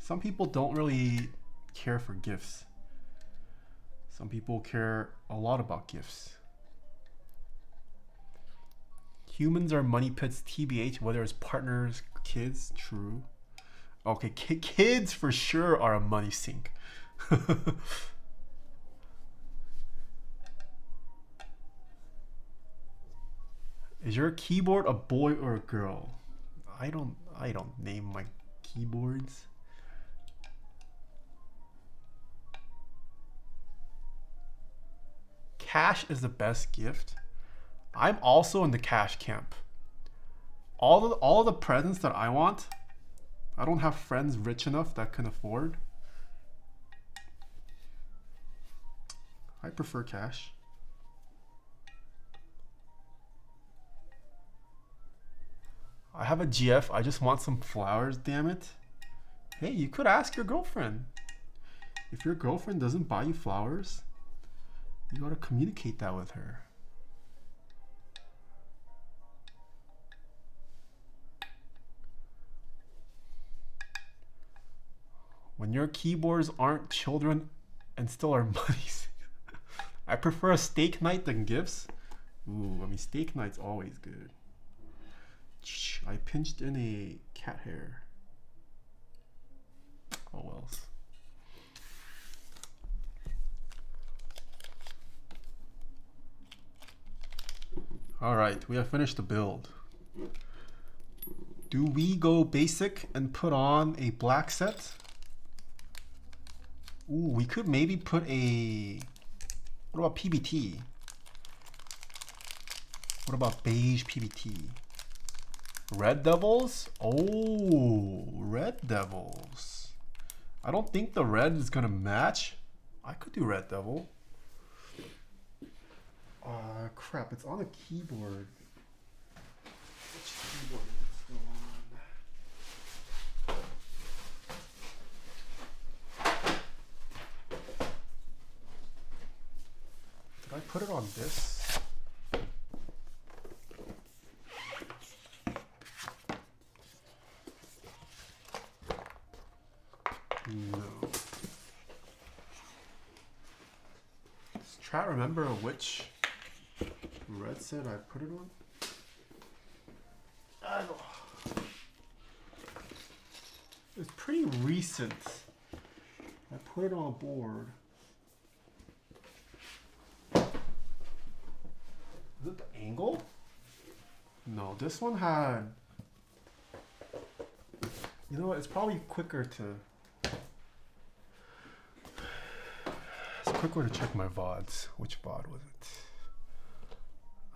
Some people don't really care for gifts. Some people care a lot about gifts. Humans are money pits, T B H, whether it's partners, kids, true. Okay, kids for sure are a money sink. Is your keyboard a boy or a girl? I don't I don't name my keyboards. Cash is the best gift. I'm also in the cash camp. All the all the presents that I want, I don't have friends rich enough that can afford. I prefer cash. I have a G F, I just want some flowers, damn it. Hey, you could ask your girlfriend. If your girlfriend doesn't buy you flowers, you gotta communicate that with her. When your keyboards aren't children and still are money. I prefer a steak night than gifts. Ooh, I mean steak night's always good. I pinched in a cat hair. Oh well. Alright, we have finished the build. Do we go basic and put on a black set? Ooh, we could maybe put a... What about P B T? What about beige P B T? Red Devils? Oh, Red Devils. I don't think the red is gonna match. I could do Red Devil. Uh, crap, it's on the keyboard. Which keyboard is it still on? Did I put it on this? No. Let's try to remember which red set I put it on. I don't know. It's pretty recent. I put it on a board. Is it the angle? No, this one had... You know what, it's probably quicker to... Quick way to check my V O Ds. Which V O D was it?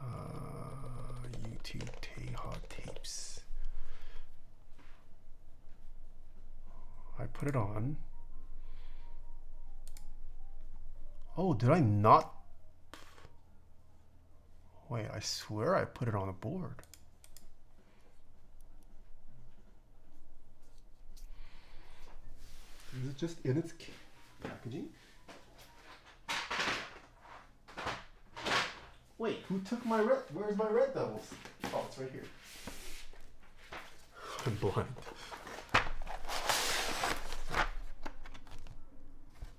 Uh, YouTube Teha Tapes. I put it on. Oh, did I not? Wait, I swear I put it on a board. Is it just in its packaging? Wait, who took my red? Where's my Red Devils? Oh, it's right here. I'm blind.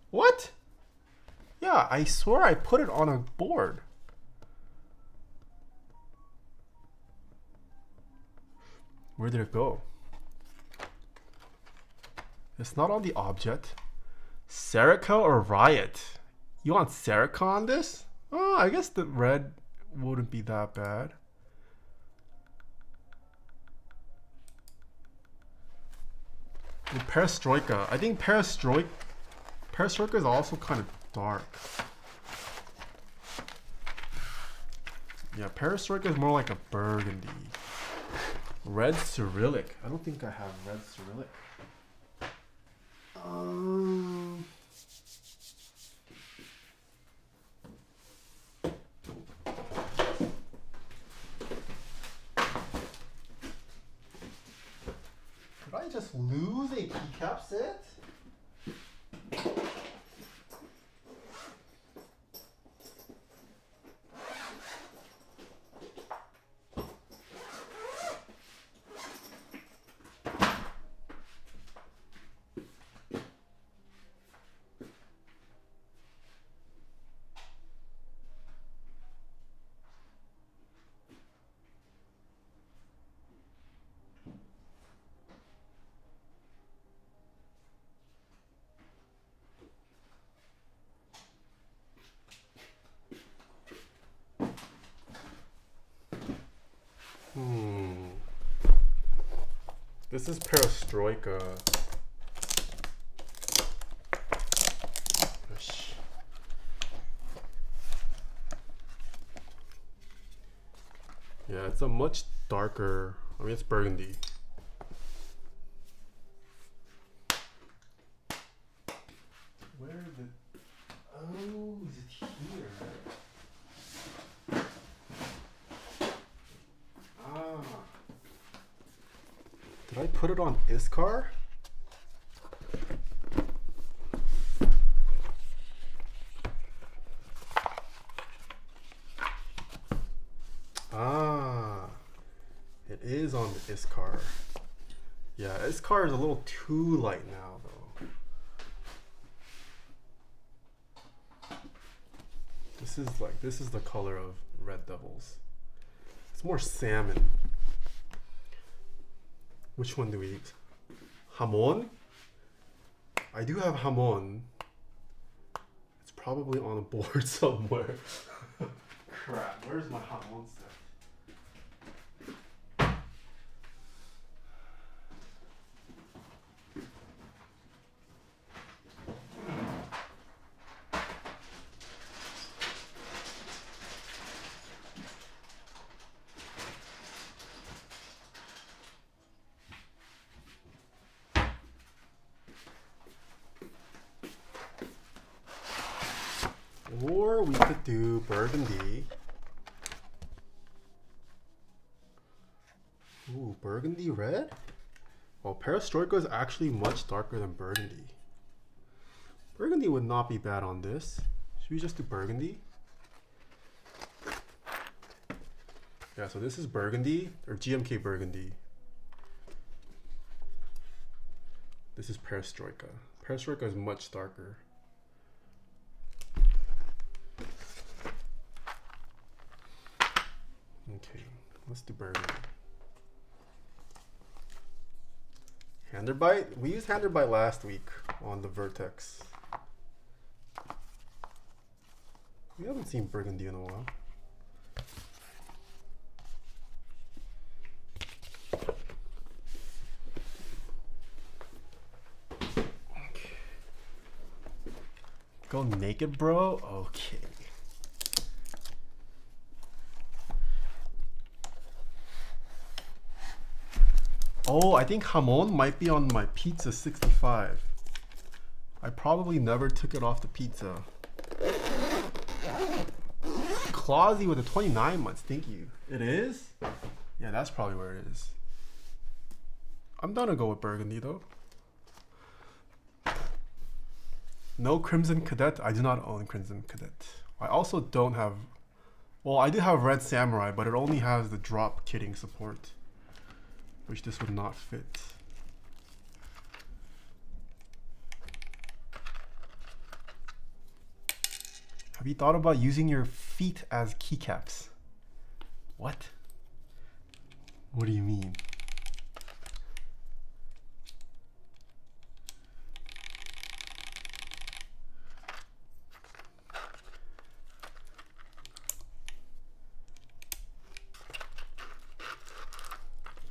What? Yeah, I swear I put it on a board. Where did it go? It's not on the object. Serica or Riot? You want Serica on this? Oh, I guess the red wouldn't be that bad. And Perestroika. I think Perestroika Perestroika is also kind of dark. Yeah, Perestroika is more like a burgundy. Red Cyrillic. I don't think I have Red Cyrillic. Um... Did I just lose a keycap set? This is Perestroika. Yeah, it's a much darker, I mean, it's burgundy. Where is it? Oh, is it here? Did I put it on Iskar? Ah, it is on the Iskar. Yeah, Iskar is a little too light now though. This is like, this is the color of Red Devils. It's more salmon. Which one do we eat? Hamon? I do have hamon. It's probably on a board somewhere. Crap, where's my hamon set? Or we could do burgundy. Ooh, burgundy red? Well, perestroika is actually much darker than burgundy. Burgundy would not be bad on this. Should we just do burgundy? Yeah, so this is burgundy, or G M K burgundy. This is perestroika. Perestroika is much darker. Okay, let's do burgundy. Handerbite? We used Handerbite last week on the Vertex. We haven't seen burgundy in a while. Okay. Go naked, bro? Okay. Oh, I think hamon might be on my pizza sixty-five. I probably never took it off the pizza. Clausy with a twenty-nine months, thank you. It is? Yeah, that's probably where it is. I'm down to go with burgundy though. No Crimson Cadet. I do not own Crimson Cadet. I also don't have... Well, I do have Red Samurai, but it only has the drop kidding support, which this would not fit. Have you thought about using your feet as keycaps? What? What do you mean?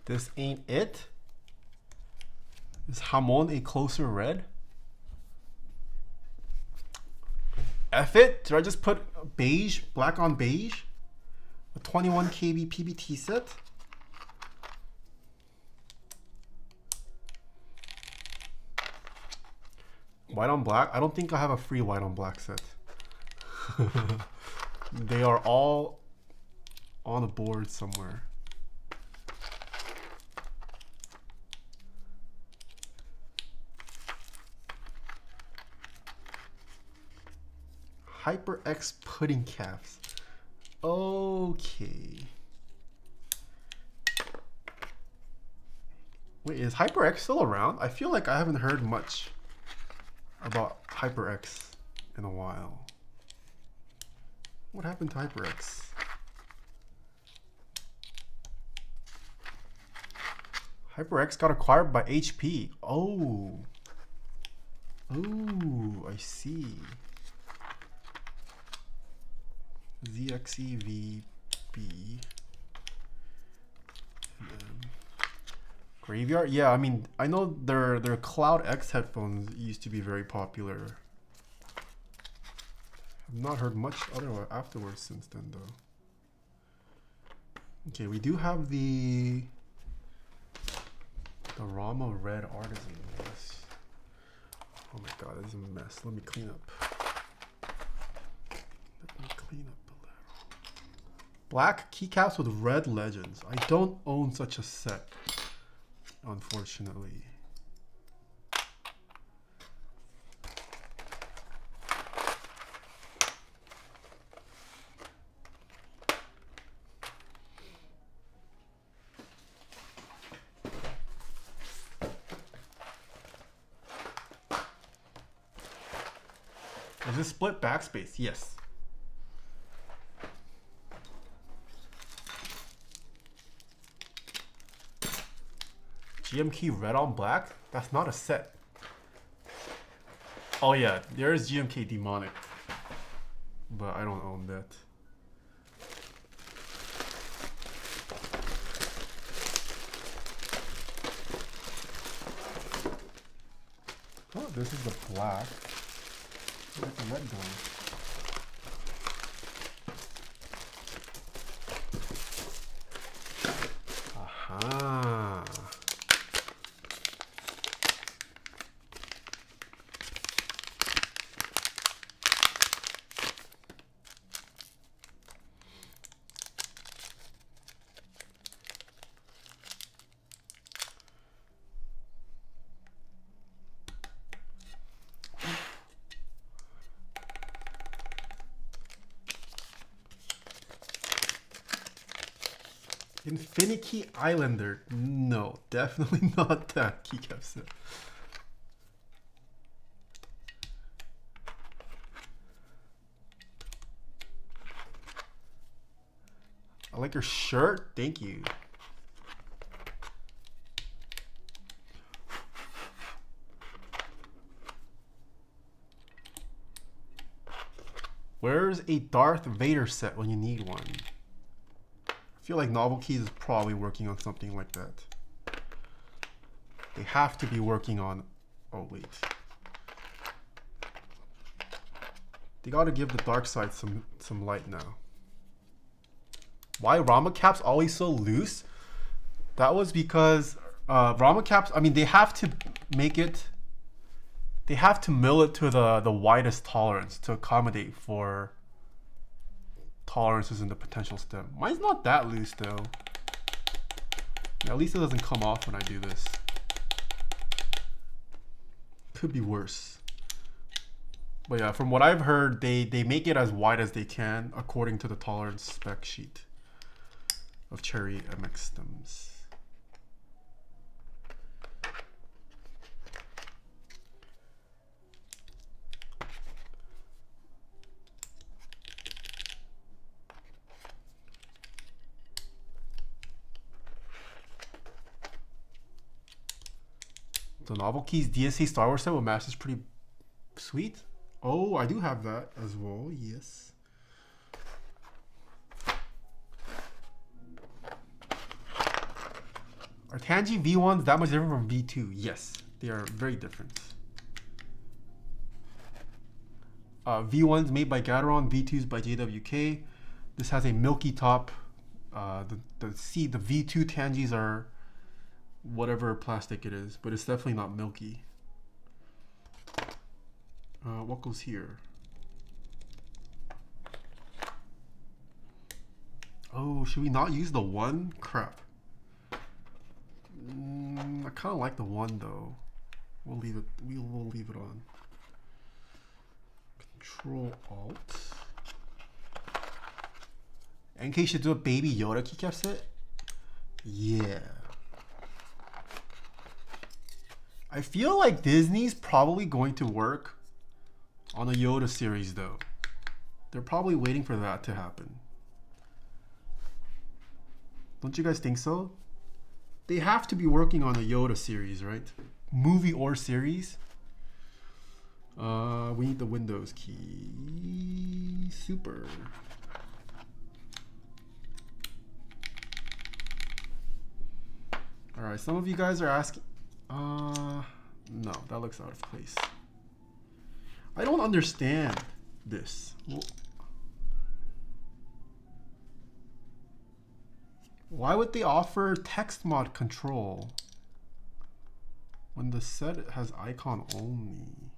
This ain't it? Is hamon a closer red? F it? Did I just put beige, black on beige? A twenty-one K B P B T set? White on black? I don't think I have a free white on black set. They are all on a board somewhere. Hyper X pudding caps. Okay. Wait, is Hyper X still around? I feel like I haven't heard much about Hyper X in a while. What happened to Hyper X? Hyper X got acquired by H P. Oh. Oh, I see. Z X E V B Graveyard? Yeah, I mean, I know their their Cloud X headphones used to be very popular. I've not heard much other afterwards since then though. Okay, we do have the the Rama Red Artisan. Oh my god, this is a mess. Let me clean up. Let me clean up. Black keycaps with red legends. I don't own such a set, unfortunately. Is this split backspace? Yes. G M K red on black? That's not a set. Oh yeah, there is G M K demonic. But I don't own that. Oh, this is the black. Where's the red going? Ah. Finicky Islander. No, definitely not that keycap set. I like your shirt. Thank you. Where's a Darth Vader set when you need one? I feel like Novel Keys is probably working on something like that. They have to be working on... Oh, wait. They gotta give the dark side some, some light now. Why Rama Caps always so loose? That was because uh, Rama Caps... I mean, they have to make it... They have to mill it to the, the widest tolerance to accommodate for... tolerances in the potential stem. Mine's not that loose though. At least it doesn't come off when I do this. Could be worse. But yeah, from what I've heard, they, they make it as wide as they can according to the tolerance spec sheet of Cherry M X stems. The Novel Keys D S A Star Wars set with Mass is pretty sweet. Oh, I do have that as well, yes. Are Tanji V ones that much different from V two? Yes, they are very different. Uh, V ones made by Gateron, V twos by J W K. This has a milky top. Uh, the, the, C, the V two Tanjis are... whatever plastic it is, but it's definitely not milky. Uh, what goes here? Oh, should we not use the one? Crap. Mm, I kind of like the one though. We'll leave it. We will leave it on. Control Alt. N K should do a Baby Yoda keycap set. Yeah. I feel like Disney's probably going to work on a Yoda series though. They're probably waiting for that to happen. Don't you guys think so? They have to be working on a Yoda series, right? Movie or series. Uh, we need the Windows key. Super. All right, some of you guys are asking... Uh, no, that looks out of place. I don't understand this. Why would they offer text mod control when the set has icon only?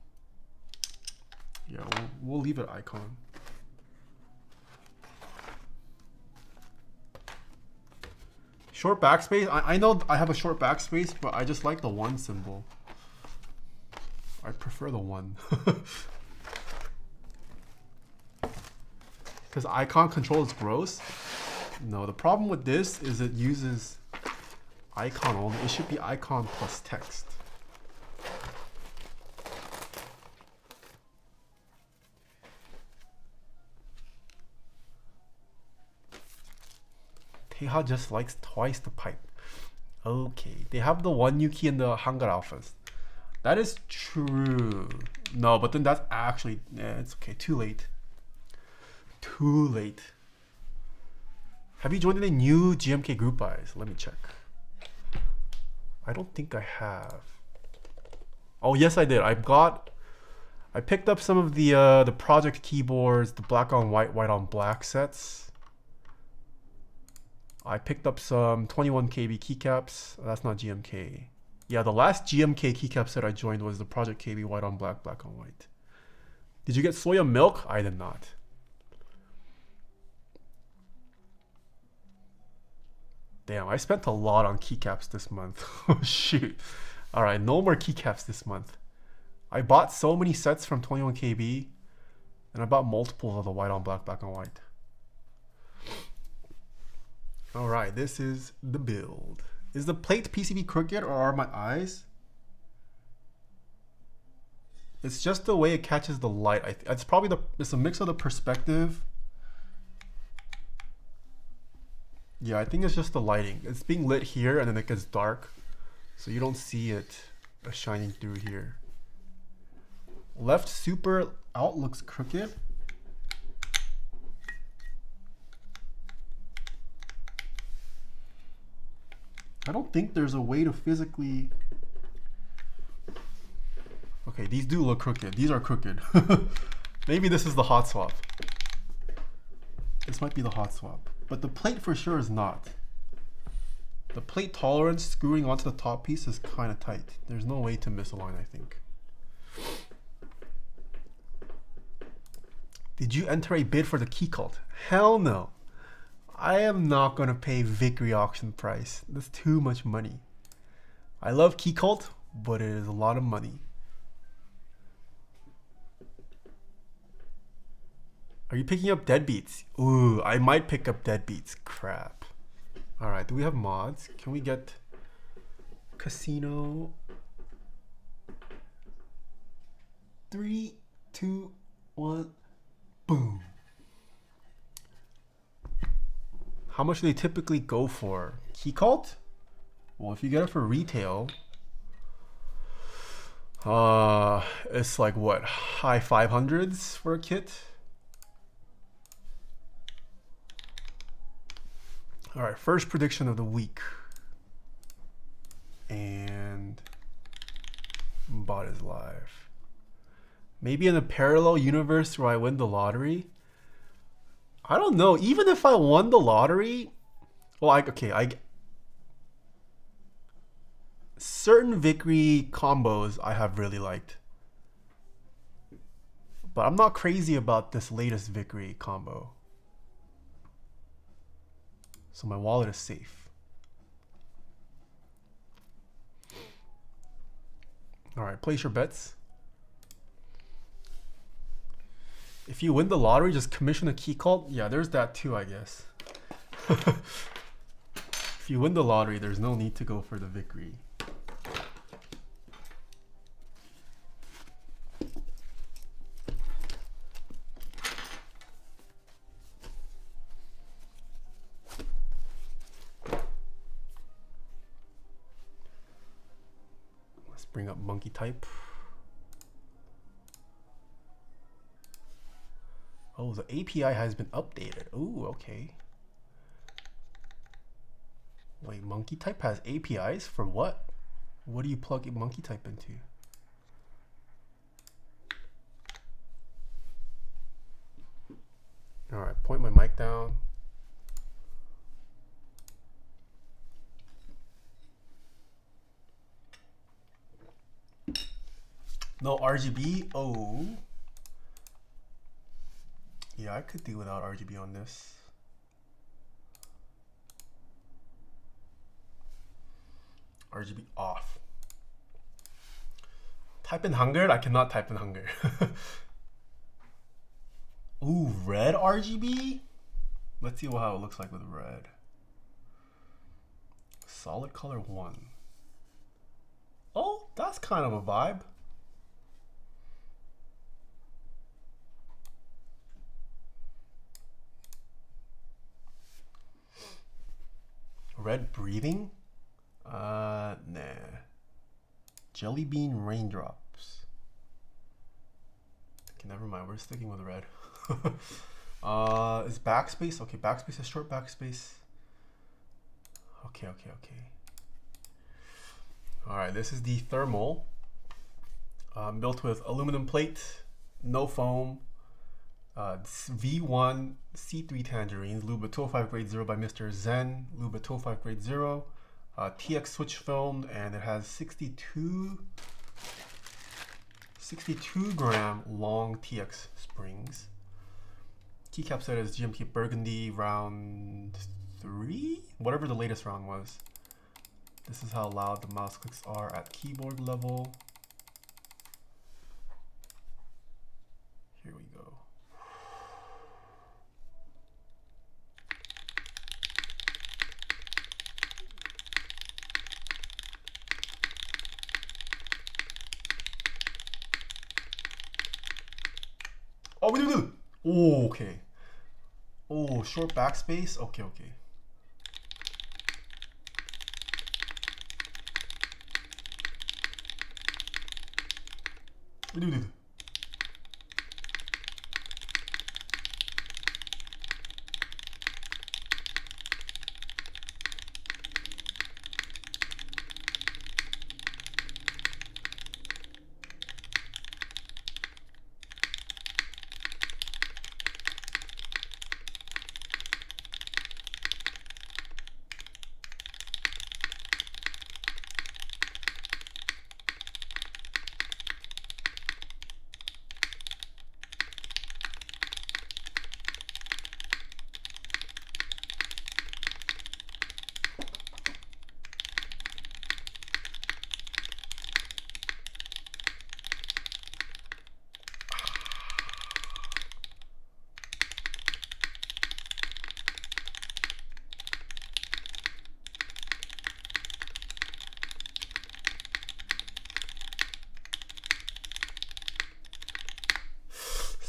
Yeah, we'll, we'll leave it icon. Short backspace. I, I know I have a short backspace, but I just like the one symbol. I prefer the one. Because icon control is gross. No, the problem with this is it uses icon only. It should be icon plus text. Teha just likes twice the pipe. Okay, they have the one Yuki in the Hangar office. That is true. No, but then that's actually, yeah, it's okay, too late. Too late. Have you joined any new G M K group buys? Let me check. I don't think I have. Oh yes, I did. I got, I picked up some of the uh, the project keyboards, the black on white, white on black sets. I picked up some twenty-one K B keycaps. Oh, that's not G M K. Yeah, the last G M K keycap set I joined was the Project K B white on black, black on white. Did you get soya milk? I did not. Damn, I spent a lot on keycaps this month. Oh, shoot. All right, no more keycaps this month. I bought so many sets from twenty-one K B, and I bought multiples of the white on black, black on white. All right, this is the build. Is the plate P C B crooked, or are my eyes? It's just the way it catches the light. I th it's probably the it's a mix of the perspective. Yeah, I think it's just the lighting. It's being lit here, and then it gets dark, so you don't see it shining through here. Left super out looks crooked. I don't think there's a way to physically... Okay, these do look crooked. These are crooked. Maybe this is the hot swap. This might be the hot swap. But the plate for sure is not. The plate tolerance screwing onto the top piece is kind of tight. There's no way to misalign, I think. Did you enter a bid for the Keycult? Hell no. I am not gonna pay Vickery auction price. That's too much money. I love Keycult, but it is a lot of money. Are you picking up Deadbeats? Ooh, I might pick up Deadbeats. Crap. All right, do we have mods? Can we get Casino? Three, two, one, boom. How much do they typically go for? Keycult? Well, if you get it for retail, uh, it's like what, high five hundreds for a kit? All right, first prediction of the week. And bot is live. Maybe in a parallel universe where I win the lottery? I don't know. Even if I won the lottery, well, I, okay, I certain Vickery combos I have really liked, but I'm not crazy about this latest Vickery combo. So my wallet is safe. All right, place your bets. If you win the lottery, just commission a Keycult. Yeah, there's that too, I guess. If you win the lottery, there's no need to go for the Vickery. Let's bring up monkey type. Oh, the A P I has been updated. Ooh, okay. Wait, monkey type has A P Is for what? What do you plug in monkey type into? All right, point my mic down. No R G B. Oh. Yeah, I could do without R G B on this. R G B off. Type in hunger? I cannot type in hunger. Ooh, red R G B? Let's see how it looks like with red. Solid color one. Oh, that's kind of a vibe. Red breathing? Uh, nah. Jelly bean raindrops. Okay, never mind. We're sticking with red. uh, is backspace? Okay, backspace is short backspace. Okay, okay, okay. All right, this is the Thermal. Um, built with aluminum plate, no foam, uh, V one C three tangerines, Luba two oh five grade zero by Mister Zen, Luba two oh five grade zero, uh, T X switch filmed, and it has sixty-two, sixty-two gram long T X springs. Keycap set is G M T Burgundy round three, whatever the latest round was. This is how loud the mouse clicks are at keyboard level. Here we go. Oh, we do. Oh, okay. Oh, short backspace. Okay, okay. We do do.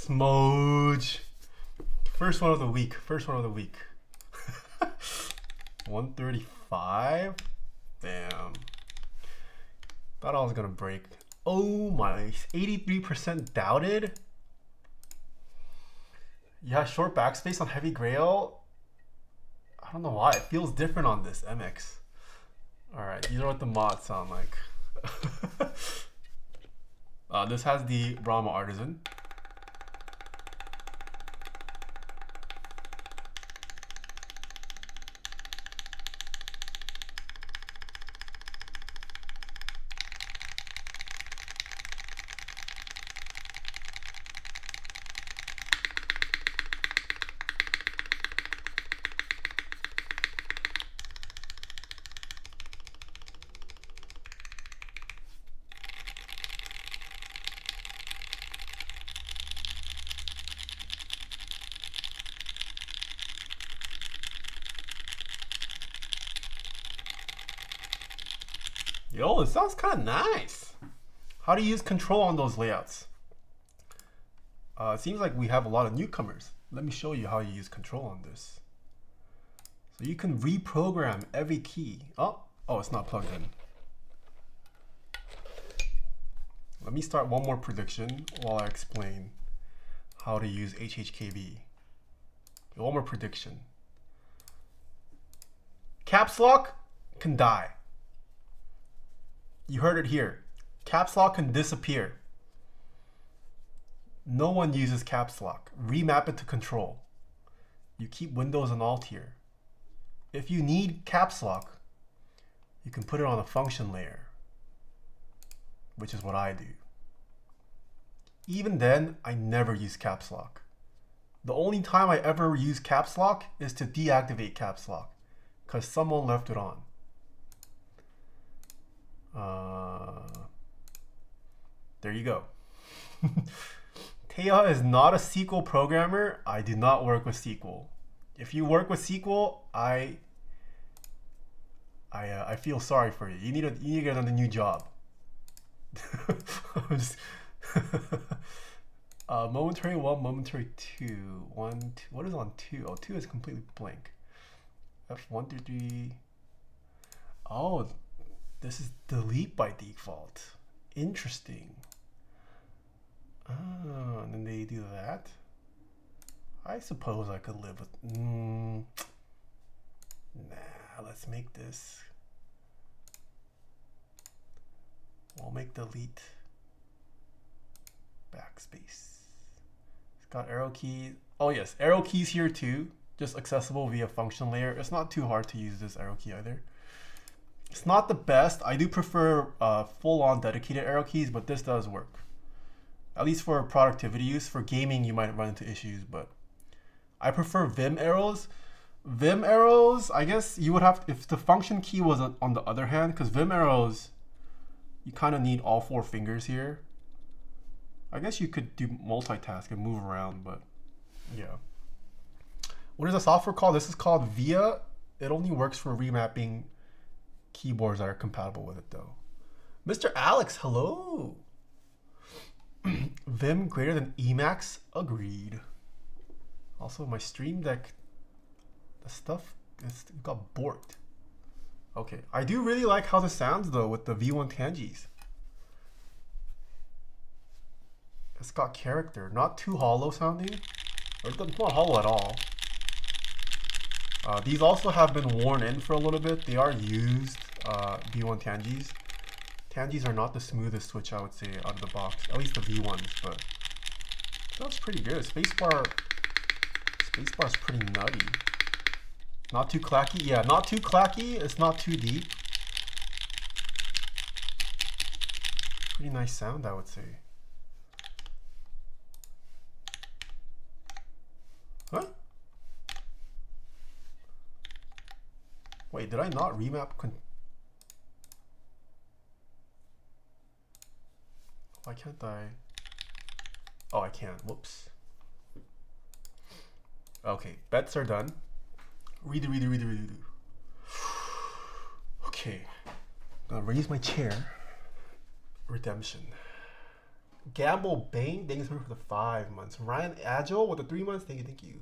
Smoj. First one of the week. First one of the week. one thirty-five? Damn. Thought I was gonna break. Oh my. eighty-three percent doubted? Yeah, short backspace on Heavy Grail. I don't know why. It feels different on this M X. Alright, these are what the mods sound like. uh, this has the Brahma Artisan. Yo, it sounds kind of nice. How do you use control on those layouts? Uh, it seems like we have a lot of newcomers. Let me show you how you use control on this. So you can reprogram every key. Oh, oh, it's not plugged in. Let me start one more prediction while I explain how to use H H K B. One more prediction. Caps lock can die. You heard it here. Caps lock can disappear. No one uses caps lock. Remap it to control. You keep Windows and Alt here. If you need caps lock, you can put it on a function layer, which is what I do. Even then, I never use caps lock. The only time I ever use caps lock is to deactivate caps lock because someone left it on. Uh, there you go. Teja is not a S Q L programmer. I do not work with S Q L. If you work with S Q L, I I, uh, I feel sorry for you. You need, a, you need to get on a new job. I'm just [laughs] uh, momentary one, momentary two. One, two. What is on two? Oh, two is completely blank. F one through three. Oh, This is delete by default. Interesting. Oh, and then they do that. I suppose I could live with. Mm, nah, let's make this. We'll make delete. Backspace. It's got arrow keys. Oh yes, arrow keys here too. Just accessible via function layer. It's not too hard to use this arrow key either. It's not the best. I do prefer uh, full-on dedicated arrow keys, but this does work. At least for productivity use. For gaming, you might run into issues, but I prefer Vim arrows. Vim arrows, I guess you would have, if the function key was on the other hand, because Vim arrows, you kind of need all four fingers here. I guess you could do multitask and move around, but yeah. What is the software called? This is called Via. It only works for remapping keyboards that are compatible with it though. Mister Alex, hello. Vim greater than Emacs, agreed. Also my Stream Deck, the stuff is, got borked. Okay, I do really like how this sounds though with the V one Tangis. It's got character, not too hollow sounding. It's not hollow at all. Uh, these also have been worn in for a little bit. They are used uh, V one Tangis. Tangis are not the smoothest switch, I would say, out of the box. At least the V ones, but that's pretty good. Spacebar, spacebar is pretty nutty. Not too clacky. Yeah, not too clacky. It's not too deep. Pretty nice sound, I would say. Huh? Wait, did I not remap? Con Why can't I? Oh, I can. Whoops. Okay, bets are done. Redo, redo, redo, redo. Okay, I'm gonna raise my chair. Redemption. Gamble Bane, thank you for the five months. Ryan Agile with the three months. Thank you, thank you.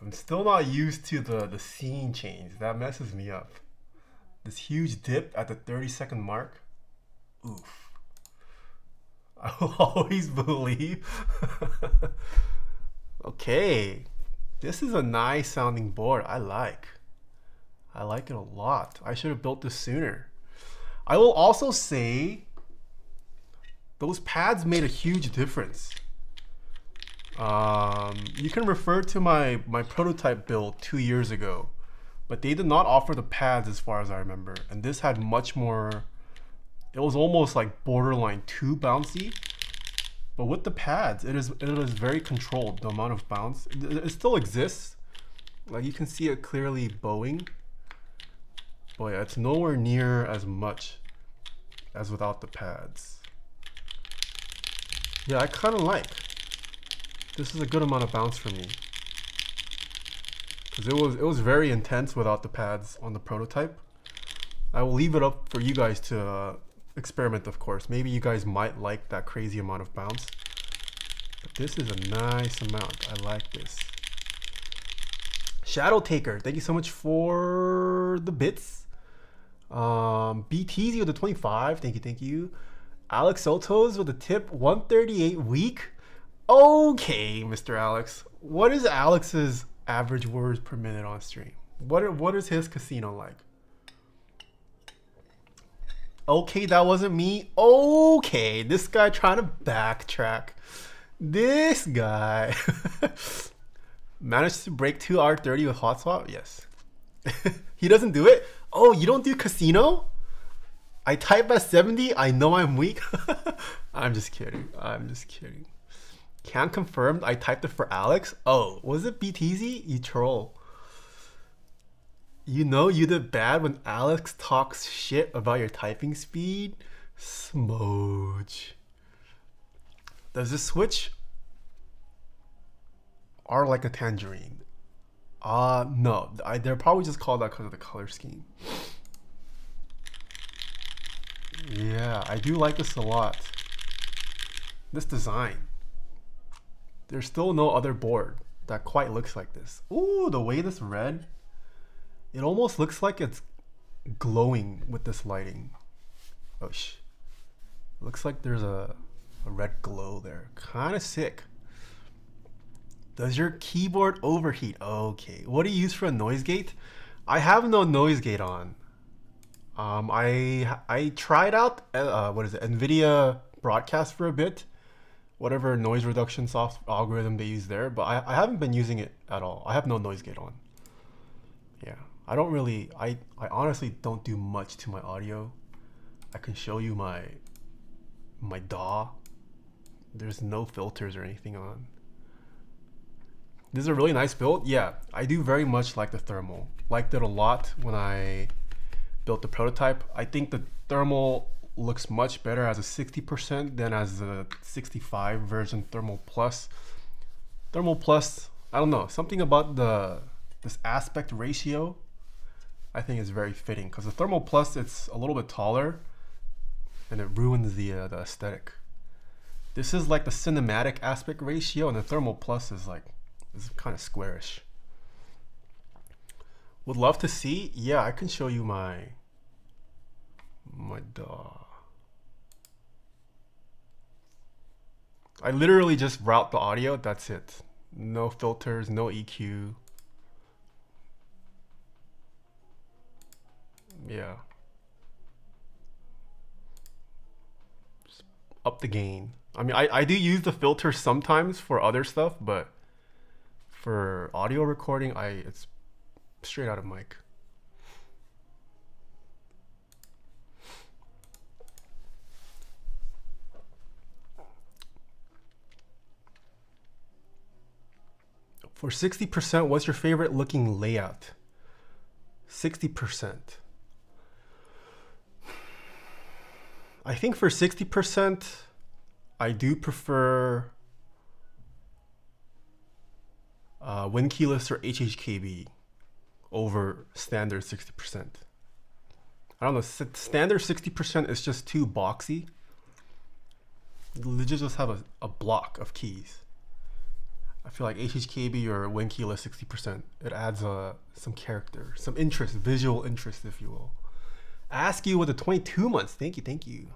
I'm still not used to the, the scene change. That messes me up. This huge dip at the thirty second mark. Oof. I will always believe. Okay. This is a nice sounding board. I like. I like it a lot. I should have built this sooner. I will also say those pads made a huge difference. Um, you can refer to my, my prototype build two years ago, but they did not offer the pads as far as I remember. And this had much more, it was almost like borderline too bouncy, but with the pads, it is, it is very controlled, the amount of bounce. It, it still exists. Like you can see it clearly bowing, but yeah, it's nowhere near as much as without the pads. Yeah, I kind of like. This is a good amount of bounce for me because it was it was very intense without the pads on the prototype. I will leave it up for you guys to uh, experiment, of course. Maybe you guys might like that crazy amount of bounce, but this is a nice amount. I like this. Shadow Taker, thank you so much for the bits. Um, B T Z with the twenty-five, thank you, thank you. Alex Sotos with a tip, one thirty-eight week? Okay, Mister Alex. What is Alex's average words per minute on stream? What are, what is his casino like? Okay, that wasn't me. Okay, this guy trying to backtrack. This guy. Managed to break two hour thirty with hot swap? Yes. He doesn't do it? Oh, you don't do casino? I type at seventy, I know I'm weak. I'm just kidding, I'm just kidding. Can't confirm, I typed it for Alex. Oh, was it B T Z? You troll. You know you did bad when Alex talks shit about your typing speed? Smooch. Does this switch? Are like a tangerine. Uh, no, I, they're probably just called that because of the color scheme. Yeah, I do like this a lot. This design. There's still no other board that quite looks like this. Ooh, the way this red, it almost looks like it's glowing with this lighting. Oh, sh. Looks like there's a, a red glow there. Kind of sick. Does your keyboard overheat? Okay, what do you use for a noise gate? I have no noise gate on. Um, I I tried out uh, what is it? NVIDIA Broadcast for a bit, whatever noise reduction soft algorithm they use there. But I, I haven't been using it at all. I have no noise gate on. Yeah, I don't really. I I honestly don't do much to my audio. I can show you my my D A W. There's no filters or anything on. This is a really nice build. Yeah, I do very much like the Thermal. Liked it a lot when I built the prototype. I think the Thermal looks much better as a sixty percent than as the sixty-five version Thermal Plus. Thermal Plus, I don't know, something about the this aspect ratio I think is very fitting, because the Thermal Plus, it's a little bit taller and it ruins the, uh, the aesthetic. This is like the cinematic aspect ratio, and the Thermal Plus is like, it's kind of squarish. Would love to see. Yeah, I can show you my my D A W. I literally just route the audio. That's it. No filters, no E Q. Yeah. Just up the gain. I mean, I, I do use the filter sometimes for other stuff, but for audio recording, I it's straight out of mic. For sixty percent, what's your favorite looking layout? sixty percent. I think for sixty percent, I do prefer Uh, win keyless or H H K B over standard sixty percent. I don't know, standard sixty percent is just too boxy. You just have a, a block of keys. I feel like H H K B or win keyless sixty percent, it adds uh, some character, some interest, visual interest, if you will. Ask you with the twenty-two months. Thank you, thank you.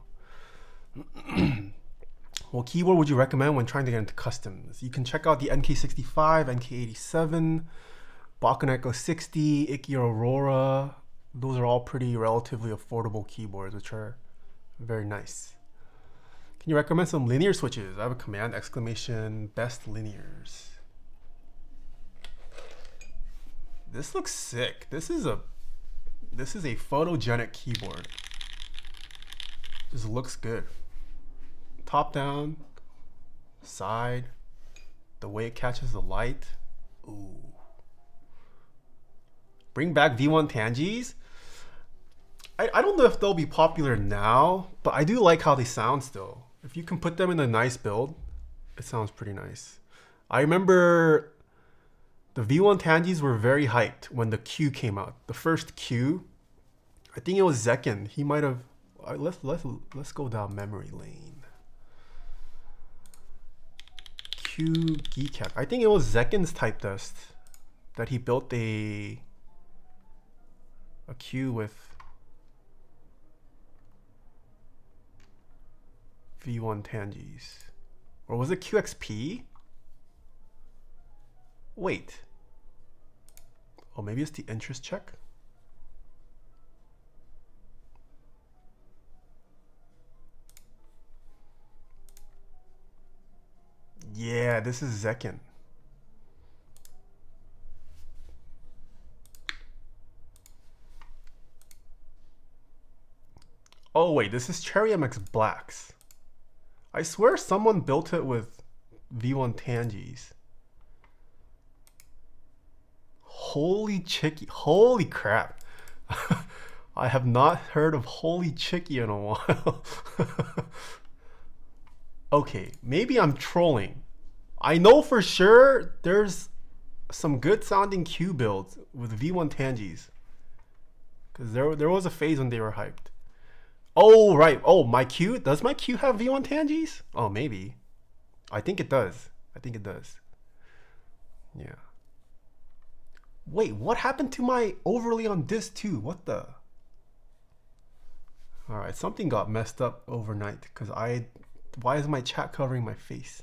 What keyboard would you recommend when trying to get into customs? You can check out the N K sixty-five, N K eighty-seven, Bakuneco sixty, Ikea Aurora. Those are all pretty relatively affordable keyboards, which are very nice. Can you recommend some linear switches? I have a command exclamation best linears. This looks sick. This is a this is a photogenic keyboard. This looks good. Top down, side, the way it catches the light. Ooh. Bring back V one Tangies. I, I don't know if they'll be popular now, but I do like how they sound still. If you can put them in a nice build, it sounds pretty nice. I remember the V one Tangies were very hyped when the Q came out. The first Q, I think it was Zekin. He might have, right, let's, let's, let's go down memory lane. Geek, I think it was Zekin's type test that he built a a queue with V one Tangies. Or was it Q X P? Wait. Oh, maybe it's the interest check? Yeah, this is Zekken. Oh wait, this is Cherry M X Blacks. I swear someone built it with V one Tangies. Holy Chicky, holy crap. I have not heard of Holy Chicky in a while. Okay, maybe I'm trolling. I know for sure there's some good sounding Q builds with V one Tangies. Cause there, there was a phase when they were hyped. Oh, right. Oh, my Q. Does my Q have V one Tangies? Oh, maybe. I think it does. I think it does. Yeah. Wait, what happened to my overlay on disc two? What the? All right, something got messed up overnight because I... Why is my chat covering my face?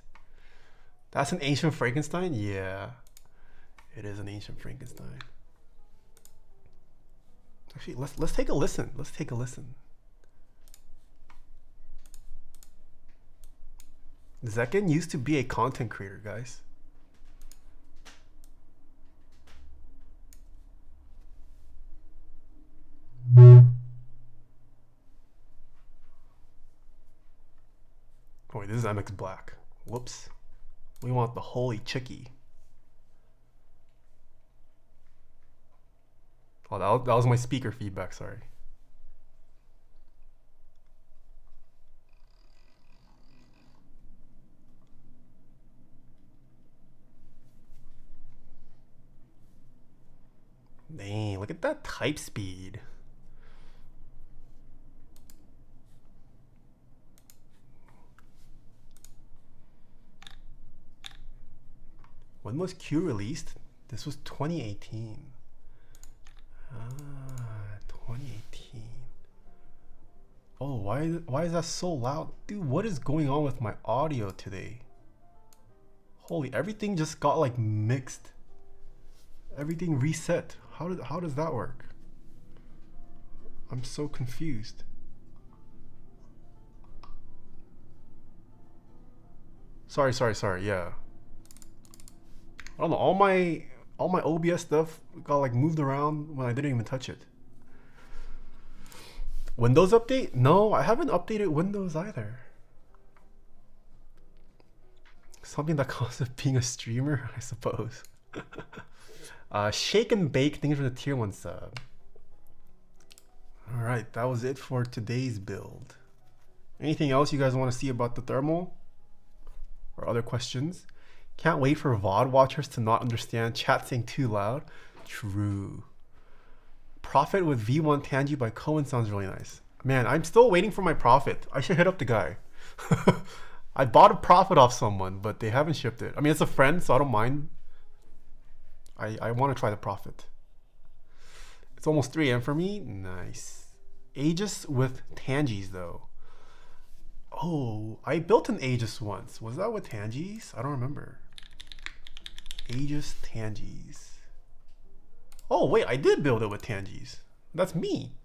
That's an ancient Frankenstein? Yeah. It is an ancient Frankenstein. Actually, let's, let's take a listen. Let's take a listen. Zekken used to be a content creator, guys. Oh, wait, this is M X Black. Whoops. We want the Holy Chicky. Oh, that, that was my speaker feedback, sorry. Dang, look at that type speed. When was Q released? This was twenty eighteen. Ah, twenty eighteen. Oh, why, why is that so loud? Dude, what is going on with my audio today? Holy, everything just got like mixed. Everything reset. How did, how does that work? I'm so confused. Sorry, sorry, sorry. Yeah. I don't know. All my all my O B S stuff got like moved around when I didn't even touch it. Windows update? No, I haven't updated Windows either. Something that comes with being a streamer, I suppose. Uh, shake and bake, things for the tier one sub. All right, that was it for today's build. Anything else you guys want to see about the thermal? Or other questions? Can't wait for V O D watchers to not understand chat saying too loud. True. Profit with V one Tangi by Cohen sounds really nice. Man, I'm still waiting for my profit. I should hit up the guy. I bought a profit off someone, but they haven't shipped it. I mean, it's a friend, so I don't mind. I, I want to try the profit. It's almost three A M for me. Nice. Aegis with Tangies though. Oh, I built an Aegis once. Was that with Tangies? I don't remember. Aegis Tangies. Oh wait, I did build it with Tangies. That's me.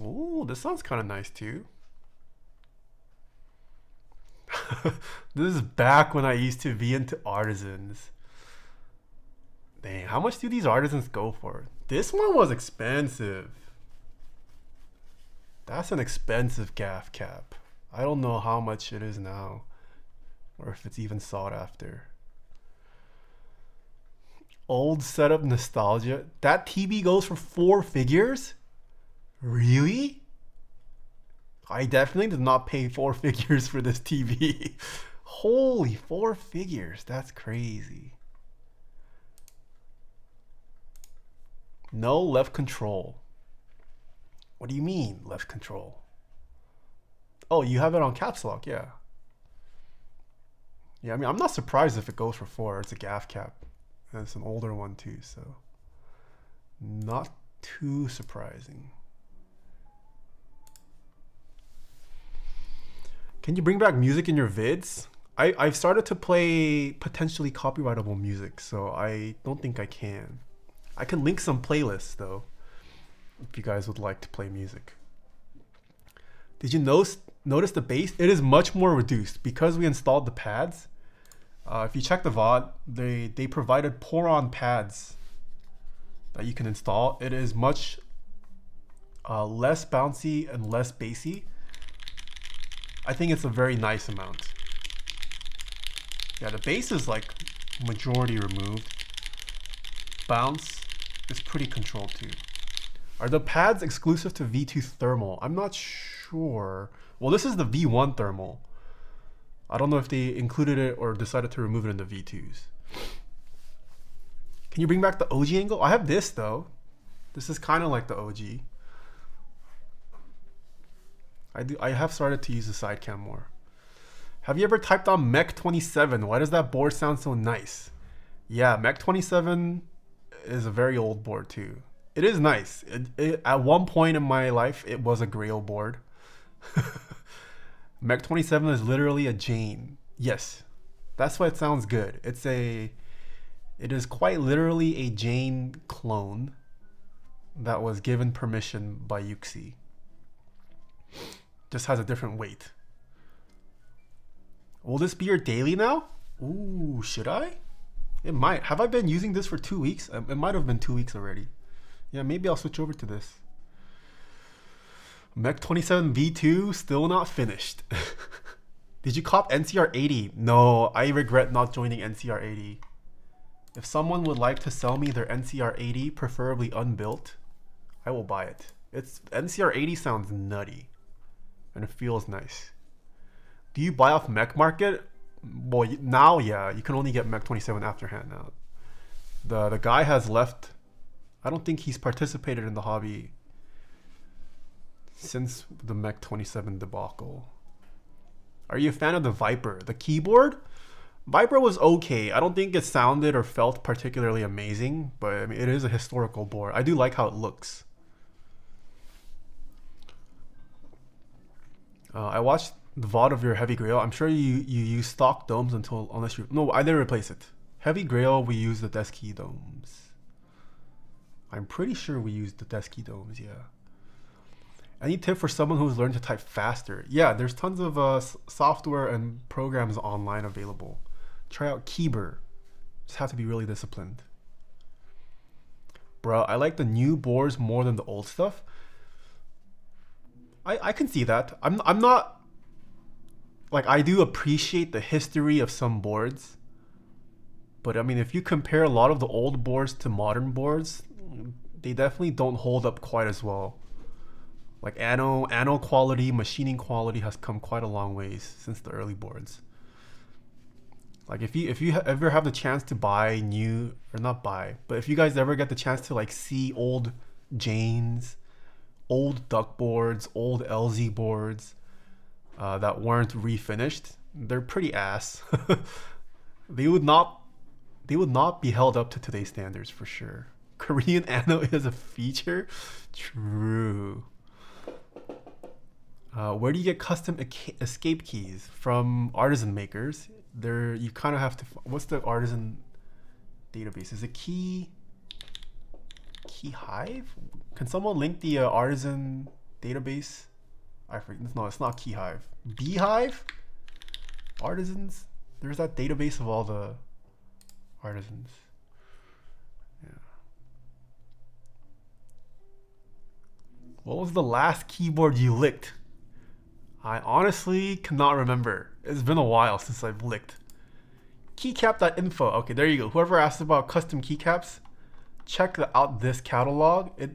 Ooh, this sounds kind of nice too. This is back when I used to be into artisans. Dang, how much do these artisans go for? This one was expensive. That's an expensive gaff cap. I don't know how much it is now, or if it's even sought after. Old setup nostalgia. That T B goes for four figures? Really? I definitely did not pay four figures for this T V. Holy, four figures. That's crazy. No left control. What do you mean left control? Oh, you have it on caps lock, yeah. Yeah, I mean, I'm not surprised if it goes for four. It's a gaff cap. And it's an older one too, so not too surprising. Can you bring back music in your vids? I, I've started to play potentially copyrightable music, so I don't think I can. I can link some playlists though, if you guys would like to play music. Did you notice, notice the bass? It is much more reduced because we installed the pads. Uh, if you check the V O D, they, they provided pour-on pads that you can install. It is much uh, less bouncy and less bassy. I think it's a very nice amount. Yeah, the bass is like majority removed. Bounce is pretty controlled too. Are the pads exclusive to V two Thermal? I'm not sure. Well, this is the V one Thermal. I don't know if they included it or decided to remove it in the V twos. Can you bring back the O G angle? I have this though. This is kind of like the O G. I do. I have started to use the side cam more. Have you ever typed on Mech twenty-seven? Why does that board sound so nice? Yeah, Mech twenty-seven is a very old board too. It is nice. It, it, at one point in my life, it was a Grail board. Mech twenty-seven is literally a Jane. Yes, that's why it sounds good. It's a, it is quite literally a Jane clone that was given permission by Yuxi. Just has a different weight. Will this be your daily now? Ooh, should I? It might. Have I been using this for two weeks? It might have been two weeks already. Yeah, maybe I'll switch over to this. Mech twenty-seven V two, still not finished. Did you cop N C R eighty? No, I regret not joining N C R eighty. If someone would like to sell me their N C R eighty, preferably unbuilt, I will buy it. It's N C R eighty sounds nutty, and it feels nice. Do you buy off Mech Market? Well, now, yeah, you can only get Mech twenty-seven afterhand now. The, the guy has left. I don't think he's participated in the hobby since the Mech twenty-seven debacle. Are you a fan of the Viper? The keyboard? Viper was okay. I don't think it sounded or felt particularly amazing, but I mean, it is a historical board. I do like how it looks. Uh, I watched the V O D of your Heavy Grail. I'm sure you, you use stock domes until, unless you... No, I didn't replace it. Heavy Grail, we use the Deskey domes. I'm pretty sure we used the Deskey domes, yeah. Any tip for someone who's learned to type faster? Yeah, there's tons of uh, software and programs online available. Try out Keyber. Just have to be really disciplined. Bro, I like the new boards more than the old stuff. I, I can see that. I'm, I'm not... Like, I do appreciate the history of some boards. But, I mean, if you compare a lot of the old boards to modern boards, they definitely don't hold up quite as well. Like anno, anno quality, machining quality has come quite a long ways since the early boards. Like if you if you ha ever have the chance to buy new, or not buy, but if you guys ever get the chance to like see old Janes, old Duck boards, old L Z boards uh, that weren't refinished, they're pretty ass. They would not, they would not be held up to today's standards for sure. Korean anno is a feature? True. Uh, where do you get custom escape keys from? Artisan makers. There, you kind of have to. What's the artisan database? Is it Key Key Hive? Can someone link the uh, artisan database? I forget. No, it's not Key Hive. Beehive. Artisans. There's that database of all the artisans. Yeah. What was the last keyboard you licked? I honestly cannot remember. It's been a while since I've licked. Keycap dot info. Okay, there you go. Whoever asked about custom keycaps, check the, out this catalog. It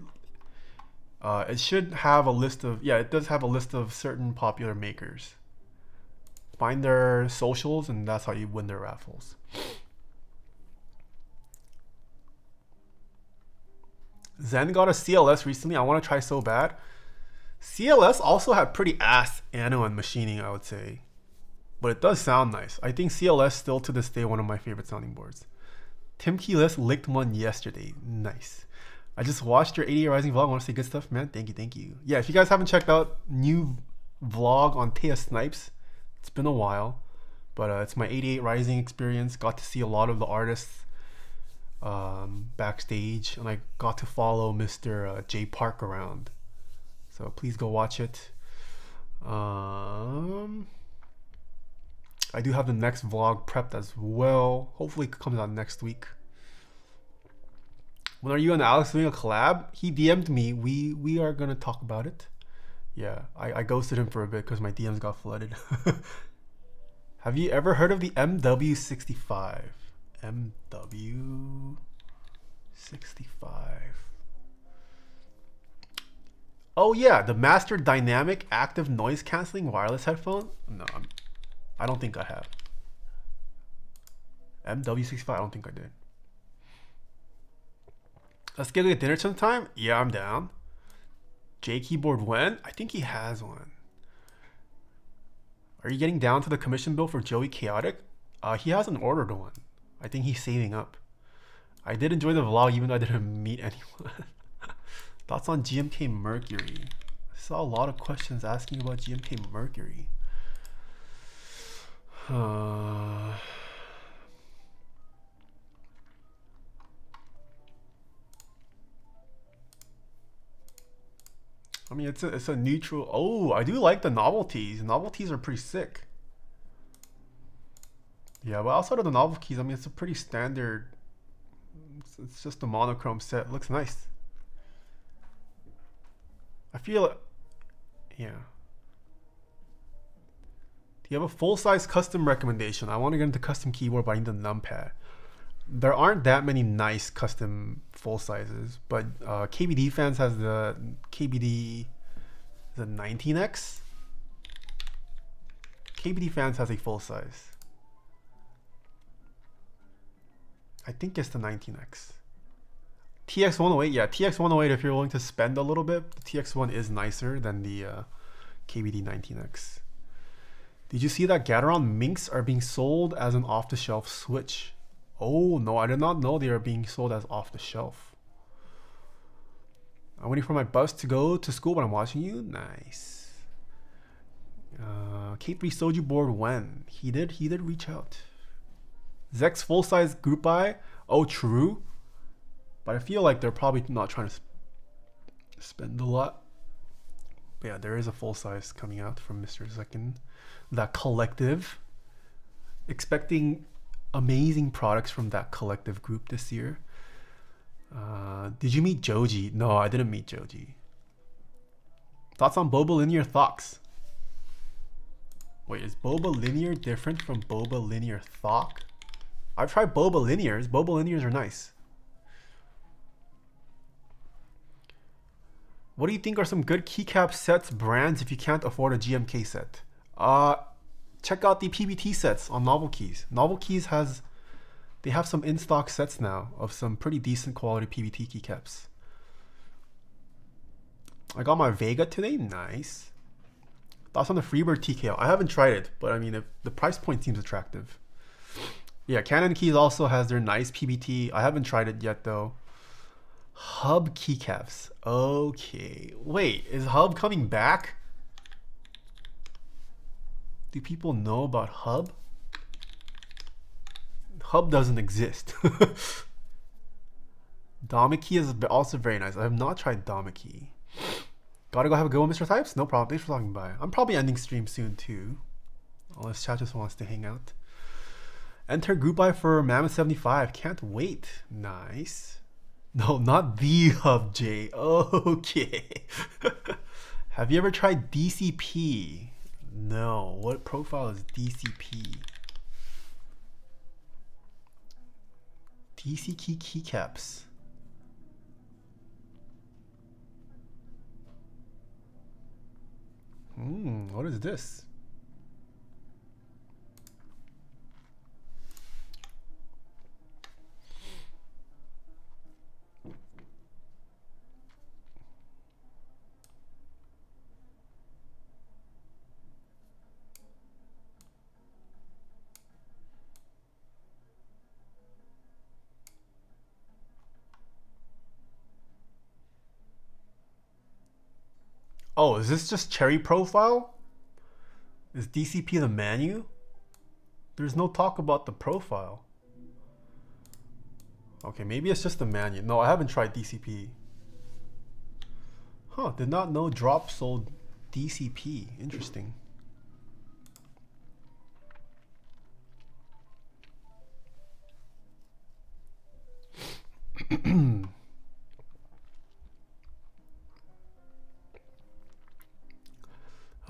uh, it should have a list of, yeah, it does have a list of certain popular makers. Find their socials and that's how you win their raffles. Zen got a C L S recently. I want to try so bad. C L S also had pretty ass anno and machining, I would say. but it does sound nice. I think C L S still to this day one of my favorite sounding boards. Tim Keyless licked one yesterday. Nice. I just watched your eighty year Rising vlog. Want to say good stuff, man? Thank you, thank you. Yeah, if you guys haven't checked out new vlog on Taya Snipes, it's been a while, but uh, it's my eighty-eight Rising experience. Got to see a lot of the artists um, backstage, and I got to follow Mister Uh, Jay Park around. So please go watch it. Um, I do have the next vlog prepped as well. Hopefully it comes out next week. When are you and Alex doing a collab? He D M'd me. We we are gonna talk about it. Yeah, I, I ghosted him for a bit because my D Ms got flooded. Have you ever heard of the M W sixty-five? M W sixty-five. Oh yeah, the Master Dynamic Active Noise Cancelling Wireless Headphone? No, I'm, I don't think I have. M W sixty-five, I don't think I did. Let's get a dinner sometime. Yeah, I'm down. J Keyboard when? I think he has one. Are you getting down to the commission bill for Joey Chaotic? Uh, he hasn't ordered one. I think he's saving up. I did enjoy the vlog even though I didn't meet anyone. Thoughts on G M K Mercury? I saw a lot of questions asking about G M K Mercury. Uh... I mean, it's a, it's a neutral... Oh, I do like the novelties. Novelties are pretty sick. Yeah, but outside of the novelties, I mean, it's a pretty standard... It's, it's just a monochrome set. It looks nice. I feel... Yeah. Do you have a full-size custom recommendation? I want to get into custom keyboard, but I need a numpad. There aren't that many nice custom full sizes, but uh, K B D fans has the K B D, the nineteen X. K B D fans has a full size. I think it's the nineteen X. T X one oh eight, yeah, T X one oh eight. If you're willing to spend a little bit, the T X one is nicer than the uh, K B D nineteen X. Did you see that Gateron Minx are being sold as an off-the-shelf Switch? Oh no, I did not know they are being sold as off the shelf. I'm waiting for my bus to go to school, but I'm watching you. Nice. Uh, K three Soju board when? He did, he did reach out. Zex full size group buy. Oh, true. But I feel like they're probably not trying to sp spend a lot. But yeah, there is a full size coming out from Mister Zekin. That collective. Expecting amazing products from that collective group this year. Uh, did you meet Joji? No, I didn't meet Joji. Thoughts on Boba Linear Thocks? Wait, is Boba Linear different from Boba Linear Thock? I've tried Boba Linears. Boba Linears are nice. What do you think are some good keycap sets, brands, if you can't afford a G M K set? Uh, Check out the P B T sets on Novel Keys. Novel Keys has, they have some in-stock sets now of some pretty decent quality P B T keycaps. I got my Vega today, nice. Thoughts on the Freebird T K L? I haven't tried it, but I mean, if the price point seems attractive. Yeah, Canon Keys also has their nice P B T. I haven't tried it yet though. Hub keycaps, okay. Wait, is Hub coming back? Do people know about Hub? Hub doesn't exist. Domiki is also very nice. I have not tried Domiki. Gotta go have a good one, Mister Types? No problem. Thanks for talking by. I'm probably ending stream soon too. Unless chat just wants to hang out. Enter group buy for Mammoth seventy-five. Can't wait. Nice. No, not the Hub, J. Okay. Have you ever tried D C P? No, what profile is D C P? D C key keycaps. Hmm, what is this? Oh, is this just Cherry profile? Is D C P the menu? There's no talk about the profile. Okay, maybe it's just the menu. No, I haven't tried D C P. Huh, did not know Drop sold D C P. Interesting.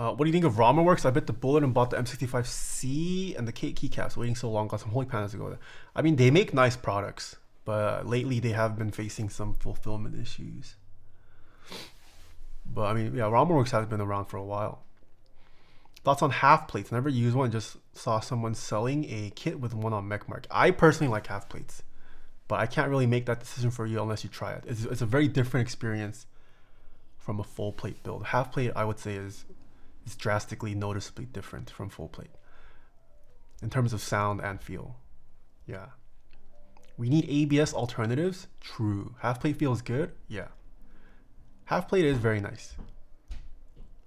Uh, what do you think of Rama Works? I bit the bullet and bought the M sixty-five C and the Kate keycaps. Waiting so long, got some holy pandas to go with it. I mean, they make nice products, but lately they have been facing some fulfillment issues. But I mean, yeah, Rama Works has been around for a while. Thoughts on half plates? Never used one. Just saw someone selling a kit with one on MechMark. I personally like half plates, but I can't really make that decision for you unless you try it. It's, it's a very different experience from a full plate build. Half plate, I would say, is is drastically, noticeably different from full plate in terms of sound and feel. Yeah, we need A B S alternatives. True. Half plate feels good. Yeah, half plate is very nice.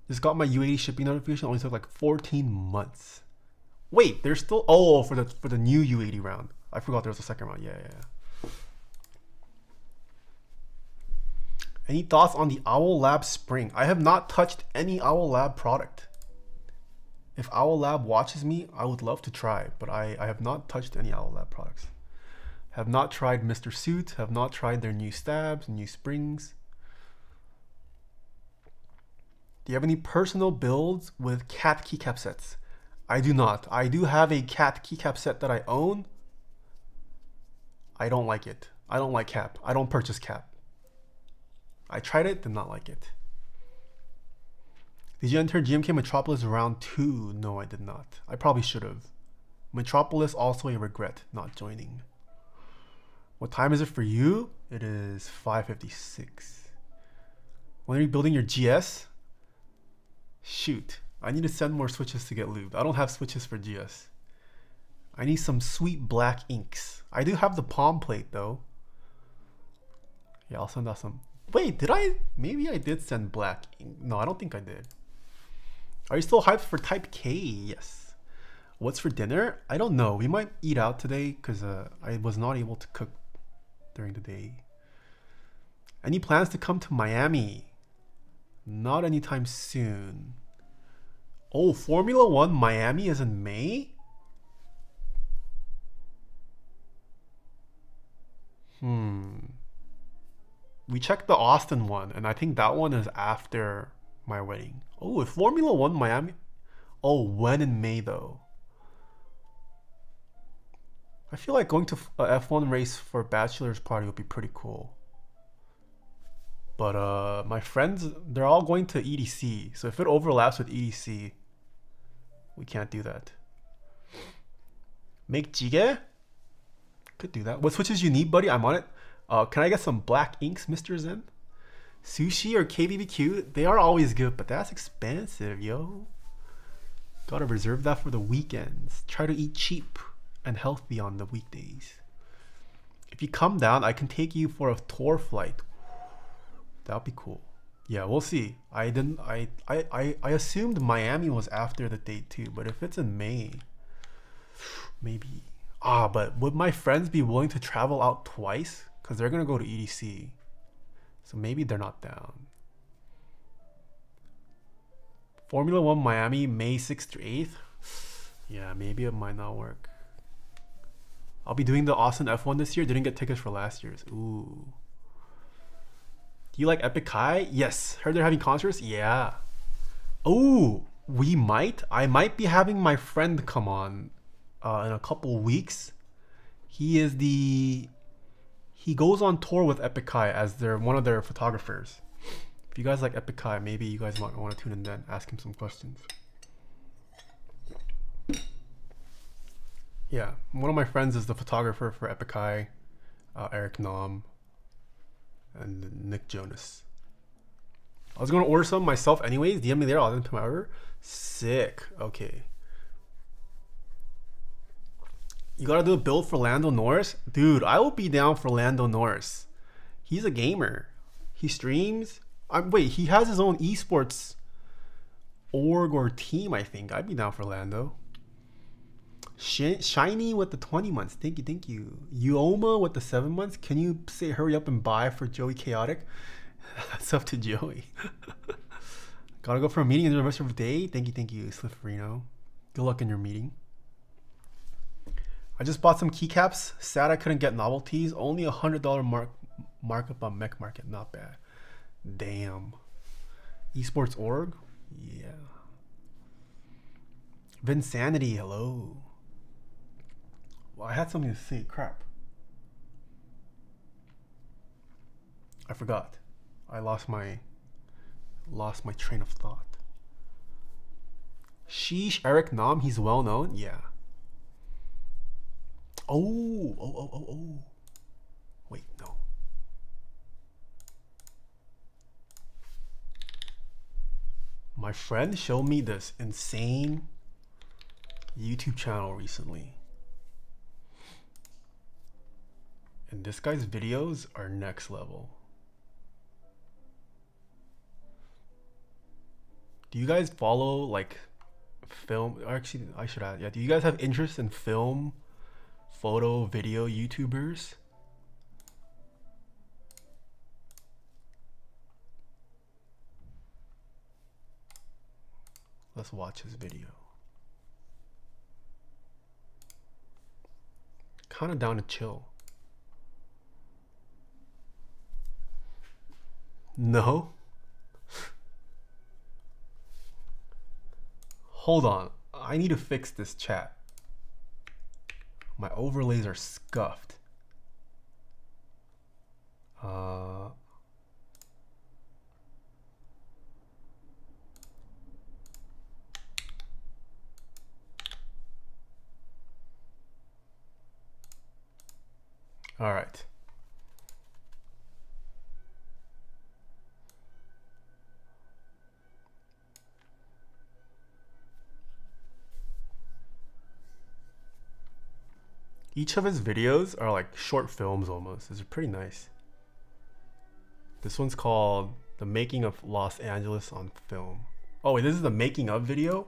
Just got my U eighty shipping notification. Only took like fourteen months. Wait, there's still oh for the for the new U eighty round. I forgot there was a second round. Yeah, yeah, yeah. Any thoughts on the Owl Lab Spring? I have not touched any Owl Lab product. If Owl Lab watches me, I would love to try, but I, I have not touched any Owl Lab products. Have not tried Mister Suit, have not tried their new stabs, new springs. Do you have any personal builds with cat keycap sets? I do not. I do have a cat keycap set that I own. I don't like it. I don't like cap. I don't purchase cap. I tried it, did not like it. Did you enter G M K Metropolis round two? No, I did not. I probably should have. Metropolis also a regret not joining. What time is it for you? It is five fifty-six. When are you building your G S? Shoot, I need to send more switches to get lubed. I don't have switches for G S. I need some sweet black inks. I do have the palm plate though. Yeah, I'll send out some. Wait, did I? Maybe I did send black ink. No, I don't think I did. Are you still hyped for Type K? Yes. What's for dinner? I don't know. We might eat out today because uh, I was not able to cook during the day. Any plans to come to Miami? Not anytime soon. Oh, Formula One Miami is in May? Hmm. We checked the Austin one, and I think that one is after my wedding. Oh, if Formula One Miami. Oh, when in May though? I feel like going to a F one race for a bachelor's party would be pretty cool. But uh, my friends, they're all going to E D C. So if it overlaps with E D C, we can't do that. Make jjigae? Could do that. What switches you need, buddy? I'm on it. Uh, can I get some black inks, Mister Zen? Sushi or K B B Q? They are always good, but that's expensive, yo. Gotta reserve that for the weekends. Try to eat cheap and healthy on the weekdays. If you come down, I can take you for a tour flight. That'd be cool. Yeah, we'll see. I didn't. I I I, I assumed Miami was after the date too, but if it's in May, maybe. Ah, but would my friends be willing to travel out twice? Because they're going to go to E D C. So maybe they're not down. Formula One Miami, May sixth to eighth. Yeah, maybe it might not work. I'll be doing the Austin F one this year. Didn't get tickets for last year's. Ooh. Do you like Epic High? Yes. Heard they're having concerts? Yeah. Oh, we might. I might be having my friend come on uh, in a couple weeks. He is the... He goes on tour with Hawkeye as their one of their photographers. If you guys like Hawkeye, maybe you guys might want to tune in then, ask him some questions. Yeah, one of my friends is the photographer for Hawkeye, uh, Eric Nam, and Nick Jonas. I was gonna order some myself anyways. D M me there, I'll add them to my order. Sick. Okay. You gotta do a build for Lando Norris? Dude, I will be down for Lando Norris. He's a gamer. He streams. I'm, wait, he has his own esports org or team, I think. I'd be down for Lando. Sh Shiny with the twenty months. Thank you, thank you. Uoma with the seven months. Can you say hurry up and buy for Joey Chaotic? That's up to Joey. Gotta go for a meeting in the rest of the day. Thank you, thank you, Slifferino. Good luck in your meeting. I just bought some keycaps. Sad I couldn't get novelties. Only a hundred dollar mark markup on Mech Market. Not bad. Damn. Esports org? Yeah. Vinsanity, hello. Well, I had something to say. Crap. I forgot. I lost my lost my train of thought. Sheesh, Eric Nam, he's well known. Yeah. Oh, oh, oh, oh, oh. Wait, no. My friend showed me this insane YouTube channel recently. And this guy's videos are next level. Do you guys follow like film? Actually, I should add. Yeah, do you guys have interest in film, photo, video YouTubers? Let's watch this video. Kind of down to chill. No. Hold on, I need to fix this chat. My overlays are scuffed. Uh, all right. Each of his videos are like short films almost. These are pretty nice. This one's called The Making of Los Angeles on Film. Oh wait, this is the making of video?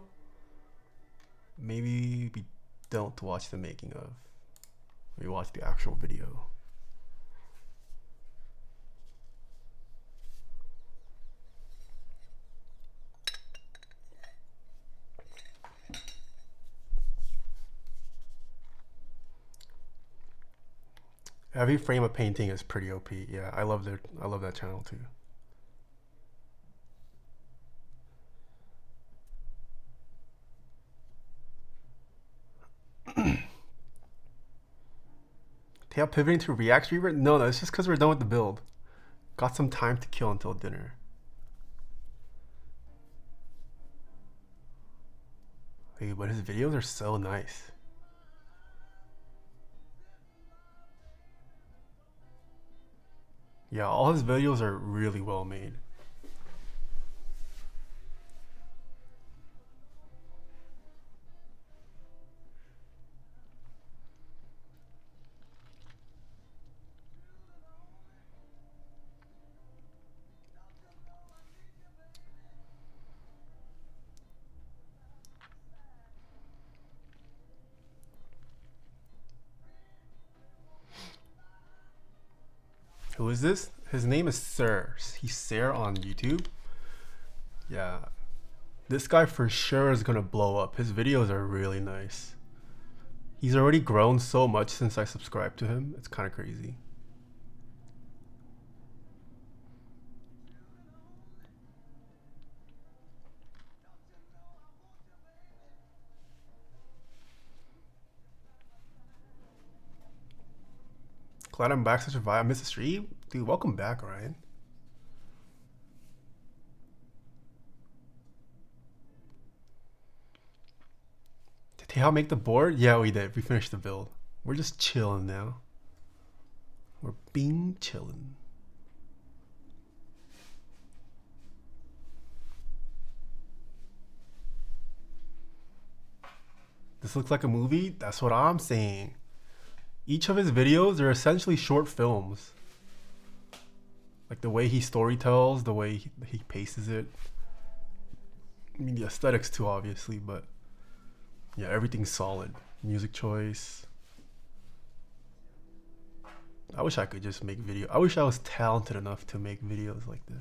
Maybe we don't watch the making of. We watch the actual video. Every frame of painting is pretty O P. Yeah, I love their I love that channel too. Tail pivoting to React Reaver? No, no, it's just because we're done with the build. Got some time to kill until dinner. Hey, but his videos are so nice. Yeah, all his videos are really well made. Who is this? His name is Sir. He's Sir on YouTube. Yeah. This guy for sure is gonna blow up. His videos are really nice. He's already grown so much since I subscribed to him. It's kind of crazy. Glad I'm back to survive. I missed the stream. Dude, welcome back, Ryan. Did Teha make the board? Yeah, we did. We finished the build. We're just chilling now. We're being chilling. This looks like a movie? That's what I'm saying. Each of his videos are essentially short films. Like the way he story tells, the way he, he paces it. I mean, the aesthetics too, obviously, but yeah, everything's solid. Music choice. I wish I could just make video. I wish I was talented enough to make videos like this.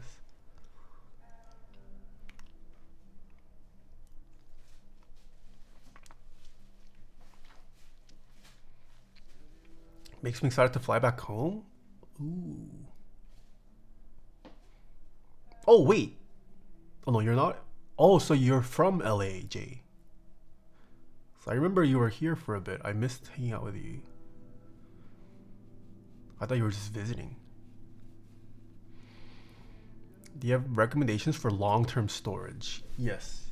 Makes me excited to fly back home. Ooh. Oh, wait. Oh, no, you're not. Oh, so you're from L A, Jay. So I remember you were here for a bit. I missed hanging out with you. I thought you were just visiting. Do you have recommendations for long-term storage? Yes.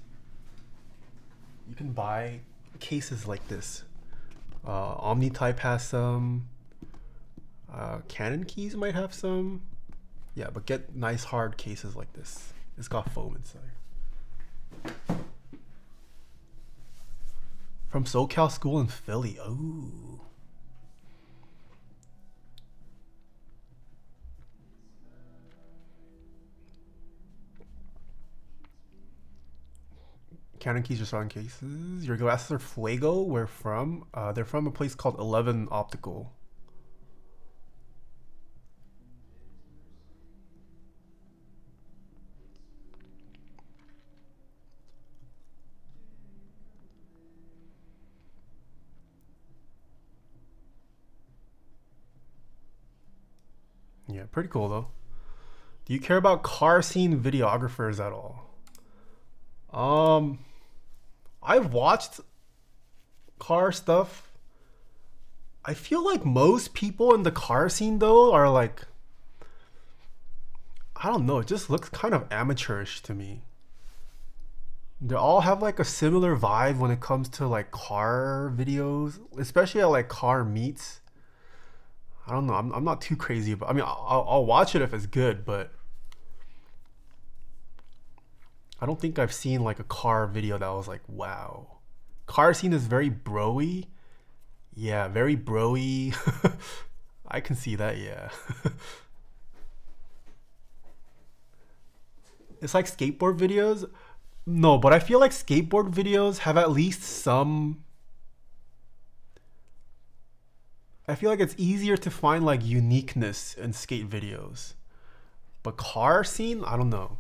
You can buy cases like this. Uh, Omnitype has some. Uh, Canon Keys might have some. Yeah, but get nice hard cases like this. It's got foam inside. From SoCal School in Philly. Ooh. Canon Keys are selling cases. Your glasses are Fuego. Where from? Uh, they're from a place called eleven Optical. Yeah, pretty cool though. Do you care about car scene videographers at all? Um, I've watched car stuff. I feel like most people in the car scene though are like, I don't know, it just looks kind of amateurish to me. They all have like a similar vibe when it comes to like car videos, especially at like car meets. I don't know. I'm, I'm not too crazy about. I mean, I'll, I'll watch it if it's good, but I don't think I've seen like a car video that was like, wow. Car scene is very bro-y. Yeah, very bro-y. I can see that, yeah. It's like skateboard videos. No, but I feel like skateboard videos have at least some... I feel like it's easier to find like uniqueness in skate videos. But car scene, I don't know.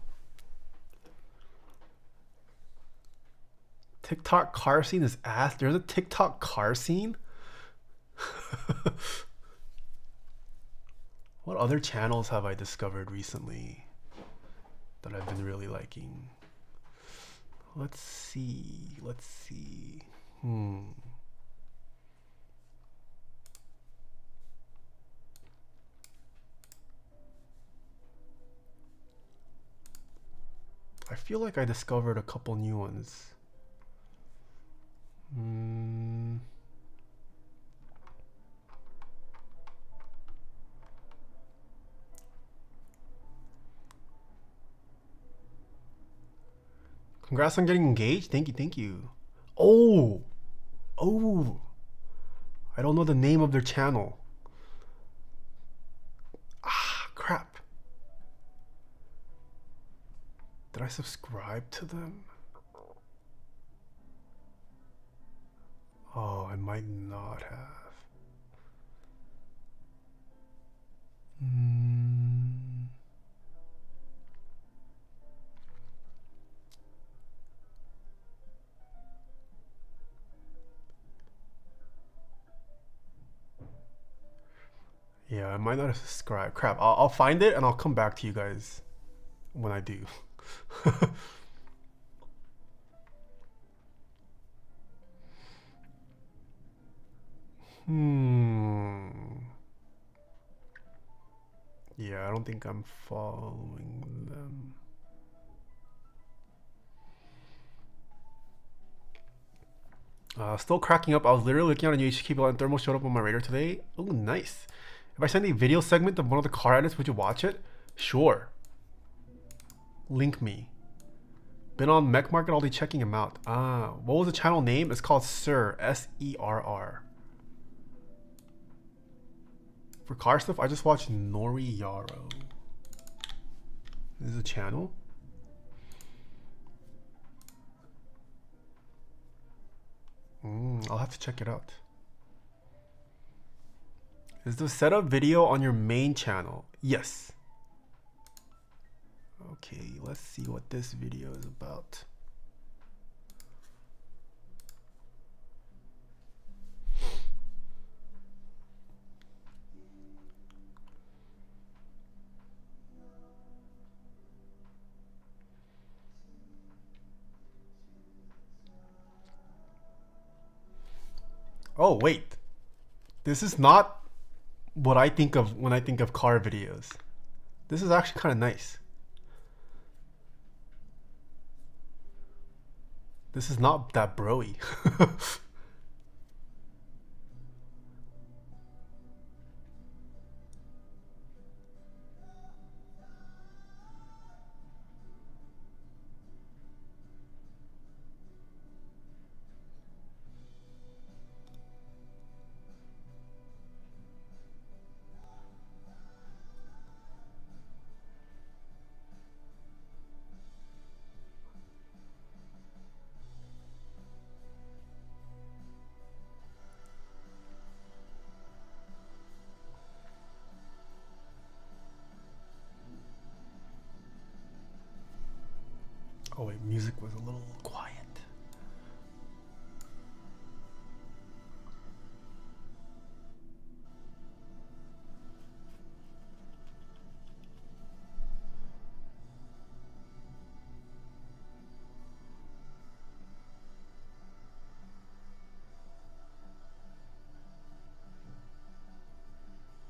TikTok car scene is ass. There's a TikTok car scene? What other channels have I discovered recently that I've been really liking? Let's see. Let's see. Hmm. I feel like I discovered a couple new ones. Mm. Congrats on getting engaged. Thank you, thank you. Oh, oh, I don't know the name of their channel. Ah, crap. Did I subscribe to them? Oh, I might not have. Mm. Yeah, I might not have subscribed. Crap, I'll, I'll find it and I'll come back to you guys when I do. Hmm. Yeah, I don't think I'm following them. Uh, still cracking up. I was literally looking at a new H H K B and Thermal showed up on my radar today. Oh, nice. If I send a video segment of one of the car edits, would you watch it? Sure. Link me. Been on Mech Market all day checking him out. Ah, what was the channel name? It's called Sir, S E R R. For car stuff, I just watched Nori Yaro. There's a channel. Mm, I'll have to check it out. Is the setup video on your main channel? Yes. Okay, let's see what this video is about. Oh, wait. This is not what I think of when I think of car videos. This is actually kind of nice. This is not that bro-y.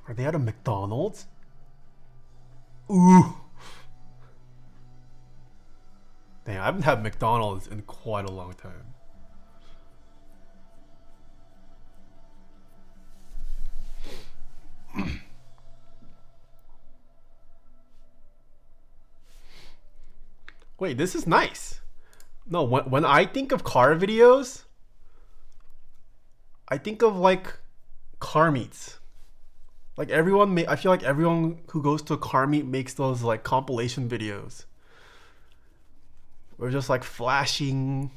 Are they at a McDonald's? Ooh. Damn, I haven't had McDonald's in quite a long time. Wait, this is nice. No, when, when I think of car videos, I think of like car meets. Like everyone, I feel like everyone who goes to a car meet makes those like compilation videos. We're just like flashing.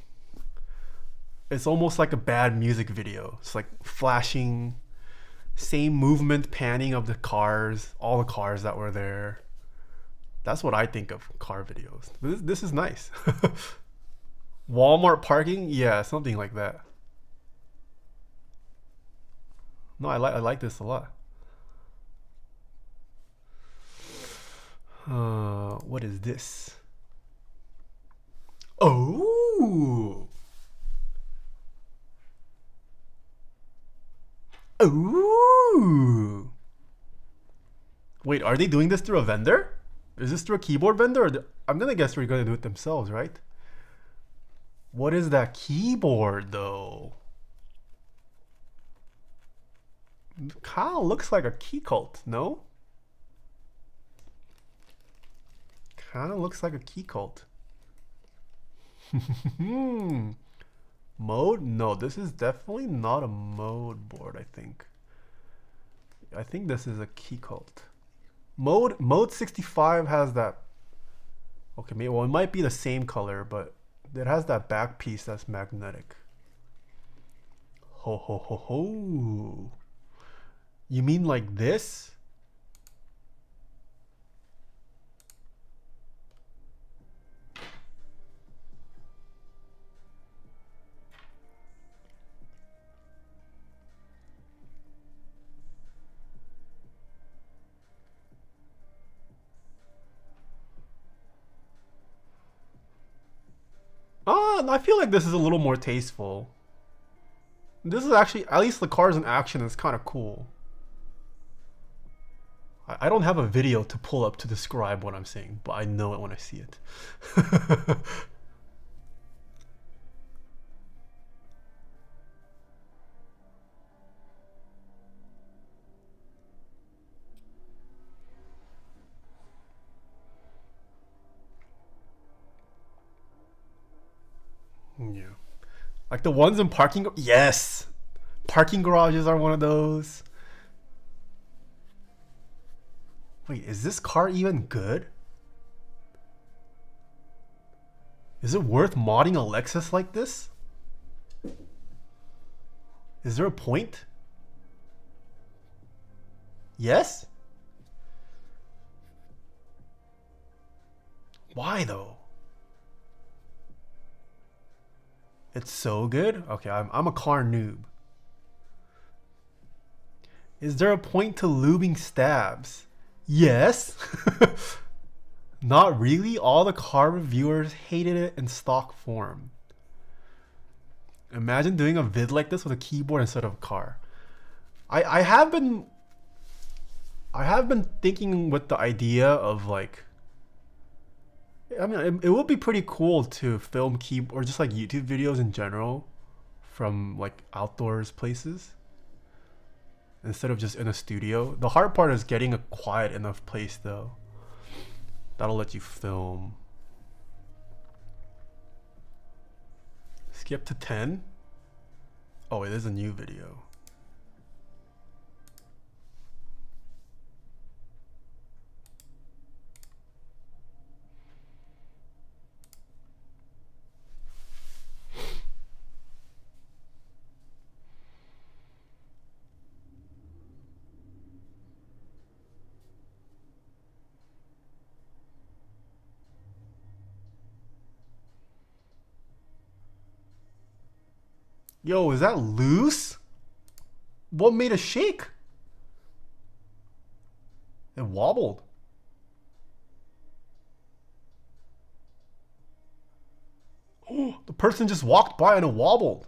It's almost like a bad music video. It's like flashing, same movement panning of the cars, all the cars that were there. That's what I think of car videos. This, this is nice. Walmart parking? Yeah, something like that. No, I, li I like this a lot. Uh, what is this? Oh! Oh! Wait, are they doing this through a vendor? Is this through a keyboard vendor? Or th I'm gonna guess they're gonna do it themselves, right? What is that keyboard, though? Kinda looks like a Keycult, no? Kinda looks like a Keycult. Mode? No, this is definitely not a mode board, I think. I think this is a Keycult. Mode mode sixty-five has that. Okay, maybe, well, it might be the same color, but it has that back piece that's magnetic. Ho ho ho ho. You mean like this? Oh, I feel like this is a little more tasteful. This is actually, at least the cars in action is kind of cool. I, I don't have a video to pull up to describe what I'm seeing, but I know it when I see it. Yeah, like the ones in parking. Yes, parking garages are one of those. Wait, is this car even good? Is it worth modding Alexis like this? Is there a point? Yes? Why though? It's so good? Okay, I'm, I'm a car noob. Is there a point to lubing stabs? Yes. Not really. All the car reviewers hated it in stock form. Imagine doing a vid like this with a keyboard instead of a car. I, I have been... I have been thinking with the idea of like... I mean, it, it would be pretty cool to film key or just like YouTube videos in general from like outdoors places instead of just in a studio. The hard part is getting a quiet enough place though that'll let you film. Skip to ten. Oh, it is a new video. Yo, is that loose? What made it shake? It wobbled. Oh, the person just walked by and it wobbled.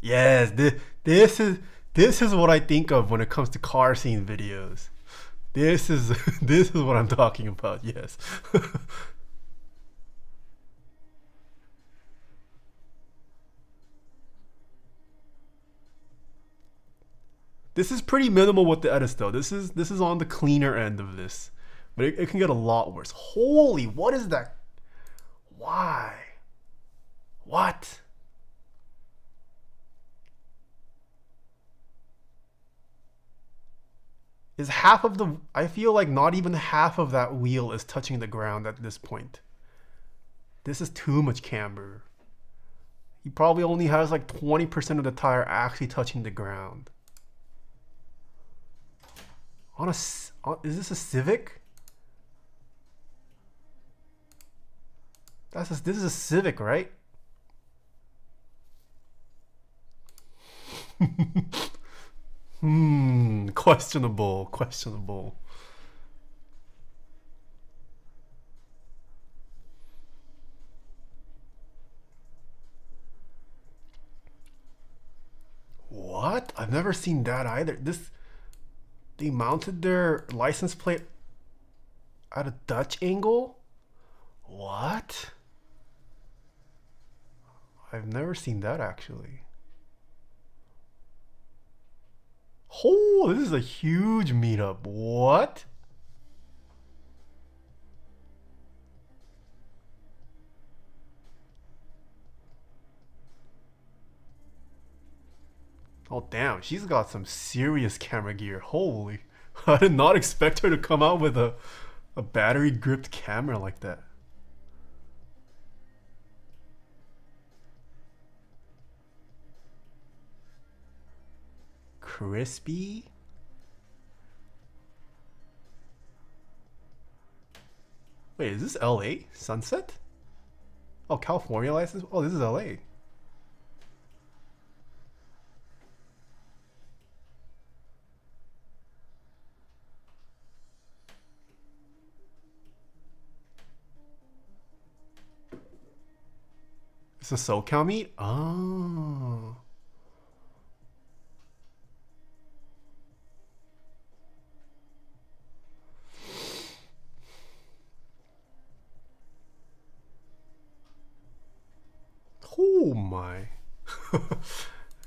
Yes, this, this is this is what I think of when it comes to car scene videos. This is this is what I'm talking about. Yes. This is pretty minimal with the edits though. This is this is on the cleaner end of this. But it, it can get a lot worse. Holy, what is that? Why? What? Is half of the... I feel like not even half of that wheel is touching the ground at this point. This is too much camber. He probably only has like twenty percent of the tire actually touching the ground. On a, on, is this a Civic? That's a, this is a Civic, right? Hmm, questionable, questionable. What? I've never seen that either. This... They mounted their license plate at a Dutch angle? What? I've never seen that actually. Oh, this is a huge meetup. What? Oh damn, she's got some serious camera gear. Holy, I did not expect her to come out with a, a battery gripped camera like that. Crispy? Wait, is this L A? Sunset? Oh, California license? Oh, this is L A. It's a SoCal meet? Oh. Oh my.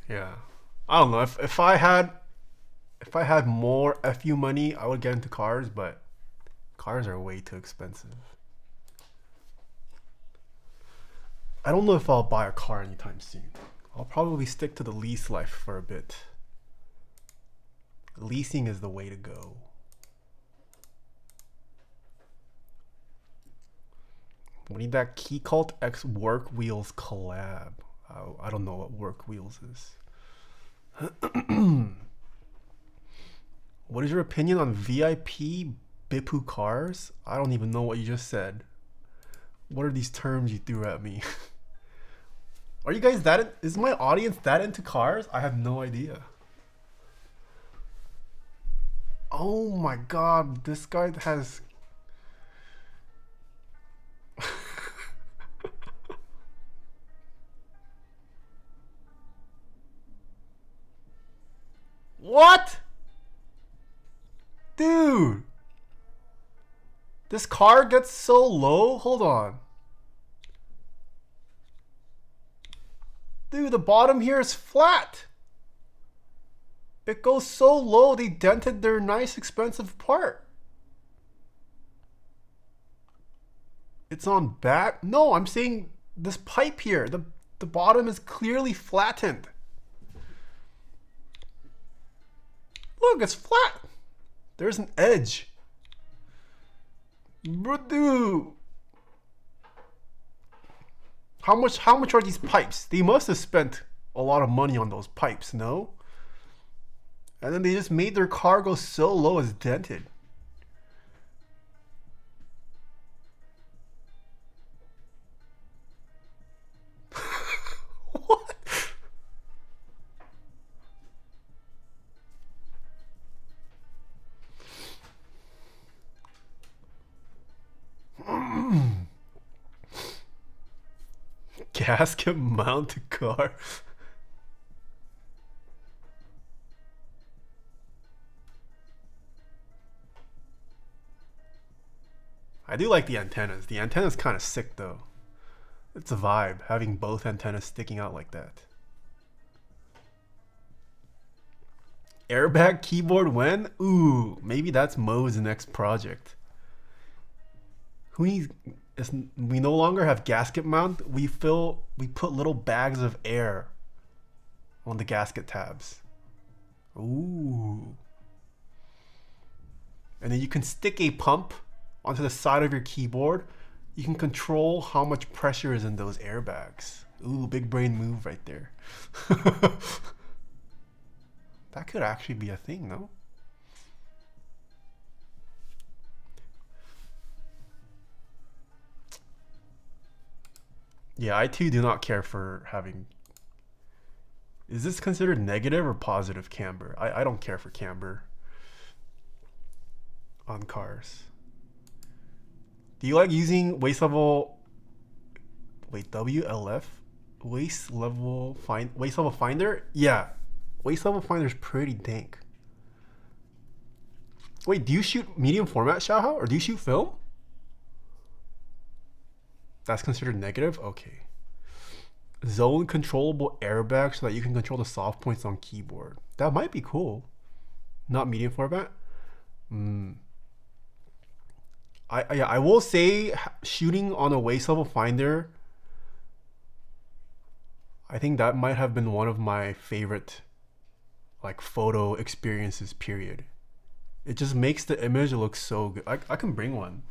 Yeah. I don't know. If if I had if I had more F U money, I would get into cars, but cars are way too expensive. I don't know if I'll buy a car anytime soon. I'll probably stick to the lease life for a bit. Leasing is the way to go. We need that Keycult X Work Wheels collab. Uh, I don't know what Work Wheels is. What is your opinion on V I P Bippu cars? I don't even know what you just said. What are these terms you threw at me? Are you guys that in, is my audience that into cars? I have no idea. Oh my god, this guy has... What? Dude! This car gets so low? Hold on. Dude, the bottom here is flat. It goes so low, they dented their nice, expensive part. It's on back. No, I'm seeing this pipe here. The, the bottom is clearly flattened. Look, it's flat. There's an edge. But dude. How much, how much are these pipes? They must have spent a lot of money on those pipes, no? And then they just made their car go so low as dented. What? Gasket mounted car. I do like the antennas. The antenna's kind of sick though. It's a vibe, having both antennas sticking out like that. Airbag keyboard when? Ooh, maybe that's Mo's next project. Who needs... It's, we no longer have gasket mount. We fill... We put little bags of air on the gasket tabs. Ooh. And then you can stick a pump onto the side of your keyboard. You can control how much pressure is in those airbags. Ooh, big brain move right there. That could actually be a thing, no? Yeah, I too do not care for having... Is this considered negative or positive camber? I, I don't care for camber on cars. Do you like using waist level, wait, W L F? Waist level find, waist level finder? Yeah, waist level finder is pretty dank. Wait, do you shoot medium format, Shaha? Or do you shoot film? That's considered negative? Okay. Zone controllable airbag so that you can control the soft points on keyboard. That might be cool. Not medium format? Hmm. I, I, I will say shooting on a waist level finder, I think that might have been one of my favorite like photo experiences, period. It just makes the image look so good. I, I can bring one.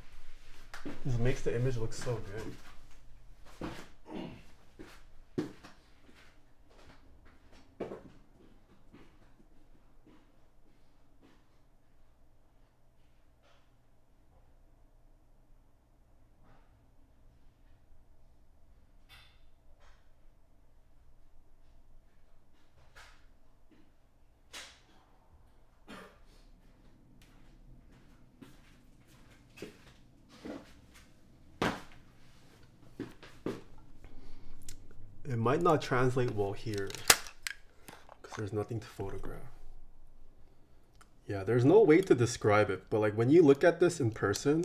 It just makes the image look so good. It might not translate well here because there's nothing to photograph. Yeah, there's no way to describe it, but like when you look at this in person,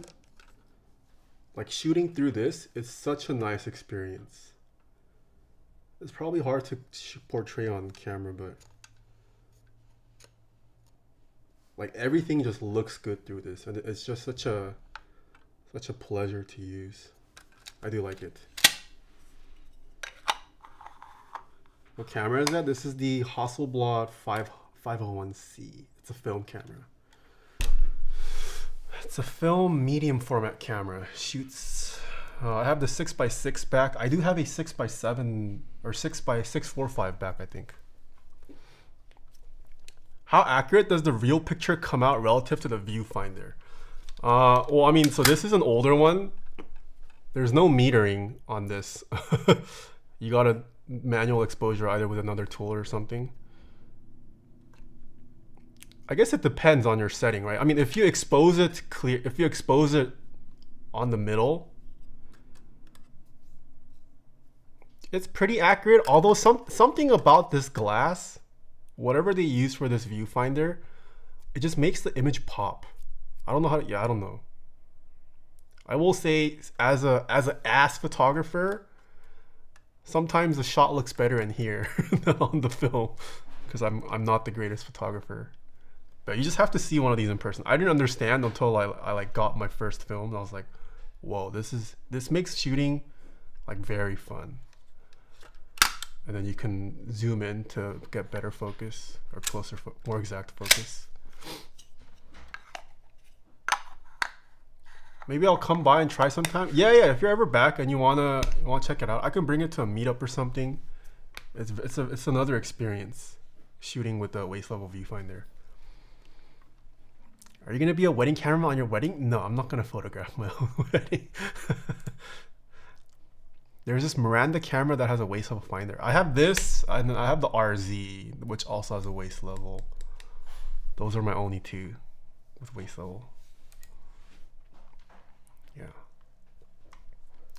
like shooting through this, it's such a nice experience. It's probably hard to portray on camera, but like everything just looks good through this, and it's just such a such a pleasure to use. I do like it. What camera is that? This is the Hasselblad five oh one C. It's a film camera. It's a film medium format camera. Shoots Uh, I have the six by six back. I do have a six by seven or six by six forty-five back, I think. How accurate does the real picture come out relative to the viewfinder? Uh, well, I mean, so this is an older one. There's no metering on this. You got a manual exposure either with another tool or something. I guess it depends on your setting, right? I mean, if you expose it clear, if you expose it on the middle, it's pretty accurate. Although some something about this glass, whatever they use for this viewfinder, it just makes the image pop. I don't know how to, yeah, I don't know. I will say as a as an ass photographer, sometimes the shot looks better in here than on the film, because I'm I'm not the greatest photographer. But you just have to see one of these in person. I didn't understand until I I like got my first film and I was like, whoa, this is this makes shooting like very fun. And then you can zoom in to get better focus or closer, fo more exact focus. Maybe I'll come by and try sometime. Yeah, yeah, if you're ever back and you wanna you wanna check it out, I can bring it to a meetup or something. It's it's a, it's another experience shooting with the waist level viewfinder. Are you gonna be a wedding cameraman on your wedding? No, I'm not gonna photograph my own wedding. There's this Miranda camera that has a waist level finder. I have this, and I have the R Z, which also has a waist level. Those are my only two with waist level. Yeah.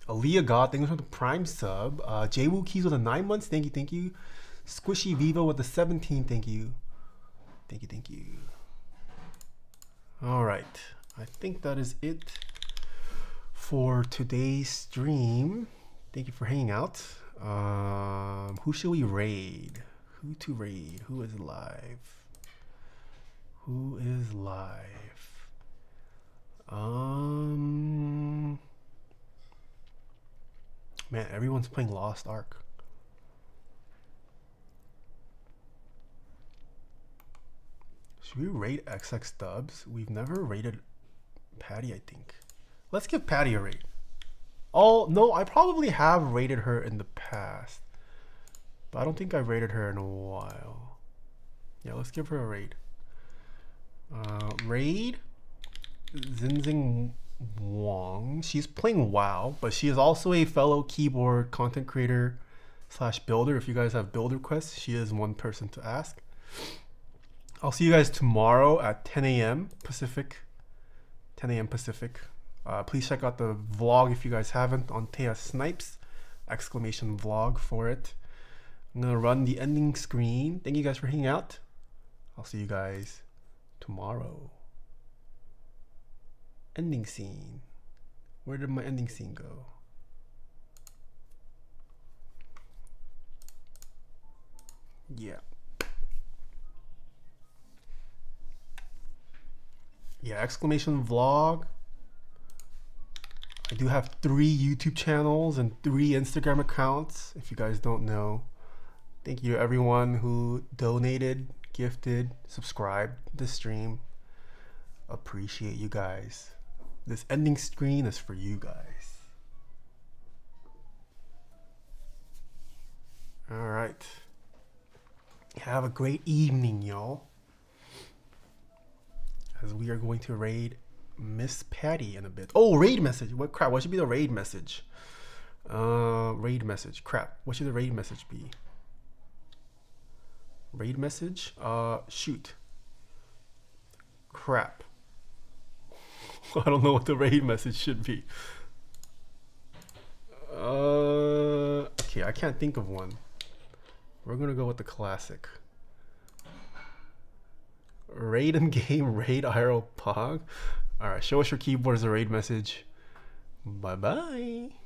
Aaliyah God, thank you for the prime sub. Uh, Jwoo Keys with a nine months, thank you, thank you. Squishy Vivo with the seventeen, thank you. Thank you, thank you. All right, I think that is it for today's stream. Thank you for hanging out. Um, who should we raid? Who to raid? Who is live? Who is live? Um, man, everyone's playing Lost Ark. Should we raid X X Dubs? We've never raided Patty, I think. Let's give Patty a raid. Oh, no, I probably have raided her in the past, but I don't think I've raided her in a while. Yeah, let's give her a raid. Uh, raid Zinzing Wong. She's playing WoW, but she is also a fellow keyboard content creator slash builder. If you guys have build requests, she is one person to ask. I'll see you guys tomorrow at ten A M Pacific, ten A M Pacific. Uh, please check out the vlog if you guys haven't on Thea Snipes, exclamation vlog for it. I'm gonna run the ending screen. Thank you guys for hanging out. I'll see you guys tomorrow. Ending scene. Where did my ending scene go? Yeah. Yeah, exclamation vlog. I do have three YouTube channels and three Instagram accounts, if you guys don't know. Thank you to everyone who donated, gifted, subscribed to the stream. Appreciate you guys. This ending screen is for you guys. All right. Have a great evening, y'all. As we are going to raid Miss Patty in a bit. Oh, raid message. What crap? What should be the raid message? Uh, raid message. Crap. What should the raid message be? Raid message? Uh, shoot. Crap. I don't know what the raid message should be. Uh, okay, I can't think of one. We're gonna go with the classic. Raid in game, raid I R L Pog. All right, show us your keyboard as a raid message. Bye-bye.